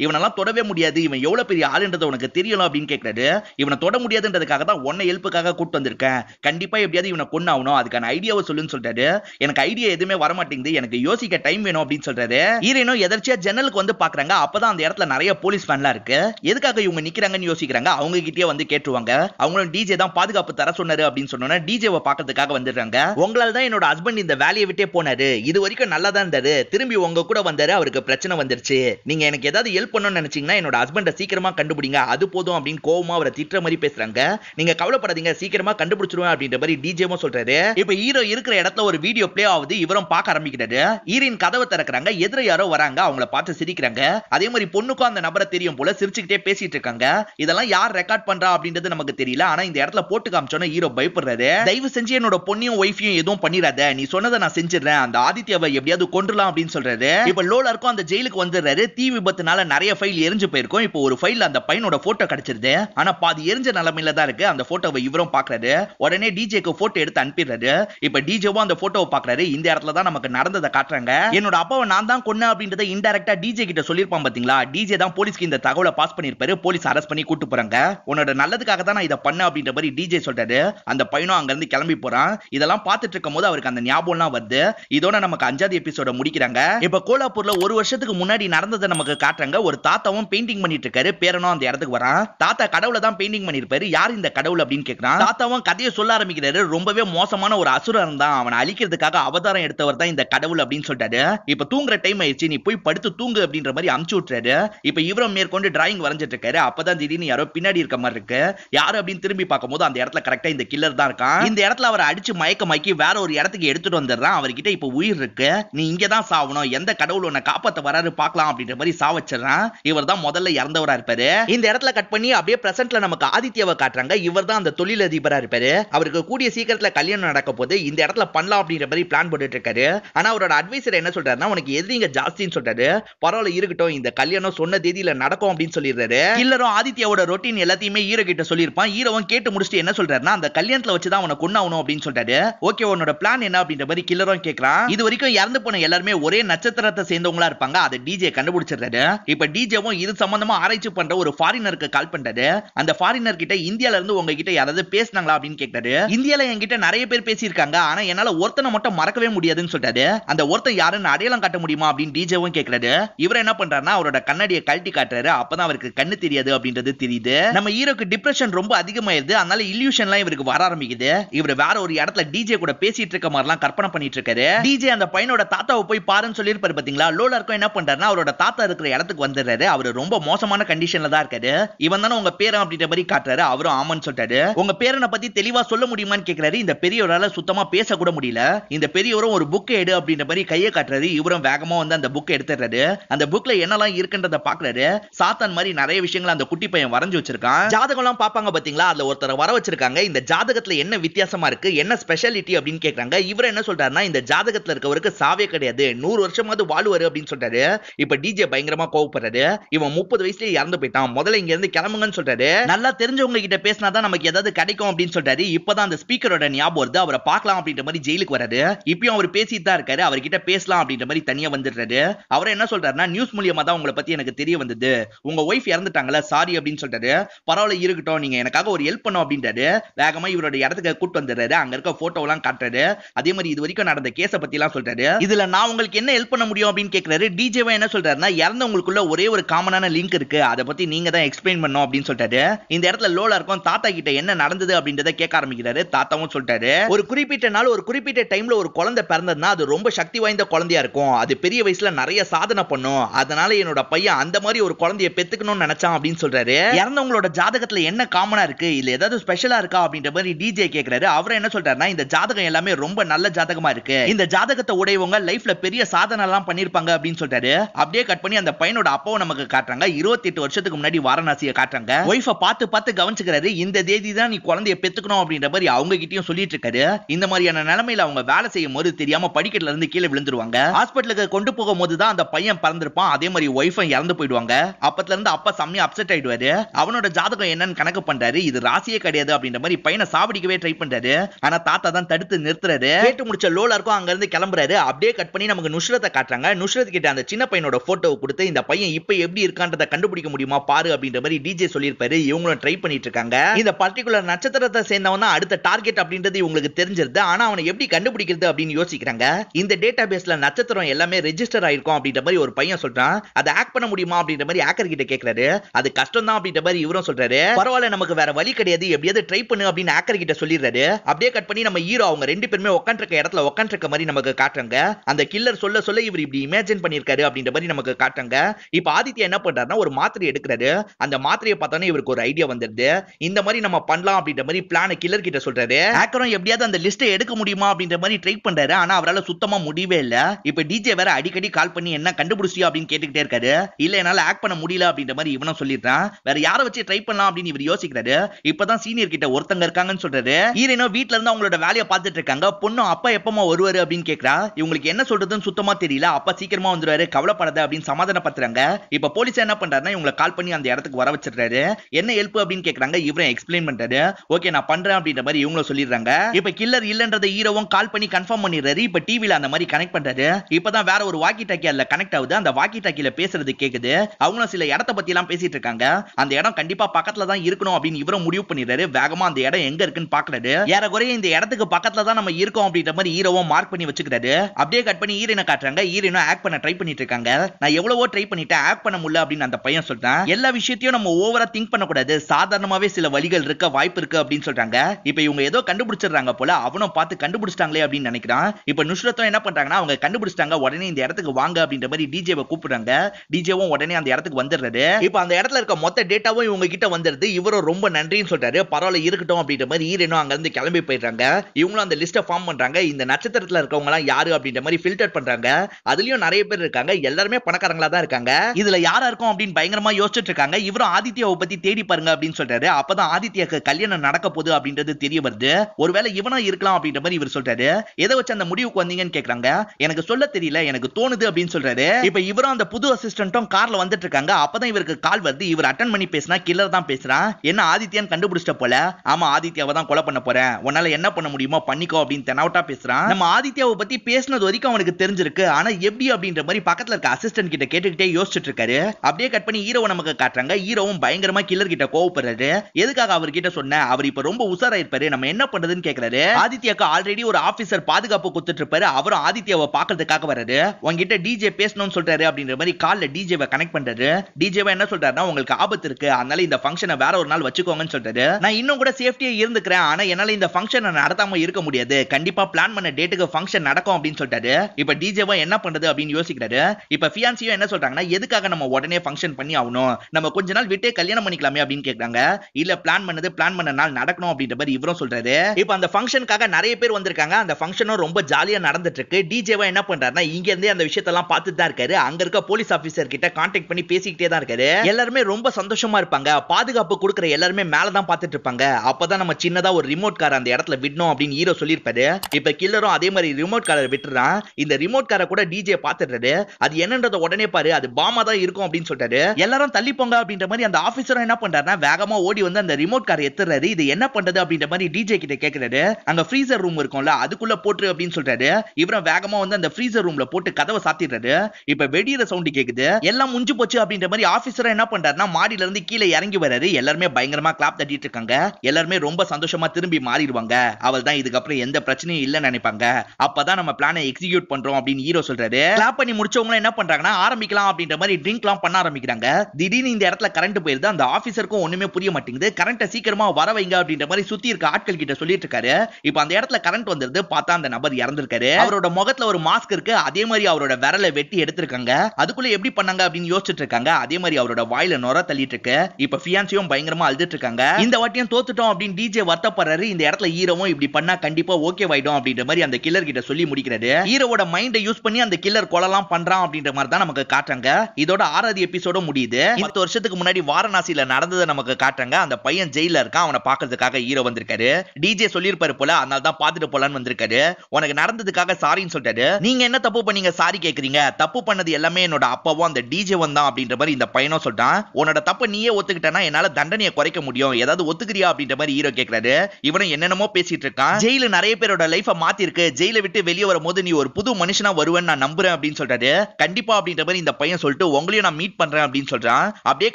இவனெல்லாம் தொடவே முடியாது, இவன் எவ்வளவு பெரிய ஆளுன்றது உனக்கு தெரியணும் அப்படின்னு கேட்கறாரு. இவனை தொட முடியாதுன்றதுக்காக தான் உன்னை ஹெல்ப்புக்காக கூப்பிட்டு வந்திருக்கேன். கண்டிப்பா எப்படியாவது இவனை கொண்டு ஆகணும். அதுக்கான ஐடியாவை சொல்லுன்னு சொல்றாரு. எனக்கு ஐடியா எதுவுமே வரமாட்டேங்குது, எனக்கு யோசிக்க டைம் வேணும் அப்படின்னு சொல்றாரு. ஹீரோனும் எதர்ச்சியா ஜன்னலுக்கு வந்து பாக்குறாங்க. அப்பதான் அந்த இடத்துல நிறைய போலீஸ் மேன்லாம் இருக்கு. எதுக்காக இவங்க நிக்கிறாங்கன்னு யோசிக்கிறாங்க. அவங்க கிட்டே வந்து கேட்டுருவாங்க. அவங்களும் டிஜே தான் பாதுகாப்பு தர சொன்னாரு அப்படின்னு சொன்னோன்னா டிஜேவை பாக்கிறதுக்காக வந்துடுறாங்க. உங்களால் தான் என்னோட ஹஸ்பண்ட் இந்த வேலையை விட்டே போனாரு. இது வரைக்கும் நல்லா தான் இருந்தாரு. திரும்பி உங்க கூட வந்தாரு, அவருக்கு பிரச்சனை வந்துருச்சு. நீங்க எனக்கு ஏதாவது ஹெல்ப் பண்ணணும்னு நினைச்சீங்கன்னா என்னோட ஹஸ்பண்டை சீக்கிரமா கண்டுபிடிங்க, அது போதும் அப்படின்னு கோவமா அவரை திட்டுற மாதிரி பேசுறாங்க. நீங்க கவலைப்படாதீங்க, சீக்கிரமா கண்டுபிடிச்சிருவேன் அப்படின்ற மாதிரி டிஜேவும் சொல்றாரு. இப்ப ஹீரோ இருக்கிற இடத்துல ஒரு வீடியோ பிளே ஆகுது. இவரும் பார்க்க ஆரம்பிக்கிறாரு. ஹீரோயின் கதவை திறக்கிறாங்க. எதிர யாரோ வராங்க. அவங்கள பார்த்து சிரிக்கிறாங்க. அதே மாதிரி பொண்ணுக்கும் அந்த நபரை தெரியும் போல. சிரிச்சுக்கிட்டே பேசிட்டு இருக்காங்க. இதெல்லாம் யார் ரெக்கார்ட் பண்றா அப்படின்றது நமக்கு தெரியல. ஆனா இந்த இடத்துல போட்டு காமிச்சோன்னா ஹீரோ பயப்படுறாரு. தயவு செஞ்சு என்னோட பொண்ணையும் ஒய்ஃபையும் எதுவும் பண்ணிடாத, நீ சொன்னதை நான் செஞ்சிடறேன், அந்த ஆதித்யாவை எப்படியாவது கொன்றுலாம் அப்படின்னு சொல்றாரு. இப்ப லோலாருக்கும் அந்த ஜெயிலுக்கு வந்துடுறாரு. தீ விபத்துனால நிறைய ஃபைல் எரிஞ்சு போயிருக்கும். இப்போ ஒரு ஃபைல்ல அந்த பையனோட போட்டோ கிடைச்சிருது, ஆனா பாதி எரிஞ்ச நிலைமையில தான் இருக்கு. அந்த போட்டோவை இவரும் பாக்குறாரு, உடனே டிஜேக்கு போட்டோ எடுத்து அனுப்பிடுறாரு. இப்ப டிஜேவும் அந்த போட்டோவை பாக்குறாரு. இந்த இடத்துல தான் நமக்கு நடந்ததை காட்டுறாங்க. என்னோட அப்பாவை நான் தான் கொன்ன அப்படின்றத இன்டெரக்டா டிஜே கிட்ட சொல்லிருப்பான் பாத்தீங்களா. டிஜே தான் போலீஸ்க்கு இந்த தகவலை பாஸ் பண்ணிருப்பாரு. போலீஸ் அரெஸ்ட் பண்ணி கூட்டு போறாங்க. உன்னோட நல்லதுக்காக தான் நான் இதை பண்ண அப்படின்ற மாதிரி டிஜே சொல்றாரு. அந்த பையனும் அங்க இருந்து கிளம்பி போறான். இதெல்லாம் பார்த்துட்டு இருக்கும் போது அவருக்கு அந்த ஞாபகம் எல்லாம் வருது. இதோட நமக்கு 5வது எபிசோட முடிக்கிறாங்க. இப்ப கோலாப்பூர்ல ஒரு வருஷத்துக்கு முன்னாடி நடந்ததை நமக்கு காட்டுறாங்க. ஒரு தாத்தாவும் பெயிண்டிங் பண்ணிட்டு இருக்காரு. பேரனும் அந்த இடத்துக்கு வரான். தாத்தா கடவுளை தான் பெயிண்டிங் பண்ணிருப்பாரு. யார் இந்த கடவுள் அப்படின்னு கேட்கிறான். தாத்தாவும் கதையை சொல்ல ஆரம்பிக்கிறாரு. ரொம்பவே மோசமான ஒரு அசுரன் தான், அவனை அழிக்கிறதுக்காக அவதாரம் எடுத்தவர் தான் இந்த கடவுள் அப்படின்னு சொல்றாரு. இப்ப தூங்குற டைம் ஆயிடுச்சு, நீ போய் படுத்து தூங்கு அப்படின்ற மாதிரி அமுச்சு விட்டுறாரு. இப்ப இவரும் மேற்கொண்டு டிராயிங் வரைஞ்சிட்டு இருக்காரு. அப்பதான் திடீர்னு யாரோ பின்னாடி இருக்க மாதிரி இருக்கு. யாரு அப்படின்னு திரும்பி பார்க்கும் போது அந்த இடத்துல கரெக்டா இந்த கில்லர் தான் இருக்கான். இந்த இடத்துல அவரை அடிச்சு மயக்கி வேற ஒரு இடத்துக்கு எடுத்துட்டு வந்துடுறான். அவர்கிட்ட இப்ப உயிர் இருக்கு, நீ இங்கதான் சாவணும், எந்த கடவுள் உன்னை காப்பாத்த வராரு பார்க்கலாம் அப்படின்ற மாதிரி சாவச்சிடறான். இவர் தான் முதல்ல இறந்தவரா இருப்பாரு. இந்த இடத்துல கட் பண்ணி அப்படியே பிரசன்ட்ல நமக்கு ஆதித்யாவை காட்டுறாங்க. இவர் தான் அந்த தொழிலதிபரா இருப்பாரு. அவருக்கு கூடிய சீக்கிரத்துல கல்யாணம் நடக்க போது இந்த இடத்துல பண்ணலாம் அப்படின்ற மாதிரி பிளான் போட்டுட்டு இருக்காரு. ஆனா அவரோட அட்வைசர் என்ன சொல்றாருன்னா, உனக்கு எதிரிங்க ஜாஸ்தின்னு சொல்றாரு. பரவாயில்ல இருக்கட்டும், இந்த கல்யாணம் சொன்ன தேதியில நடக்கும் அப்படின்னு சொல்லிடுறாரு. கில்லரும் ஆதித்யாவோட ரொட்டீன் எல்லாத்தையுமே ஹீரோ கிட்ட சொல்லியிருப்பான். ஹீரோவும் கேட்டு முடிச்சுட்டு என்ன சொல்றாருன்னா, அந்த கல்யாணத்துல வச்சுதான் அவனை கொண்டாவணும் அப்படின்னு சொல்றாரு. ஓகே, உன்னோட பிளான் என்ன அப்படின்ற மாதிரி கில்லரும் கேட்கிறான். இது வரைக்கும் இறந்து போன எல்லாருமே ஒரே நட்சத்திரத்தை சேர்ந்தவங்களா இருப்பாங்க. அதை டிஜே கண்டுபிடிச்சிடுறாரு. இப்ப டிஜேவும் இது சம்பந்தமா ஆராய்ச்சி பண்ற ஒரு ஃபாரினருக்கு கால் பண்றாரு. அந்த ஃபாரினர் கிட்ட இந்தியால இருந்து உங்ககிட்ட யாராவது பேசினாங்களா அப்படின்னு கேட்டாரு. இந்தியால என்கிட்ட நிறைய பேர் பேசியிருக்காங்க, ஆனா என்னால ஒருத்தனை மட்டும் மறக்கவே முடியாதுன்னு சொல்றாரு. அந்த ஒருத்தன் யாருன்னு அடையாளம் காட்ட முடியுமா அப்படின்னு டிஜேவும் கேட்கிறாரு. இவர் என்ன பண்றாருன்னா அவரோட கண்ணாடியை கழட்டி காட்டுறாரு. அப்பதான் அவருக்கு கண்ணு தெரியாது அப்படின்றது தெரியுது. நம்ம ஹீரோக்கு டிப்ரெஷன் ரொம்ப அதிகமாயிருது. அதனால இல்யூஷன் எல்லாம் இவருக்கு வர ஆரம்பிக்குது. இவர் வேற ஒரு இடத்துல டிஜே கூட பேசிட்டு இருக்க மாதிரி எல்லாம் கற்பனை பண்ணிட்டு இருக்காரு. டிஜே அந்த பையனோட தாத்தாவை போய் பாருன்னு சொல்லியிருப்பாரு பாத்தீங்களா. லோலாருக்கும் என்ன பண்றாருன்னா அவரோட தாத்தா இருக்கிற இடத்துக்கு வந்துடுறாரு. அவர் ரொம்ப மோசமான கண்டிஷன்ல தான் இருக்காரு. இவன் தானே உங்க பேரன் அப்படின்ற மாதிரி காட்டுறாரு. அவரும் ஆமான்னு சொல்றாரு. உங்க பேரனை பத்தி தெளிவா சொல்ல முடியுமான்னு கேட்கிறாரு. இந்த பெரியவரால சுத்தமா பேச கூட முடியல. இந்த பெரியவரும் ஒரு புக் எடு அப்படின்ற மாதிரி கையை காட்டுறாரு. இவரும் வேகமா வந்து அந்த புக் எடுத்துறாரு. அந்த புக்ல என்னெல்லாம் இருக்குன்றத பாக்குறாரு. சாத்தான் மாதிரி நிறைய விஷயங்களை அந்த குட்டி பையன் வரைஞ்சு வச்சிருக்கான். ஜாதகம் எல்லாம் பாப்பாங்க பாத்தீங்களா, அதுல ஒருத்தரை வர வச்சிருக்காங்க. இந்த ஜாதகத்துல என்ன வித்தியாசமா இருக்கு, என்ன ஸ்பெஷாலிட்டி அப்படின்னு கேட்கறாங்க. இவர என்ன சொல்றாருன்னா, இந்த ஜாதகத்துல இருக்கவருக்கு சாவே கிடையாது, 100 வருஷமாவது வாழ்வாரு அப்படின்னு சொல்றாரு. இப்ப டிஜே பயங்கரமா கோவப்படுறாரு. இவன் 30 வயசுலயே இறந்து போயிட்டான், முதல்ல இங்க இருந்து கிளம்புங்கன்னு சொல்றாரு. நல்லா தெரிஞ்சவங்க கிட்ட பேசினாதான் நமக்கு ஏதாவது கிடைக்கும் அப்படின்னு சொல்றாரு. இப்பதான் அந்த ஸ்பீக்கரோட ஞாபகம் வருது. அவரை பார்க்கலாம் அப்படின்ற மாதிரி ஜெயிலுக்கு வராரு. இப்பயும் அவர் பேசிட்டு தான் இருக்காரு. அவர்கிட்ட பேசலாம் அப்படின்ற மாதிரி தனியா வந்துடுறாரு. அவரை என்ன சொல்றாருன்னா, நியூஸ் மூலியமா தான் உங்களை பத்தி எனக்கு தெரிய வந்தது, உங்க ஒய்ஃப் இறந்துட்டாங்களா சாரி அப்படின்னு சொல்றாரு. பரவாயில்ல இருக்கட்டும், நீங்க எனக்காக ஒரு ஹெல்ப் பண்ணும் அப்படின்றாரு. வேகமா இவரோட இடத்துக்கு கூட்டு வந்துடுறாரு. அங்க இருக்க போட்டோ எல்லாம் காட்டுறாரு. அதே மாதிரி இது வரைக்கும் நடந்த கேஸ பத்தி எல்லாம் சொல்றாரு. இதுல நான் உங்களுக்கு என்ன ஹெல்ப் பண்ண முடியும் அப்படின்னு கேக்குறாரு. டிஜேவை என்ன சொல்றாருன்னா, இறந்தவங்களுக்குள்ள ஒரே ஒரு காமனான லிங்க் இருக்கு, அதை பத்தி நீங்க தான் எக்ஸ்பிளைன் பண்ணணும் அப்படின்னு சொல்றாரு. இந்த இடத்துல லோலா இருக்கும் தாத்தா கிட்ட என்ன நடந்தது அப்படின்றத கேட்க ஆரம்பிக்கிறாரு. தாத்தாவும் சொல்றாரு, ஒரு குறிப்பிட்ட நாள் ஒரு குறிப்பிட்ட டைம்ல ஒரு குழந்தை பிறந்ததுன்னா அது ரொம்ப சக்தி வாய்ந்த குழந்தையா இருக்கும், அது பெரிய வயசுல நிறைய சாதனை பண்ணும், அதனால என்னோட பையன் அந்த மாதிரி ஒரு குழந்தைய பெத்துக்கணும்னு நினைச்சான் அப்படின்னு சொல்றாரு. இறந்தவங்களோட ஜாதகத்துல என்ன காமனா இருக்கு, இல்ல ஏதாவது ஸ்பெஷலா இருக்கா அப்படின்ற மாதிரி டிஜே கேக்குறாரு. அவரை என்ன சொல்றாருன்னா, இந்த ஜாதகம் எல்லாமே ரொம்ப நல்ல ஜாதகமா இருக்கு, இந்த ஜாதகத்தை உடையவங்க லைஃப்ல பெரிய சாதனை எல்லாம் பண்ணிருப்பாங்க அப்படின்னு சொல்றாரு. அப்படியே கட் பண்ணி அந்த பையனோட அப்பாவை நமக்கு காட்டுறாங்க. 28 வருஷத்துக்கு முன்னாடி வாரணாசியை காட்டுறாங்க. ஒய்ஃபை பார்த்து பார்த்து கவனிச்சுக்கிறாரு. இந்த தேதி தான் நீ குழந்தைய பெத்துக்கணும் அப்படின்ற மாதிரி அவங்க கிட்டயும் சொல்லிட்டு இருக்காரு. இந்த மாதிரியான நிலைமையில அவங்க வேலை செய்யும் போது தெரியாம படிக்கட்டுல இருந்து கீழே விழுந்துருவாங்க. ஹாஸ்பிட்டலுக்கு கொண்டு போகும் போதுதான் அந்த பையன் பறந்திருப்பான். அதே மாதிரி ஒய்ஃபும் இறந்து போயிடுவாங்க. அப்பத்துல இருந்து அப்பா செம்மையா அப்செட் ஆயிடுவாரு. அவனோட ஜாதகம் என்னன்னு கணக்கு பண்றாரு. இது ராசியே கிடையாது அப்படின்ற மாதிரி பையனை சாவடிக்கவே ட்ரை பண்றாரு. ஆனா தாத்தா தான் தடுத்து நிறுத்துறாரு. கேட்டு முடிச்ச லோலாருக்கும் அங்க இருந்து கிளம்புறாரு. அப்படியே கட் பண்ணி நமக்கு நுஷ்ரத்தை காட்டுறாங்க. நுஷ்ரத் கிட்ட அந்த சின்ன பையனோட போட்டோவை கொடுத்து இந்த பையன் இப்ப எப்படி இருக்கான்றத கண்டுபிடிக்க முடியுமா பாரு அப்படின்ற மாதிரி டிஜே சொல்லியிருப்பாரு. இவங்களும் ட்ரை பண்ணிட்டு இருக்காங்க. இந்த பர்டிகுலர் நட்சத்திரத்தை சேர்ந்தவன் தான் அடுத்த டார்கெட் அப்படின்றது இவங்களுக்கு தெரிஞ்சிருது. ஆனா அவனை எப்படி கண்டுபிடிக்கிறது அப்படின்னு யோசிக்கிறாங்க. இந்த டேட்டா பேஸ்ல நட்சத்திரம் எல்லாமே ரெஜிஸ்டர் ஆயிருக்கும் அப்படின்ற மாதிரி ஒரு பையன் சொல்றான். அதை ஹேக் பண்ண முடியுமா அப்படின்ற மாதிரி ஹேக்கர் கிட்ட கேட்கிறாரு. அது கஷ்டம் தான் அப்படின்ற மாதிரி இவரும் சொல்றாரு. பரவாயில்ல, நமக்கு வேற வழி கிடையாது, எப்படியாவது ட்ரை பண்ணு அப்படின்னு ஹேக்கர் கிட்ட சொல்லிடுறாரு. அப்படியே கட் பண்ணி நம்ம ஹீரோ அவங்க ரெண்டு பேருமே உட்காந்துருக்க இடத்துல உட்காந்துருக்க மாதிரி நமக்கு காட்டுறாங்க. அந்த கில்லர் சொல்ல சொல்ல இவர் இப்படி இமேஜின் பண்ணிருக்காரு அப்படின்ற மாதிரி நமக்கு காட்டுறாங்க. இப்ப ஆதித்யா என்ன பண்றாருன்னா ஒரு மாத்திரை எடுக்கிறாரு. அந்த மாத்திரையை பார்த்தோன்னே இவருக்கு ஒரு ஐடியா வந்துருது. இந்த மாதிரி நம்ம பண்ணலாம் அப்படின்ற மாதிரி பிளான கில்லர் கிட்ட சொல்றாரு. ஹேக்கரும் எப்படியாவது அந்த லிஸ்ட்டை எடுக்க முடியுமா அப்படின்ற மாதிரி ட்ரை பண்றாரு. ஆனா அவரால் சுத்தமா முடியவே இல்ல. இப்ப டிஜே வேற அடிக்கடி கால் பண்ணி என்ன கண்டுபிடிச்சியோ அப்படின்னு கேட்டுக்கிட்டே இருக்காரு. இல்ல என்னால ஹேக் பண்ண முடியல அப்படின்ற மாதிரி இவனும் சொல்லிடுறான். வேற யாரை வச்சு ட்ரை பண்ணலாம் அப்படின்னு இவர் யோசிக்கிறாரு. இப்பதான் சீனியர் கிட்ட ஒருத்தங்க இருக்காங்கன்னு சொல்றாரு. ஹீரோனோ வீட்டுல இருந்து அவங்களோட வேலையை பார்த்துட்டு இருக்காங்க. பொண்ணு அப்பா எப்பமா வருவாரு அப்படின்னு கேக்குறா. இவங்களுக்கு என்ன சொல்றதுன்னு சுத்தமா தெரியல. அப்பா சீக்கிரமா வந்துருவாரு, கவலைப்படாத அப்படின்னு சமாதானப்படுத்துறாங்க. இப்ப போலீஸ் என்ன பண்றாருன்னா இவங்களை கால் பண்ணி அந்த இடத்துக்கு வர வச்சிருக்காரு. என்ன ஹெல்ப் அப்படின்னு கேக்குறாங்க. இவரை எக்ஸ்பிளைன் பண்றாரு. ஓகே நான் பண்றேன் அப்படின்ற மாதிரி இவங்களும் சொல்லிடுறாங்க. இப்ப கில்லர் இல்லன்றத ஹீரோவும் கால் பண்ணி கன்ஃபார்ம் பண்ணிடுறாரு. இப்ப டிவில அந்த மாதிரி கனெக்ட் பண்றாரு. இப்பதான் வேற ஒரு வாக்கி டாக்கியால கனெக்ட் ஆகுது. அந்த வாக்கி டாக்கியில பேசுறது கேக்குது. அவங்களும் சில இடத்த பத்தி எல்லாம் பேசிட்டு இருக்காங்க. அந்த இடம் கண்டிப்பா பக்கத்துல தான் இருக்கணும் அப்படின்னு இவரும் முடிவு பண்ணிடுறாரு. வேகமா அந்த இடம் எங்க இருக்குன்னு பாக்குறாரு. ஏறக்குறைய இந்த இடத்துக்கு பக்கத்துல தான் நம்ம இருக்கோம் அப்படின்ற மாதிரி ஹீரோவும் மார்க் பண்ணி வச்சுக்கிறாரு. அப்படியே கட் பண்ணி ஹீரோயினை காட்டுறாங்க. ஹீரோயினும் ஆக்ட் பண்ண ட்ரை பண்ணிட்டு இருக்காங்க. நான் எவ்வளவோ ட்ரை பண்ணிட்டேன், ஆக்ட் பண்ண முடியல அப்படின்னு அந்த பையன் சொல்றான். எல்லா விஷயத்தையும் நம்ம ஓவரா திங்க் பண்ணக்கூடாது, சாதாரணமாவே சில வழிகள் இருக்க வாய்ப்பு இருக்கு அப்படின்னு சொல்றாங்க. இப்ப இவங்க ஏதோ கண்டுபிடிச்சிடறாங்க போல. அவனும் பார்த்து கண்டுபிடிச்சிட்டாங்களே அப்படின்னு நினைக்கிறான். இப்ப நுஷ்ரத்தும் என்ன பண்றாங்கன்னா அவங்க கண்டுபிடிச்சிட்டாங்க, உடனே இந்த இடத்துக்கு வாங்க அப்படின்ற மாதிரி டிஜேவை கூப்பிடுறாங்க. டிஜேவும் உடனே அந்த இடத்துக்கு வந்துடுறாரு. இப்ப அந்த இடத்துல இருக்க மொத்த டேட்டாவும் இவங்க கிட்ட வந்துருது. இவரும் ரொம்ப நன்றின்னு சொல்றாரு. பரவாயில்ல இருக்கட்டும் அப்படின்ற மாதிரி ஹீரோயினும் அங்க இருந்து கிளம்பி போயிடுறாங்க. இவங்களும் அந்த லிஸ்ட்டை ஃபார்ம் பண்றாங்க. இந்த நட்சத்திரத்துல இருக்கவங்க எல்லாம் யாரு அப்படின்ற மாதிரி ஃபில்டர் பண்றாங்க. அதுலயும் நிறைய பேர் இருக்காங்க. எல்லாருமே பணக்காரங்களா தான் இருக்காங்க. இதுல யாரா இருக்கும் அப்படின்னு பயங்கரமா யோசிச்சுட்டு இருக்காங்க. இவரும் ஆதித்யாவை பத்தி தேடி பாருங்க அப்படின்னு சொல்றாரு. அப்பதான் ஆதித்யாக்கு கல்யாணம் நடக்க போகுது அப்படின்றது தெரிய வருது. ஒருவேளை இவனா இருக்கலாம் அப்படின்ற மாதிரி இவர் சொல்றாரு. எதை வச்சு அந்த முடிவுக்கு வந்தீங்கன்னு கேக்குறாங்க. எனக்கு சொல்ல தெரியல, எனக்கு தோணுது அப்படின்னு சொல்றாரு. இப்ப இவரும் அந்த புது அசிஸ்டன்ட்டும் கார்ல வந்துட்டு இருக்காங்க. அப்பதான் இவருக்கு கால் வருது. இவர் அட்டன் பண்ணி பேசினா கில்லர் தான் பேசுறான். என்ன ஆதித்யான்னு கண்டுபிடிச்சிட்ட போல. ஆமா ஆதித்யாவை தான் கொலை பண்ண போறேன், உன்னால என்ன பண்ண முடியுமோ பண்ணிக்கோ அப்படின்னு தெனாவட்டா பேசுறான். நம்ம ஆதித்யாவை பத்தி பேசினது வரைக்கும் அவனுக்கு தெரிஞ்சிருக்கு. ஆனா எப்படி அப்படின்ற மாதிரி பக்கத்துல இருக்க அசிஸ்டன்ட் கிட்ட கேட்டுக்கிட்டே யோசிச்சுட்டு இருக்காரு. அப்படியே கட் பண்ணி ஹீரோவை நமக்கு காட்டுறாங்க. ஹீரோவும் பயங்கரமா கில்லர் கிட்ட கோவப்படுறாரு. எதுக்காக அவர் கிட்ட சொன்ன, அவர் இப்ப ரொம்ப உசாரா இருப்பாரு, நம்ம என்ன பண்றதுன்னு கேக்குறாரு. ஆதித்யாக்கு ஆல்ரெடி ஒரு ஆபீசர் பாதுகாப்பு கொடுத்துட்டு இருப்பாரு. அவரும் ஆதித்யாவை பாக்கிறதுக்காக வர்றாரு. உங்ககிட்ட டிஜே பேசணும்னு சொல்றாரு அப்படின்ற மாதிரி கால்ல டிஜேவை கனெக்ட் பண்றாரு. டிஜேவை என்ன சொல்றாருன்னா உங்களுக்கு ஆபத்து இருக்கு, அதனால இந்த ஃபங்க்ஷனை வேற ஒரு நாள் வச்சுக்கோங்கன்னு சொல்றாரு. நான் இன்னும் கூட சேஃப்டியா இருந்துக்கிறேன், ஆனா என்னால இந்த ஃபங்க்ஷனை நடத்தாம இருக்க முடியாது, கண்டிப்பா பிளான் பண்ண டேட்டுக்கு ஃபங்க்ஷன் நடக்கும் அப்படின்னு சொல்றாரு. இப்ப டிஜேவா என்ன பண்றது அப்படின்னு யோசிக்கிறாரு. இப்ப ஃபியான்சியும் என்ன சொல்றாங்கன்னா எதுக்காக நம்ம உடனே ஃபங்க்ஷன் பண்ணி ஆகணும், நம்ம கொஞ்ச நாள் விட்டே கல்யாணம் பண்ணிக்கலாமே அப்படின்னு கேக்குறாங்க. இல்ல பிளான் பண்ண நாள் நடக்கணும் அப்படின்ற மாதிரி இவரும் சொல்றாரு. இப்ப அந்த ஃபங்க்ஷனுக்காக நிறைய பேர் வந்திருக்காங்க. அந்த ஃபங்க்ஷனும் ரொம்ப ஜாலியா நடந்துட்டு இருக்கு. டிஜேவா என்ன பண்றாருன்னா இங்க இருந்தே அந்த விஷயத்தெல்லாம் பார்த்துட்டு தான் இருக்காரு. அங்க இருக்க போலீஸ் ஆபீசர் கிட்ட கான்டாக்ட் பண்ணி பேசிக்கிட்டே தான் இருக்காரு. எல்லாருமே ரொம்ப சந்தோஷமா இருப்பாங்க. பாதுகாப்பு கொடுக்குற எல்லாருமே மேலதான் பார்த்துட்டு இருப்பாங்க. அப்பதான் நம்ம சின்னதா ஒரு ரிமோட் கார் அந்த இடத்துல விடணும் அப்படின்னு ஹீரோ சொல்லியிருப்பாரு. இப்ப கில்லரும் அதே மாதிரி ரிமோட் காரை விட்டுறான். இந்த ரிமோட் காரை கூட டிஜே பாத்துறாரு. அது என்னன்றத உடனே பாரு, அது பாமா தான் இருக்கும் அப்படின்னு சொல்றாரு. எல்லாரும் தள்ளிப்போங்க அப்படின்ற மாதிரி அந்த ஆபீசரும் என்ன பண்றாருன்னா வேகமா ஓடி வந்து அந்த ரிமோட் காரை எடுத்துறாரு. இது என்ன பண்றது அப்படின்ற மாதிரி டிஜே கிட்ட கேக்குறாரு. அங்க ஃப்ரீசர் ரூம் இருக்கும்ல, அதுக்குள்ள போட்டு அப்படின்னு சொல்றாரு. இவரும் வேகமா வந்து அந்த ஃப்ரீசர் ரூம்ல போட்டு கதவை சாத்திடுறாரு. இப்ப வெடியிற சவுண்ட் கேக்குது. எல்லாம் முடிஞ்சு போச்சு அப்படின்ற மாதிரி ஆபீசரும் என்ன பண்றாருன்னா மாடியில இருந்து கீழே இறங்கி வர்றாரு. எல்லாருமே பயங்கரமா கிளாப் தட்டிட்டு இருக்காங்க. எல்லாருமே ரொம்ப சந்தோஷமா திரும்பி மாறிடுவாங்க. அவள் தான் இதுக்கப்புறம் எந்த பிரச்சனையும் இல்லைன்னு நினைப்பாங்க. அப்பதான் நம்ம பிளானை எக்ஸிக்யூட் பண்றோம் அப்படின்னு ஹீரோ சொல்றாரு. கிளாப் பண்ணி முடிச்சவங்க என்ன பண்றாங்கன்னா ஆரம்பிக்கலாம் அப்படின்ற மாதிரி ட்ரிங்க் எல்லாம் பண்ண ஆரம்பிக்கிறாங்க. திடீர்னு இந்த இடத்துல கரண்ட் போயிருது. அந்த ஆபீசருக்கும் ஒண்ணுமே புரிய மாட்டேங்குது. கரண்ட்டை சீக்கிரமா வர வைங்க அப்படின்ற மாதிரி சுத்தி இருக்க ஆட்கள் கிட்ட சொல்லிட்டு இருக்காரு. இப்ப அந்த இடத்துல கரண்ட் வந்துருது. பார்த்தா அந்த நபர் இறந்துருக்காரு. அவரோட முகத்துல ஒரு மாஸ்க் இருக்கு. அதே மாதிரி அவரோட விரலை வெட்டி எடுத்திருக்காங்க. அதுக்குள்ள எப்படி பண்ணாங்க அப்படின்னு யோசிச்சுட்டு இருக்காங்க. அதே மாதிரி அவரோட வாயில நொற தள்ளிட்டு இருக்கு. இப்ப ஃபியான்சியும் பயங்கரமா அழுதுட்டு இருக்காங்க. இந்த வாட்டியும் தோத்துட்டோம் அப்படின்னு டிஜே வருத்தப்படுறாரு. இந்த இடத்துல ஹீரோவும் இப்படி பண்ணா கண்டிப்பா ஓகேவாயிடும் அப்படின்ற மாதிரி அந்த கில்லர் கிட்ட சொல்லி முடிக்கிறாரு. ஹீரோவோட மைண்டை யூஸ் பண்ணி அந்த கில்லர் கொலலாம் பண்றான் அப்படின்ற மாதிரி தான் நமக்கு காட்டுறாங்க. இதோட 6வது எபிசோட முடியுது. 10 வருஷத்துக்கு முன்னாடி வாரணாசியில நடந்ததை நமக்கு காட்டுறாங்க. அந்த பையன் ஜெயில இருக்கான். அவனை பாக்குறதுக்காக ஹீரோ வந்திருக்காரு. டிஜே சொல்லியிருப்பாரு போல, அதனால தான் பாத்துட்டு போலான்னு வந்திருக்காரு. உனக்கு நடந்ததுக்காக சாரின்னு சொல்லிட்டாரு. நீங்க என்ன தப்பு பண்ணீங்க சாரி கேக்குறீங்க? தப்பு பண்ணது எல்லாமே என்னோட அப்பாவும் அந்த டிஜே வந்தான் அப்படின்ற மாதிரி இந்த பையனும் சொல்றான். உன்னோட தப்ப நீயே ஒத்துக்கிட்டனா என்னால தண்டனையை குறைக்க முடியும், ஏதாவது ஒத்துக்கிறியா அப்படின்ற மாதிரி ஹீரோ கேக்குறாரு. இவனும் என்னென்னமோ பேசிட்டு இருக்கான். ஜெயில நிறைய பேரோட லைஃபை மாத்தி இருக்கு. ஜெயில விட்டு வெளியே வரும்போது நீ ஒரு புது மனுஷனா வருவேன்னு நான் நம்புறேன் அப்படின்னு சொல்றாரு. கண்டிப்பா அப்படின்ற மாதிரி இந்த பையன் சொல்லிட்டு உங்களையும் நான் மீட் பண்றேன் அப்படின்னு சொல்றான். அப்படியே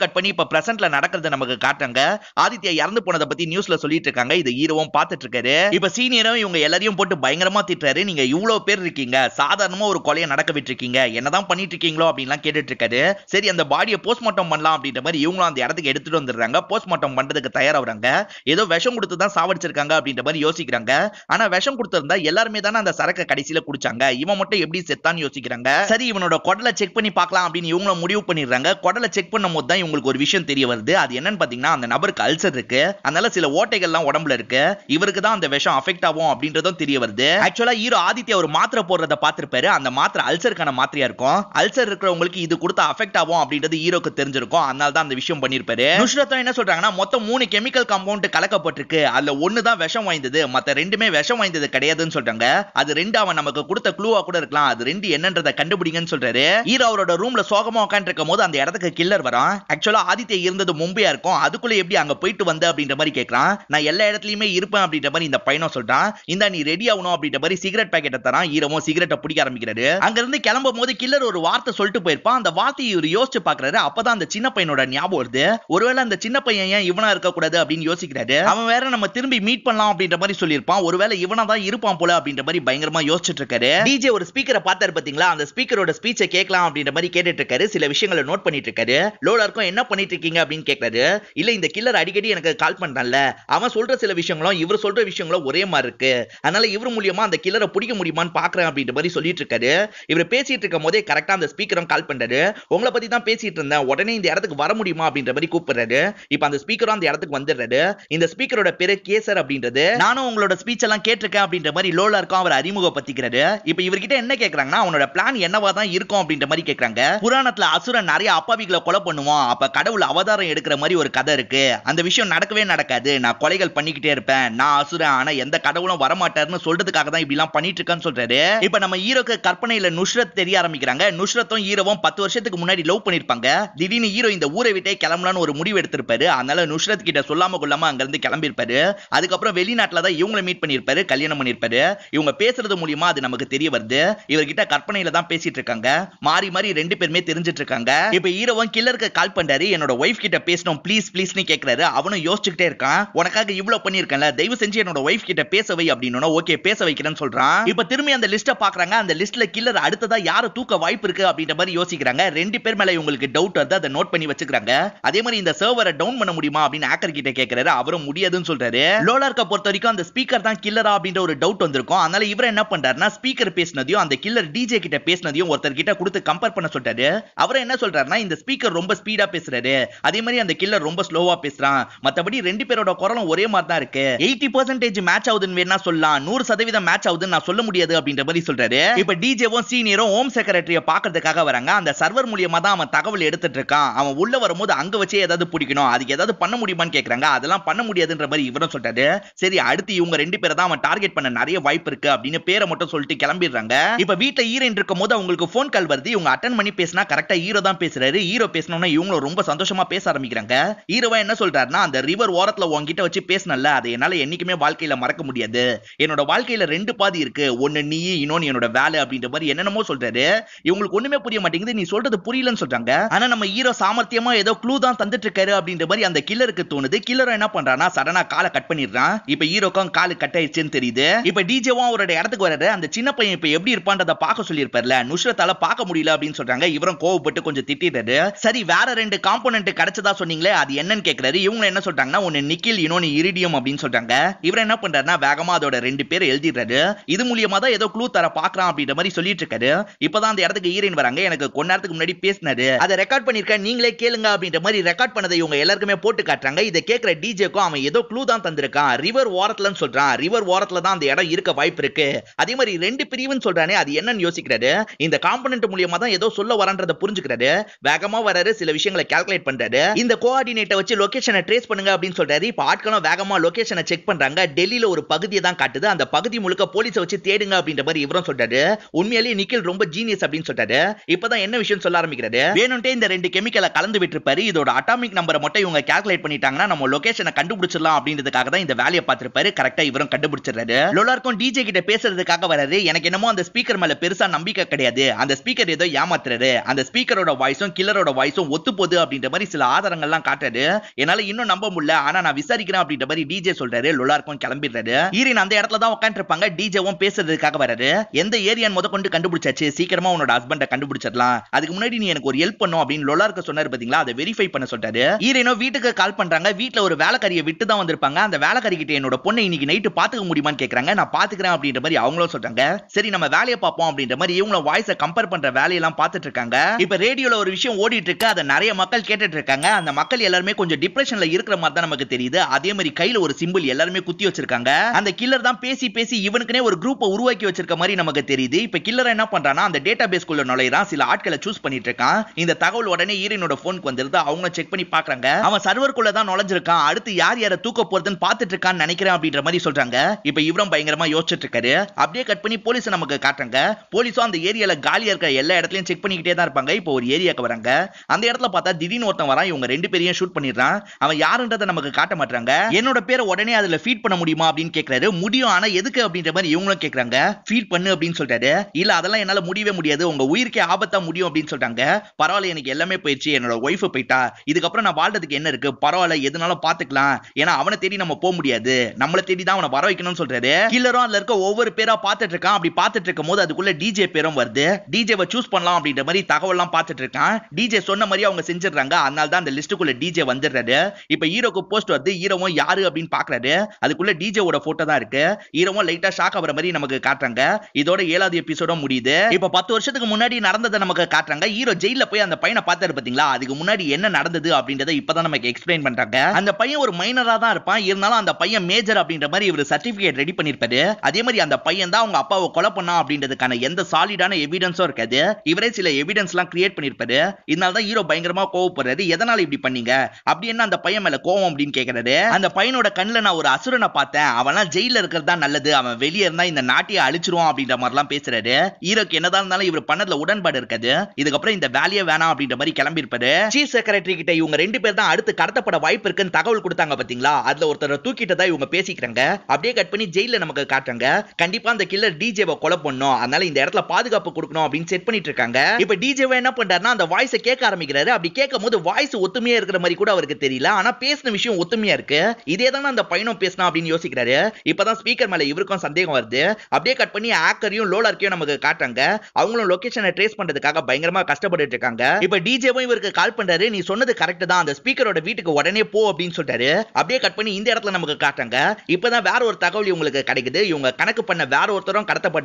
கட் பண்ணி இப்ப பிரசன்ட்ல நடக்கிறத நமக்கு காட்டுறாங்க. ஆதித்யா இறந்து போனதை பத்தி நியூஸ்ல சொல்லிட்டு இருக்காங்க. இது ஹீரோவும் பார்த்துட்டு இருக்காரு. இப்ப சீனியரும் இவங்க எல்லாரையும் போட்டு பயங்கரமா திட்டுறாரு. நீங்க இவ்வளவு பேர் இருக்கீங்க, சாதாரணமா ஒரு கொலையை நடக்க விட்டு இருக்கீங்க, என்னதான் பண்ணிட்டு இருக்கீங்களோ அப்படின்லாம் கேட்டுட்டு இருக்காரு. சரி அந்த பாடியை போஸ்ட்மார்ட்டம் பண்ணலாம் அப்படின்ற மாதிரி இவங்களும் அந்த இடத்துக்கு எடுத்துட்டு வந்துடுறாங்க. போஸ்ட்மார்ட்டம் பண்றதுக்கு தயாராகிறாங்க. ஏதோ விஷம் கொடுத்து தான் சாவடிச்சிருக்காங்க அப்படின்ற மாதிரி யோசிக்கிறாங்க. ஆனா விஷம் கொடுத்திருந்தா எல்லாருமே தானே அந்த சரக்கு கடைசியில குடிச்சாங்க, இவன் மட்டும் எப்படி செத்தான்னு யோசிக்கிறாங்க. சரி இவனோட குடலை செக் பண்ணி பார்க்கலாம் அப்படின்னு இவங்கள முடிவு பண்ணிடுறாங்க. குடலை செக் பண்ணும் போது தான் இவங்களுக்கு ஒரு விஷயம் தெரிய வருது. அது என்னன்னு பாத்தீங்கன்னா அந்த நபருக்கு அல்சர் இருக்கு, அதனால சில ஓட்டைகள்லாம் உடம்புல இருக்கு. இவருக்கு தான் அந்த விஷம் அஃபெக்ட் ஆகும் அப்படின்றதும் தெரிய வருது. ஆக்சுவலா ஹீரோ ஆதித்யா ஒரு மாத்திரை போடுறத பார்த்திருப்பாரு. அந்த மாத்திரை அல்சருக்கான மாத்திரையா இருக்கும். அல்சர் இருக்கிறவங்களுக்கு இது கொடுத்த அஃபெக்ட் ஆகும் அப்படின்றது ஹீரோக்கு தெரிஞ்சிருக்கும். அதனால தான் அந்த விஷயம் பண்ணிருப்பாரு. நுஷ்ரத்தும் என்ன சொல்றாங்கன்னா மொத்தம் 3 கெமிக்கல் காம்பவுண்ட் கலக்கப்பட்டிருக்கு. அதுல ஒண்ணுதான் விஷம் வாய்ந்தது, மத்த ரெண்டுமே விஷம் வாய்ந்தது கிடையாதுன்னு சொல்றாங்க. அது 2 அவன் நமக்கு கொடுத்த க்ளூவா கூட இருக்கலாம். அது 2 என்னன்றத கண்டுபிடிங்கன்னு சொல்றாரு. ஹீரோ அவரோட ரூம்ல சோகமா உட்காந்துக்கும்போது அந்த இடத்துக்கு கில்லர் வரான். ஆக்சுவலா ஆதித்யா இருந்தது மும்பையா இருக்கும், அதுக்குள்ள எப்படி அங்க போயிட்டு வந்த அப்படின்ற மாதிரி கேக்குறான். நான் எல்லா இடத்துலயுமே இருப்பேன் அப்படின்ற மாதிரி இந்த பையனும் சொல்றான். இந்த நீ ரெடி ஆகணும் அப்படின்ற மாதிரி சிகரெட் பாக்கெட்டை தரான். ஈரமும் சிகரெட்டை பிடிக்க ஆரம்பிக்கிறாரு. அங்க இருந்து கிளம்பும் போது கில்லர் ஒரு வார்த்தை சொல்லிட்டு போயிருப்பான். அந்த வார்த்தையை இவர் யோசிச்சு பாக்குறாரு. அப்பதான் அந்த சின்ன பையனோட ஞாபகம் வருது. ஒருவேளை அந்த சின்ன பையன் ஏன் இவனா இருக்க கூடாது அப்படின்னு யோசிக்கிறாரு. அவன் வேற நம்ம திரும்பி மீட் பண்ணலாம் அப்படின்ற மாதிரி சொல்லியிருப்பான். ஒருவேளை இவனா தான் இருப்பான் போல அப்படின்ற மாதிரி பயங்கரமா யோசிச்சுட்டு இருக்காரு. டிஜே ஒரு ஸ்பீக்கரை பார்த்தாரு பாத்தீங்களா, அந்த ஸ்பீக்கரோட ஸ்பீச்சை கேட்கலாம் அப்படின்ற மாதிரி கேட்டுட்டு இருக்காரு. சில விஷயங்களை நோட் பண்ணிட்டு இருக்காரு. லோலாருக்கும் என்ன பண்ணிட்டு இருக்கீங்க அப்படின்னு கேட்கறாரு. இல்ல இந்த கில்லர் அடிக்கடி எனக்கு கால் பண்றான்ல, அவன் சொல்ற சில விஷயங்களும் இவர் சொல்ற விஷயங்களும் ஒரே மாதிரி இருக்கு, அதனால இவர் மூலியமா அந்த கில்லரை பிடிக்க முடியுமான்னு பாக்குறேன் அப்படின்ற மாதிரி சொல்லிட்டு இருக்காரு. இவர் பேசிட்டு இருக்கும் போதே கரெக்டா அந்த ஸ்பீக்கரும் கால் பண்றாரு. உங்களை பத்தி தான் பேசிட்டு இருந்தேன், உடனே இந்த இடத்துக்கு வர முடியுமா அப்படின்ற மாதிரி கூப்பிடுறாரு. இப்ப அந்த ஸ்பீக்கரும் அந்த இடத்துக்கு வந்துடுறாரு. இந்த ஸ்பீக்கரோட பேரு கேசர் அப்படின்றது. நானும் உங்களோட ஸ்பீச் எல்லாம் கேட்டிருக்கேன் அப்படின்ற மாதிரி லோலாருக்கும் அவர் அறிமுகப்படுத்திக்கிறாரு. இப்ப இவர்கிட்ட என்ன கேக்குறாங்கன்னா அவனோட பிளான் என்னவா தான் இருக்கும் அப்படின்ற மாதிரி கேக்குறாங்க. புராணத்துல அசுரன் நிறைய அப்பாவிகளை கொலை பண்ணுவான், அப்ப கடவுள் அவதாரம் எடுக்கிற மாதிரி ஒரு கதை இருக்கு. அந்த விஷயம் நடக்கவே நடக்காது, நான் கொலைகள் பண்ணிக்கிட்டே இருப்பேன், நான் அசுரன், ஆனா எந்த கடவுளும் வரமாட்டாருன்னு சொல்றதுக்காக தான் இப்படி எல்லாம் பண்ணிட்டு இருக்கான்னு சொல்றாரு. இப்ப நம்ம ஹீரோக்கு கற்பனையில நுஷ்ரத் தெரிய ஆரம்பிக்கிறாங்க. நுஷ்ரத்தும் ஹீரோவும் 10 வருஷத்துக்கு முன்னாடி லவ் பண்ணிருப்பாங்க. திடீர்னு ஹீரோ இந்த ஊரை விட்டே கிளம்பலான்னு ஒரு முடிவு எடுத்திருப்பாரு. அதனால நுஷ்ரத் கிட்ட சொல்லாம கொள்ளாம அங்க இருந்து கிளம்பிருப்பாரு. அதுக்கப்புறம் வெளிநாட்டுல தான் இவங்களை மீட் பண்ணிருப்பாரு, கல்யாணம் பண்ணிருப்பாரு. இவங்க பேசுறது மூலமா அது நமக்கு தெரிய வருது. இவர்கிட்ட கற்பனையில தான் பேசிட்டு இருக்காங்க. மாறி மாறி ரெண்டு பேருமே தெரிஞ்சிட்டு இருக்காங்க. இப்ப ஹீரோவும் கில்லருக்கு கால் பண்றாரு. என்னோட வைஃப் கிட்ட பேசணும் ப்ளீஸ் ப்ளீஸ்னு கேக்குறாரு. அவனும் யோசிச்சுக்கிட்டே இருக்கான். உனக்காக இவ்வளவு பண்ணிருக்கேன்ல, தயவு செஞ்சு என்னோட வைஃப் கிட்ட பேச வை அப்படின்னு. ஓகே பேச வைக்கிறேன்னு சொல்றான். இப்ப திரும்பி அந்த லிஸ்ட்டை பாக்குறாங்க. அந்த லிஸ்ட்ல கில்லர் அடுத்ததா யாரு தூக்க வாய்ப்பு இருக்கு அப்படின்ற மாதிரி யோசிக்கிறாங்க. ரெண்டு பேர் மேல இவங்களுக்கு டவுட் வருது, அதை நோட் பண்ணி வச்சுக்கிறாங்க. அதே மாதிரி இந்த சர்வரை டவுன் பண்ண முடியுமா அப்படின்னு ஹேக்கர் கிட்ட கேக்குறாரு. அவரும் முடியாதுன்னு சொல்றாரு. லோலார்க்க பொறுத்த வரைக்கும் அந்த ஸ்பீக்கர் தான் கில்லரா அப்படின்ற ஒரு டவுட் வந்திருக்கும். அதனால இவர என்ன பண்றாருன்னா ஸ்பீக்கர் பேசினதையும் அந்த கில்லர் டிஜே கிட்ட பேசினதையும் ஒருத்தர் கிட்ட கொடுத்து கம்பேர் பண்ண சொல்றாரு. அவரை என்ன சொல்றாருன்னா இந்த ஸ்பீக்கர் ரொம்ப ஸ்பீடா பேசுறாரு, அதே மாதிரி அந்த கில்லர் ரொம்ப ஸ்லோவா பேசுறான், மத்தபடி ரெண்டு பேரோட குரலும் ஒரே மாதிரி தான் இருக்கு, 80% மேட்ச் ஆகுதுன்னு வேணா சொல்லலாம், 100% மேட்ச் ஆகுதுன்னு நான் சொல்ல முடியாது அப்படின்ற மாதிரி சொல்றாரு. இப்ப டிஜேவும் சீனியரும் ஹோம் செக்ரட்டரிய பாக்குறதுக்காக வராங்க. அந்த சர்வர் மூலமா தான் அவன் தகவல் எடுத்துட்டு இருக்கான். அவன் உள்ள வரும்போது அங்க வச்சே ஏதாவது பிடிக்கணும், அதுக்கு ஏதாவது பண்ண முடியுமான்னு கேக்குறாங்க. அதெல்லாம் பண்ண முடியாதுன்ற மாதிரி இவரும் சொல்றாரு. சரி அடுத்து இவங்க ரெண்டு பேரை தான் அவன் டார்கெட் பண்ண நிறைய வாய்ப்பு இருக்கு அப்படின்னு பேரை மட்டும் சொல்லிட்டு கிளம்பிடுறாங்க. இப்ப வீட்டுல ஹீரோயின் இருக்கும் போது அவங்களுக்கு போன் கால் வருது. இவங்க அட்டன் பண்ணி பேசினா கரெக்டா ஹீரோ தான் பேசுறாரு. ஹீரோ பேசணும்னா இவங்களும் ரொம்ப சந்தோஷமா பேச ஆரம்பிக்கிறாங்க. ஹீரோவா என்ன சொல்றாருன்னா அந்த ரிவர் ஓரத்துல உங்ககிட்ட வச்சு பேசணும்ல, அதை என்னால என்னைக்குமே வாழ்க்கையில மறக்க முடியாது, என்னோட வாழ்க்கையில 2 பாதி இருக்கு, ஒன்னு நீ, இன்னொன்னு என்னோட வேலை அப்படின்ற மாதிரி என்னென்னமோ சொல்றாரு. இவங்களுக்கு ஒண்ணுமே புரிய மாட்டேங்குது, நீ சொல்றது புரியலன்னு சொல்றாங்க. ஆனா நம்ம ஹீரோ சாமர்த்தியமா ஏதோ க்ளூ தான் தந்துட்டு இருக்காரு அப்படின்ற மாதிரி அந்த கில்லருக்கு தோணுது. கில்லர் என்ன பண்றானா சடனா காலை கட் பண்ணிடுறான். இப்ப ஹீரோக்கும் காலு கட் ஆயிடுச்சுன்னு தெரியுது. இப்ப டிஜேவும் அவரோட இடத்துக்கு வர்றாரு. அந்த சின்ன பையன் இப்ப எப்படி இருப்பான்றத பார்க்க சொல்லியிருப்பார்ல, நுஷ்ரத்தால பார்க்க முடியல அப்படின்னு சொல்றாங்க. இவரும் கோவப்பட்டு கொஞ்சம் திட்டிட்டாரு. சரி வேற 2 காம்போனன்ட் கிடைச்சதா சொன்னீங்களே, அது என்னன்னு கேக்குறாரு. இவங்க என்ன சொல்றாங்கன்னா ஒன்னு நிக்கில், இன்னொன்னு இரிடியம் அப்படின்னு சொல்றாங்க. இவர் என்ன பண்றாருன்னா வேகமா அதோட 2 பேர் எழுதிடுறாரு. இது மூலியமா தான் ஏதோ க்ளூ தர பாக்குறான் அப்படின்ற மாதிரி சொல்லிட்டு இருக்காரு. இப்பதான் அந்த இடத்துக்கு ஹீரோயின் வராங்க. எனக்கு கொஞ்ச நேரத்துக்கு முன்னாடி பேசினாரு, அதை ரெக்கார்ட் பண்ணிருக்கேன், நீங்களே கேளுங்க அப்படின்ற மாதிரி ரெக்கார்ட் பண்ணதை இவங்க எல்லாருக்குமே போட்டு காட்டுறாங்க. இதை கேட்கிற டிஜேக்கும் அவன் ஏதோ க்ளூ தான் தந்திருக்கான், ரிவர் ஓரத்துலன்னு சொல்றான், ரிவர் ஓரத்துல தான் அந்த இடம் இருக்க வாய்ப்பு இருக்கு, அதே மாதிரி 2 பிரிவுன்னு சொல்றானே அது என்னன்னு யோசிக்கிறாரு. இந்த காம்பனன்ட் மூலமா தான் ஏதோ சொல்ல வரன்றதை புரிஞ்சுக்கிறாரு. வேகமா வராரு, சில விஷயங்களை கால்குலேட் பண்றாரு. இந்த கோஆர்டினேட்டை வச்சு லொகேஷனை ட்ரேஸ் பண்ணுங்க அப்படின்னு சொல்றாரு. இப்ப ஆட்களும் வேகமா லொகேஷனை செக் பண்றாங்க. டெல்லியில ஒரு பகுதியை தான் காட்டுது, அந்த பகுதி முழுக்க போலீஸை வச்சு தேடுங்க அப்படின்ற மாதிரி இவரும் சொல்றாரு. உண்மையிலேயே நிக்கில் ரொம்ப ஜீனியஸ் அப்படின்னு சொல்றாரு. இப்பதான் என்ன விஷயம் சொல்ல ஆரம்பிக்கிறாரு. வேணும்ட்டே இந்த 2 கெமிக்கலை கலந்து விட்டுருப்பாரு. இதோட அட்டாமிக் நம்பரை மட்டும் இவங்க கால்குலேட் பண்ணிட்டாங்கன்னா நம்ம லொகேஷனை கண்டுபிடிச்சிடலாம் அப்படின்றதுக்காக தான் இந்த வேலையை பார்த்திருப்பாரு. கரெக்டா இவரும் கண்டுபிடிச்சிடுறாரு. லோலாருக்கும் டிஜே கிட்ட பேசுறதுக்காக வராரு. எனக்கு என்னமோ அந்த ஸ்பீக்கர் மேல பெருசா நம்பிக்கை கிடையாது, அந்த ஸ்பீக்கர் ஏதோ ஏமாத்துறாரு, அந்த ஸ்பீக்கரோட வாய்ஸும் கில்லரோட வாய்ஸும் ஒத்து போகுது அப்படின்ற மாதிரி சில ஆதாரங்கள்லாம் காட்டுறாரு. என்னால இன்னும் நம்ப முடியல, ஆனா நான் விசாரிக்கிறேன் அப்படின்ற மாதிரி டிஜே சொல்றாரு. லோலாருக்கும் கிளம்பிடுறாரு. ஹீரோயின் அந்த இடத்துல தான் உட்காந்துருப்பாங்க. டிஜேவும் பேசுறதுக்காக வராரு. எந்த ஏரியான் முத கொண்டு கண்டுபிடிச்சாச்சு, சீக்கிரமா உன்னோட ஹஸ்பண்டை கண்டுபிடிச்சிடலாம், அதுக்கு முன்னாடி நீ எனக்கு ஒரு ஹெல்ப் பண்ணும் அப்படின்னு லோலாருக்கு சொன்னாரு பாத்தீங்களா, அதை வெரிஃபை பண்ண சொல்றாரு. ஹீரோயினோ வீட்டுக்கு கால் பண்றாங்க. வீட்டுல ஒரு வேலைக்காரியை விட்டு தான் வந்திருப்பாங்க. அந்த வேலைக்காரி கிட்ட என்னோட பொண்ணை இன்னைக்கு நைட்டு பாத்துக்க முடியுமான்னு கேக்குறாங்க. நான் பாத்துக்கிறேன் அப்படின்ற மாதிரி அவங்களும் சொல்றாங்க. சரி நம்ம வேலையை பார்ப்போம் அப்படின்ற மாதிரி இவங்கள வாய்ஸை கம்பேர் பண்ற வேலையெல்லாம் பாத்துட்டு இருக்காங்க. இப்ப ரேடியோல ஒரு விஷயம் ஓடிட்டு இருக்கு, அதை நிறைய மக்கள் கேட்டுட்டு இருக்காங்க. அந்த மக்கள் எல்லாருமே கொஞ்சம் டிப்ரெஷன்ல இருக்கிற மாதிரி தான் நமக்கு தெரியுது. அதே மாதிரி கையில ஒரு சிம்பிள் எல்லாருமே குத்தி வச்சிருக்காங்க. அந்த கில்லர் தான் பேசி பேசி இவனுக்குனே ஒரு குரூப்பை உருவாக்கி வச்சிருக்க மாதிரி நமக்கு தெரியுது. இப்ப கில்லர் என்ன பண்றானா அந்த டேட்டாபேஸ் குள்ள நுழையறான். சில ஆட்களை சூஸ் பண்ணிட்டு இருக்கான். இந்த தகவல் உடனே ஹீரோயினோட போனுக்கு வந்துருது. அவங்க செக் பண்ணி பாக்குறாங்க. அவன் சர்வர்க்குள்ள தான் நுழைஞ்சிருக்கான். அடுத்து யார் யாரை தூக்க போறதுன்னு பாத்துட்டு இருக்கான்னு நினைக்கிறேன் அப்படின்ற மாதிரி சொல்றாங்க. இப்ப இவரும் பயங்கரமா யோசிச்சுட்டு இருக்காரு. அப்படியே கட் பண்ணி போலீஸ் நமக்கு காட்டுறாங்க. போலீஸும் அந்த ஏரியால காலியா இருக்க எல்லா இடத்துல இடத்துலயும் செக் பண்ணிக்கிட்டே தான் இருப்பாங்க. இப்போ ஒரு ஏரியாக்கு வராங்க, அந்த இடத்துல பார்த்தா திடீர்னு ஒருத்தன் வரான், இவங்க ரெண்டு பேரையும் ஷூட் பண்ணிடுறான். அவன் யாருன்றதை நமக்கு காட்ட மாட்டாங்க. என்னோட பேரை உடனே அதுல ஃபீட் பண்ண முடியுமா அப்படின்னு கேட்கிறாரு. முடியும், ஆனா எதுக்கு அப்படின்ற மாதிரி இவங்களும் கேட்கறாங்க. ஃபீட் பண்ணு அப்படின்னு சொல்றாரு. இல்ல அதெல்லாம் என்னால முடியவே முடியாது, உங்க உயிருக்கே ஆபத்தா முடியும் அப்படின்னு சொல்றாங்க. பரவாயில்ல, எனக்கு எல்லாமே போயிடுச்சு, என்னோட ஒய்ஃபு போயிட்டா, இதுக்கப்புறம் நான் வாழ்றதுக்கு என்ன இருக்கு, பரவாயில்ல எதுனாலும் பாத்துக்கலாம், ஏன்னா அவனை தேடி நம்ம போக முடியாது, நம்மளை தேடி தான் அவனை வர வைக்கணும்னு சொல்றாரு. கில்லரும் அதுல இருக்க ஒவ்வொரு பேரா பாத்துட்டு இருக்கான். அப்படி பாத்துட்டு இருக்கும் போது அதுக்குள்ள டிஜே பேரும் வருது. டிஜேவை சூஸ் பண்ணலாம் அப்படின்ற மாதிரி தகவல் எல்லாம் பாத்துட்டு இருக்கான். டிஜே சொன்ன மாதிரி அவங்க செஞ்சிடறாங்க. அதனால தான் அந்த லிஸ்டுக்குள்ள டிஜே வந்துடுறாரு. இப்ப ஹீரோக்கு போஸ்ட் வருது. ஹீரோவும் யாரு அப்படின்னு பாக்குறாரு. அதுக்குள்ள டிஜேவோட போட்டோ தான் இருக்கு. ஹீரோவும் லைட்டா ஷாக் ஆகுற மாதிரி நமக்கு காட்டுறாங்க. இதோட 7வது எபிசோட முடியுது. இப்ப 10 வருஷத்துக்கு முன்னாடி நடந்ததை நமக்கு காட்டுறாங்க. ஹீரோ ஜெயில போய் அந்த பையனை பார்த்தாரு பாத்தீங்களா, அதுக்கு முன்னாடி என்ன நடந்தது அப்படின்றத இப்பதான் நமக்கு எக்ஸ்பிளைன் பண்றாங்க. அந்த பையன் ஒரு மைனரா தான் இருப்பான், இருந்தாலும் அந்த பையன் மேஜர் அப்படின்ற மாதிரி இவர் சர்டிபிகேட் ரெடி பண்ணிருப்பாரு. அதே மாதிரி அந்த பையன் தான் அவங்க அப்பாவை கொலை பண்ணா அப்படின்றதுக்கான எந்த சாலிடான எவிடன்ஸும் இருக்காது. இவரே சில எவிடன்ஸ் எல்லாம் கிரியேட் பண்ணிருப்பாரு. இதனால தான் ஹீரோ பயங்கரமா கோவப்படுறாரு. எதனால இப்படி பண்ணீங்க, அப்படி என்ன அந்த பையன் மேல கோவம் அப்படின்னு கேட்கறாரு. அந்த பையனோட கண்ணுல நான் ஒரு அசுரனை பார்த்தேன், அவனா ஜெயில இருக்கிறது தான் நல்லது, அவன் வெளியே இருந்தா இந்த நாட்டியை அழிச்சிருவான் அப்படின்ற மாதிரி எல்லாம் பேசுறாரு. ஹீரோக்கு என்னதான் இருந்தாலும் இவர் பண்ணதுல உடன்பாடு இருக்காது. இதுக்கப்புறம் இந்த வேலையே வேணாம் அப்படின்ற மாதிரி கிளம்பி இருப்பாரு. சீஃப் செக்ரட்டரி கிட்ட இவங்க 2 பேர் தான் அடுத்து கடத்தப்பட வாய்ப்பு இருக்குன்னு தகவல் கொடுத்தாங்க பாத்தீங்களா, அதுல ஒருத்தர் தூக்கிட்டதான் இவங்க பேசிக்கிறாங்க. அப்படியே கட் பண்ணி ஜெயில நமக்கு காட்டுறாங்க. கண்டிப்பா அந்த கில்லர் டிஜேவை கொலை பண்ணோம், அதனால இந்த இடத்துல பாதுகாப்பு கொடுக்கணும் அப்படின்னு செட் பண்ணிட்டு இருக்காங்க. இப்ப டிஜே என்ன பண்றாருன்னா அந்த வாய்ஸை கேட்க ஆரம்பிக்கிறாரு. அப்படி கேட்கும் போது வாய்ஸ் ஒத்துமையா இருக்கிற மாதிரி கூட அவருக்கு தெரியல, ஆனா பேசின விஷயம் ஒத்துமையா இருக்கு. இதே தானே அந்த பையனும் பேசினா அப்படின்னு யோசிக்கிறாரு. இப்பதான் ஸ்பீக்கர் மேல இவருக்கும் சந்தேகம் வருது. அப்படியே கட் பண்ணி ஆக்கரையும் லோலார்க்கையும் நமக்கு காட்டுறாங்க. அவங்களும் லொகேஷனை ட்ரேஸ் பண்றதுக்காக பயங்கரமா கஷ்டப்பட்டு இருக்காங்க. இப்ப டிஜேவும் இவருக்கு கால் பண்றாரு. நீ சொன்னது கரெக்ட் தான், அந்த ஸ்பீக்கரோட வீட்டுக்கு உடனே போ அப்படின்னு சொல்றாரு. அப்படியே கட் பண்ணி இந்த இடத்துல நமக்கு காட்டுறாங்க. இப்பதான் வேற ஒரு தகவல் இவங்களுக்கு கிடைக்குது. இவங்க கணக்கு பண்ண வேற ஒருத்தரும் கடத்தப்பட்டு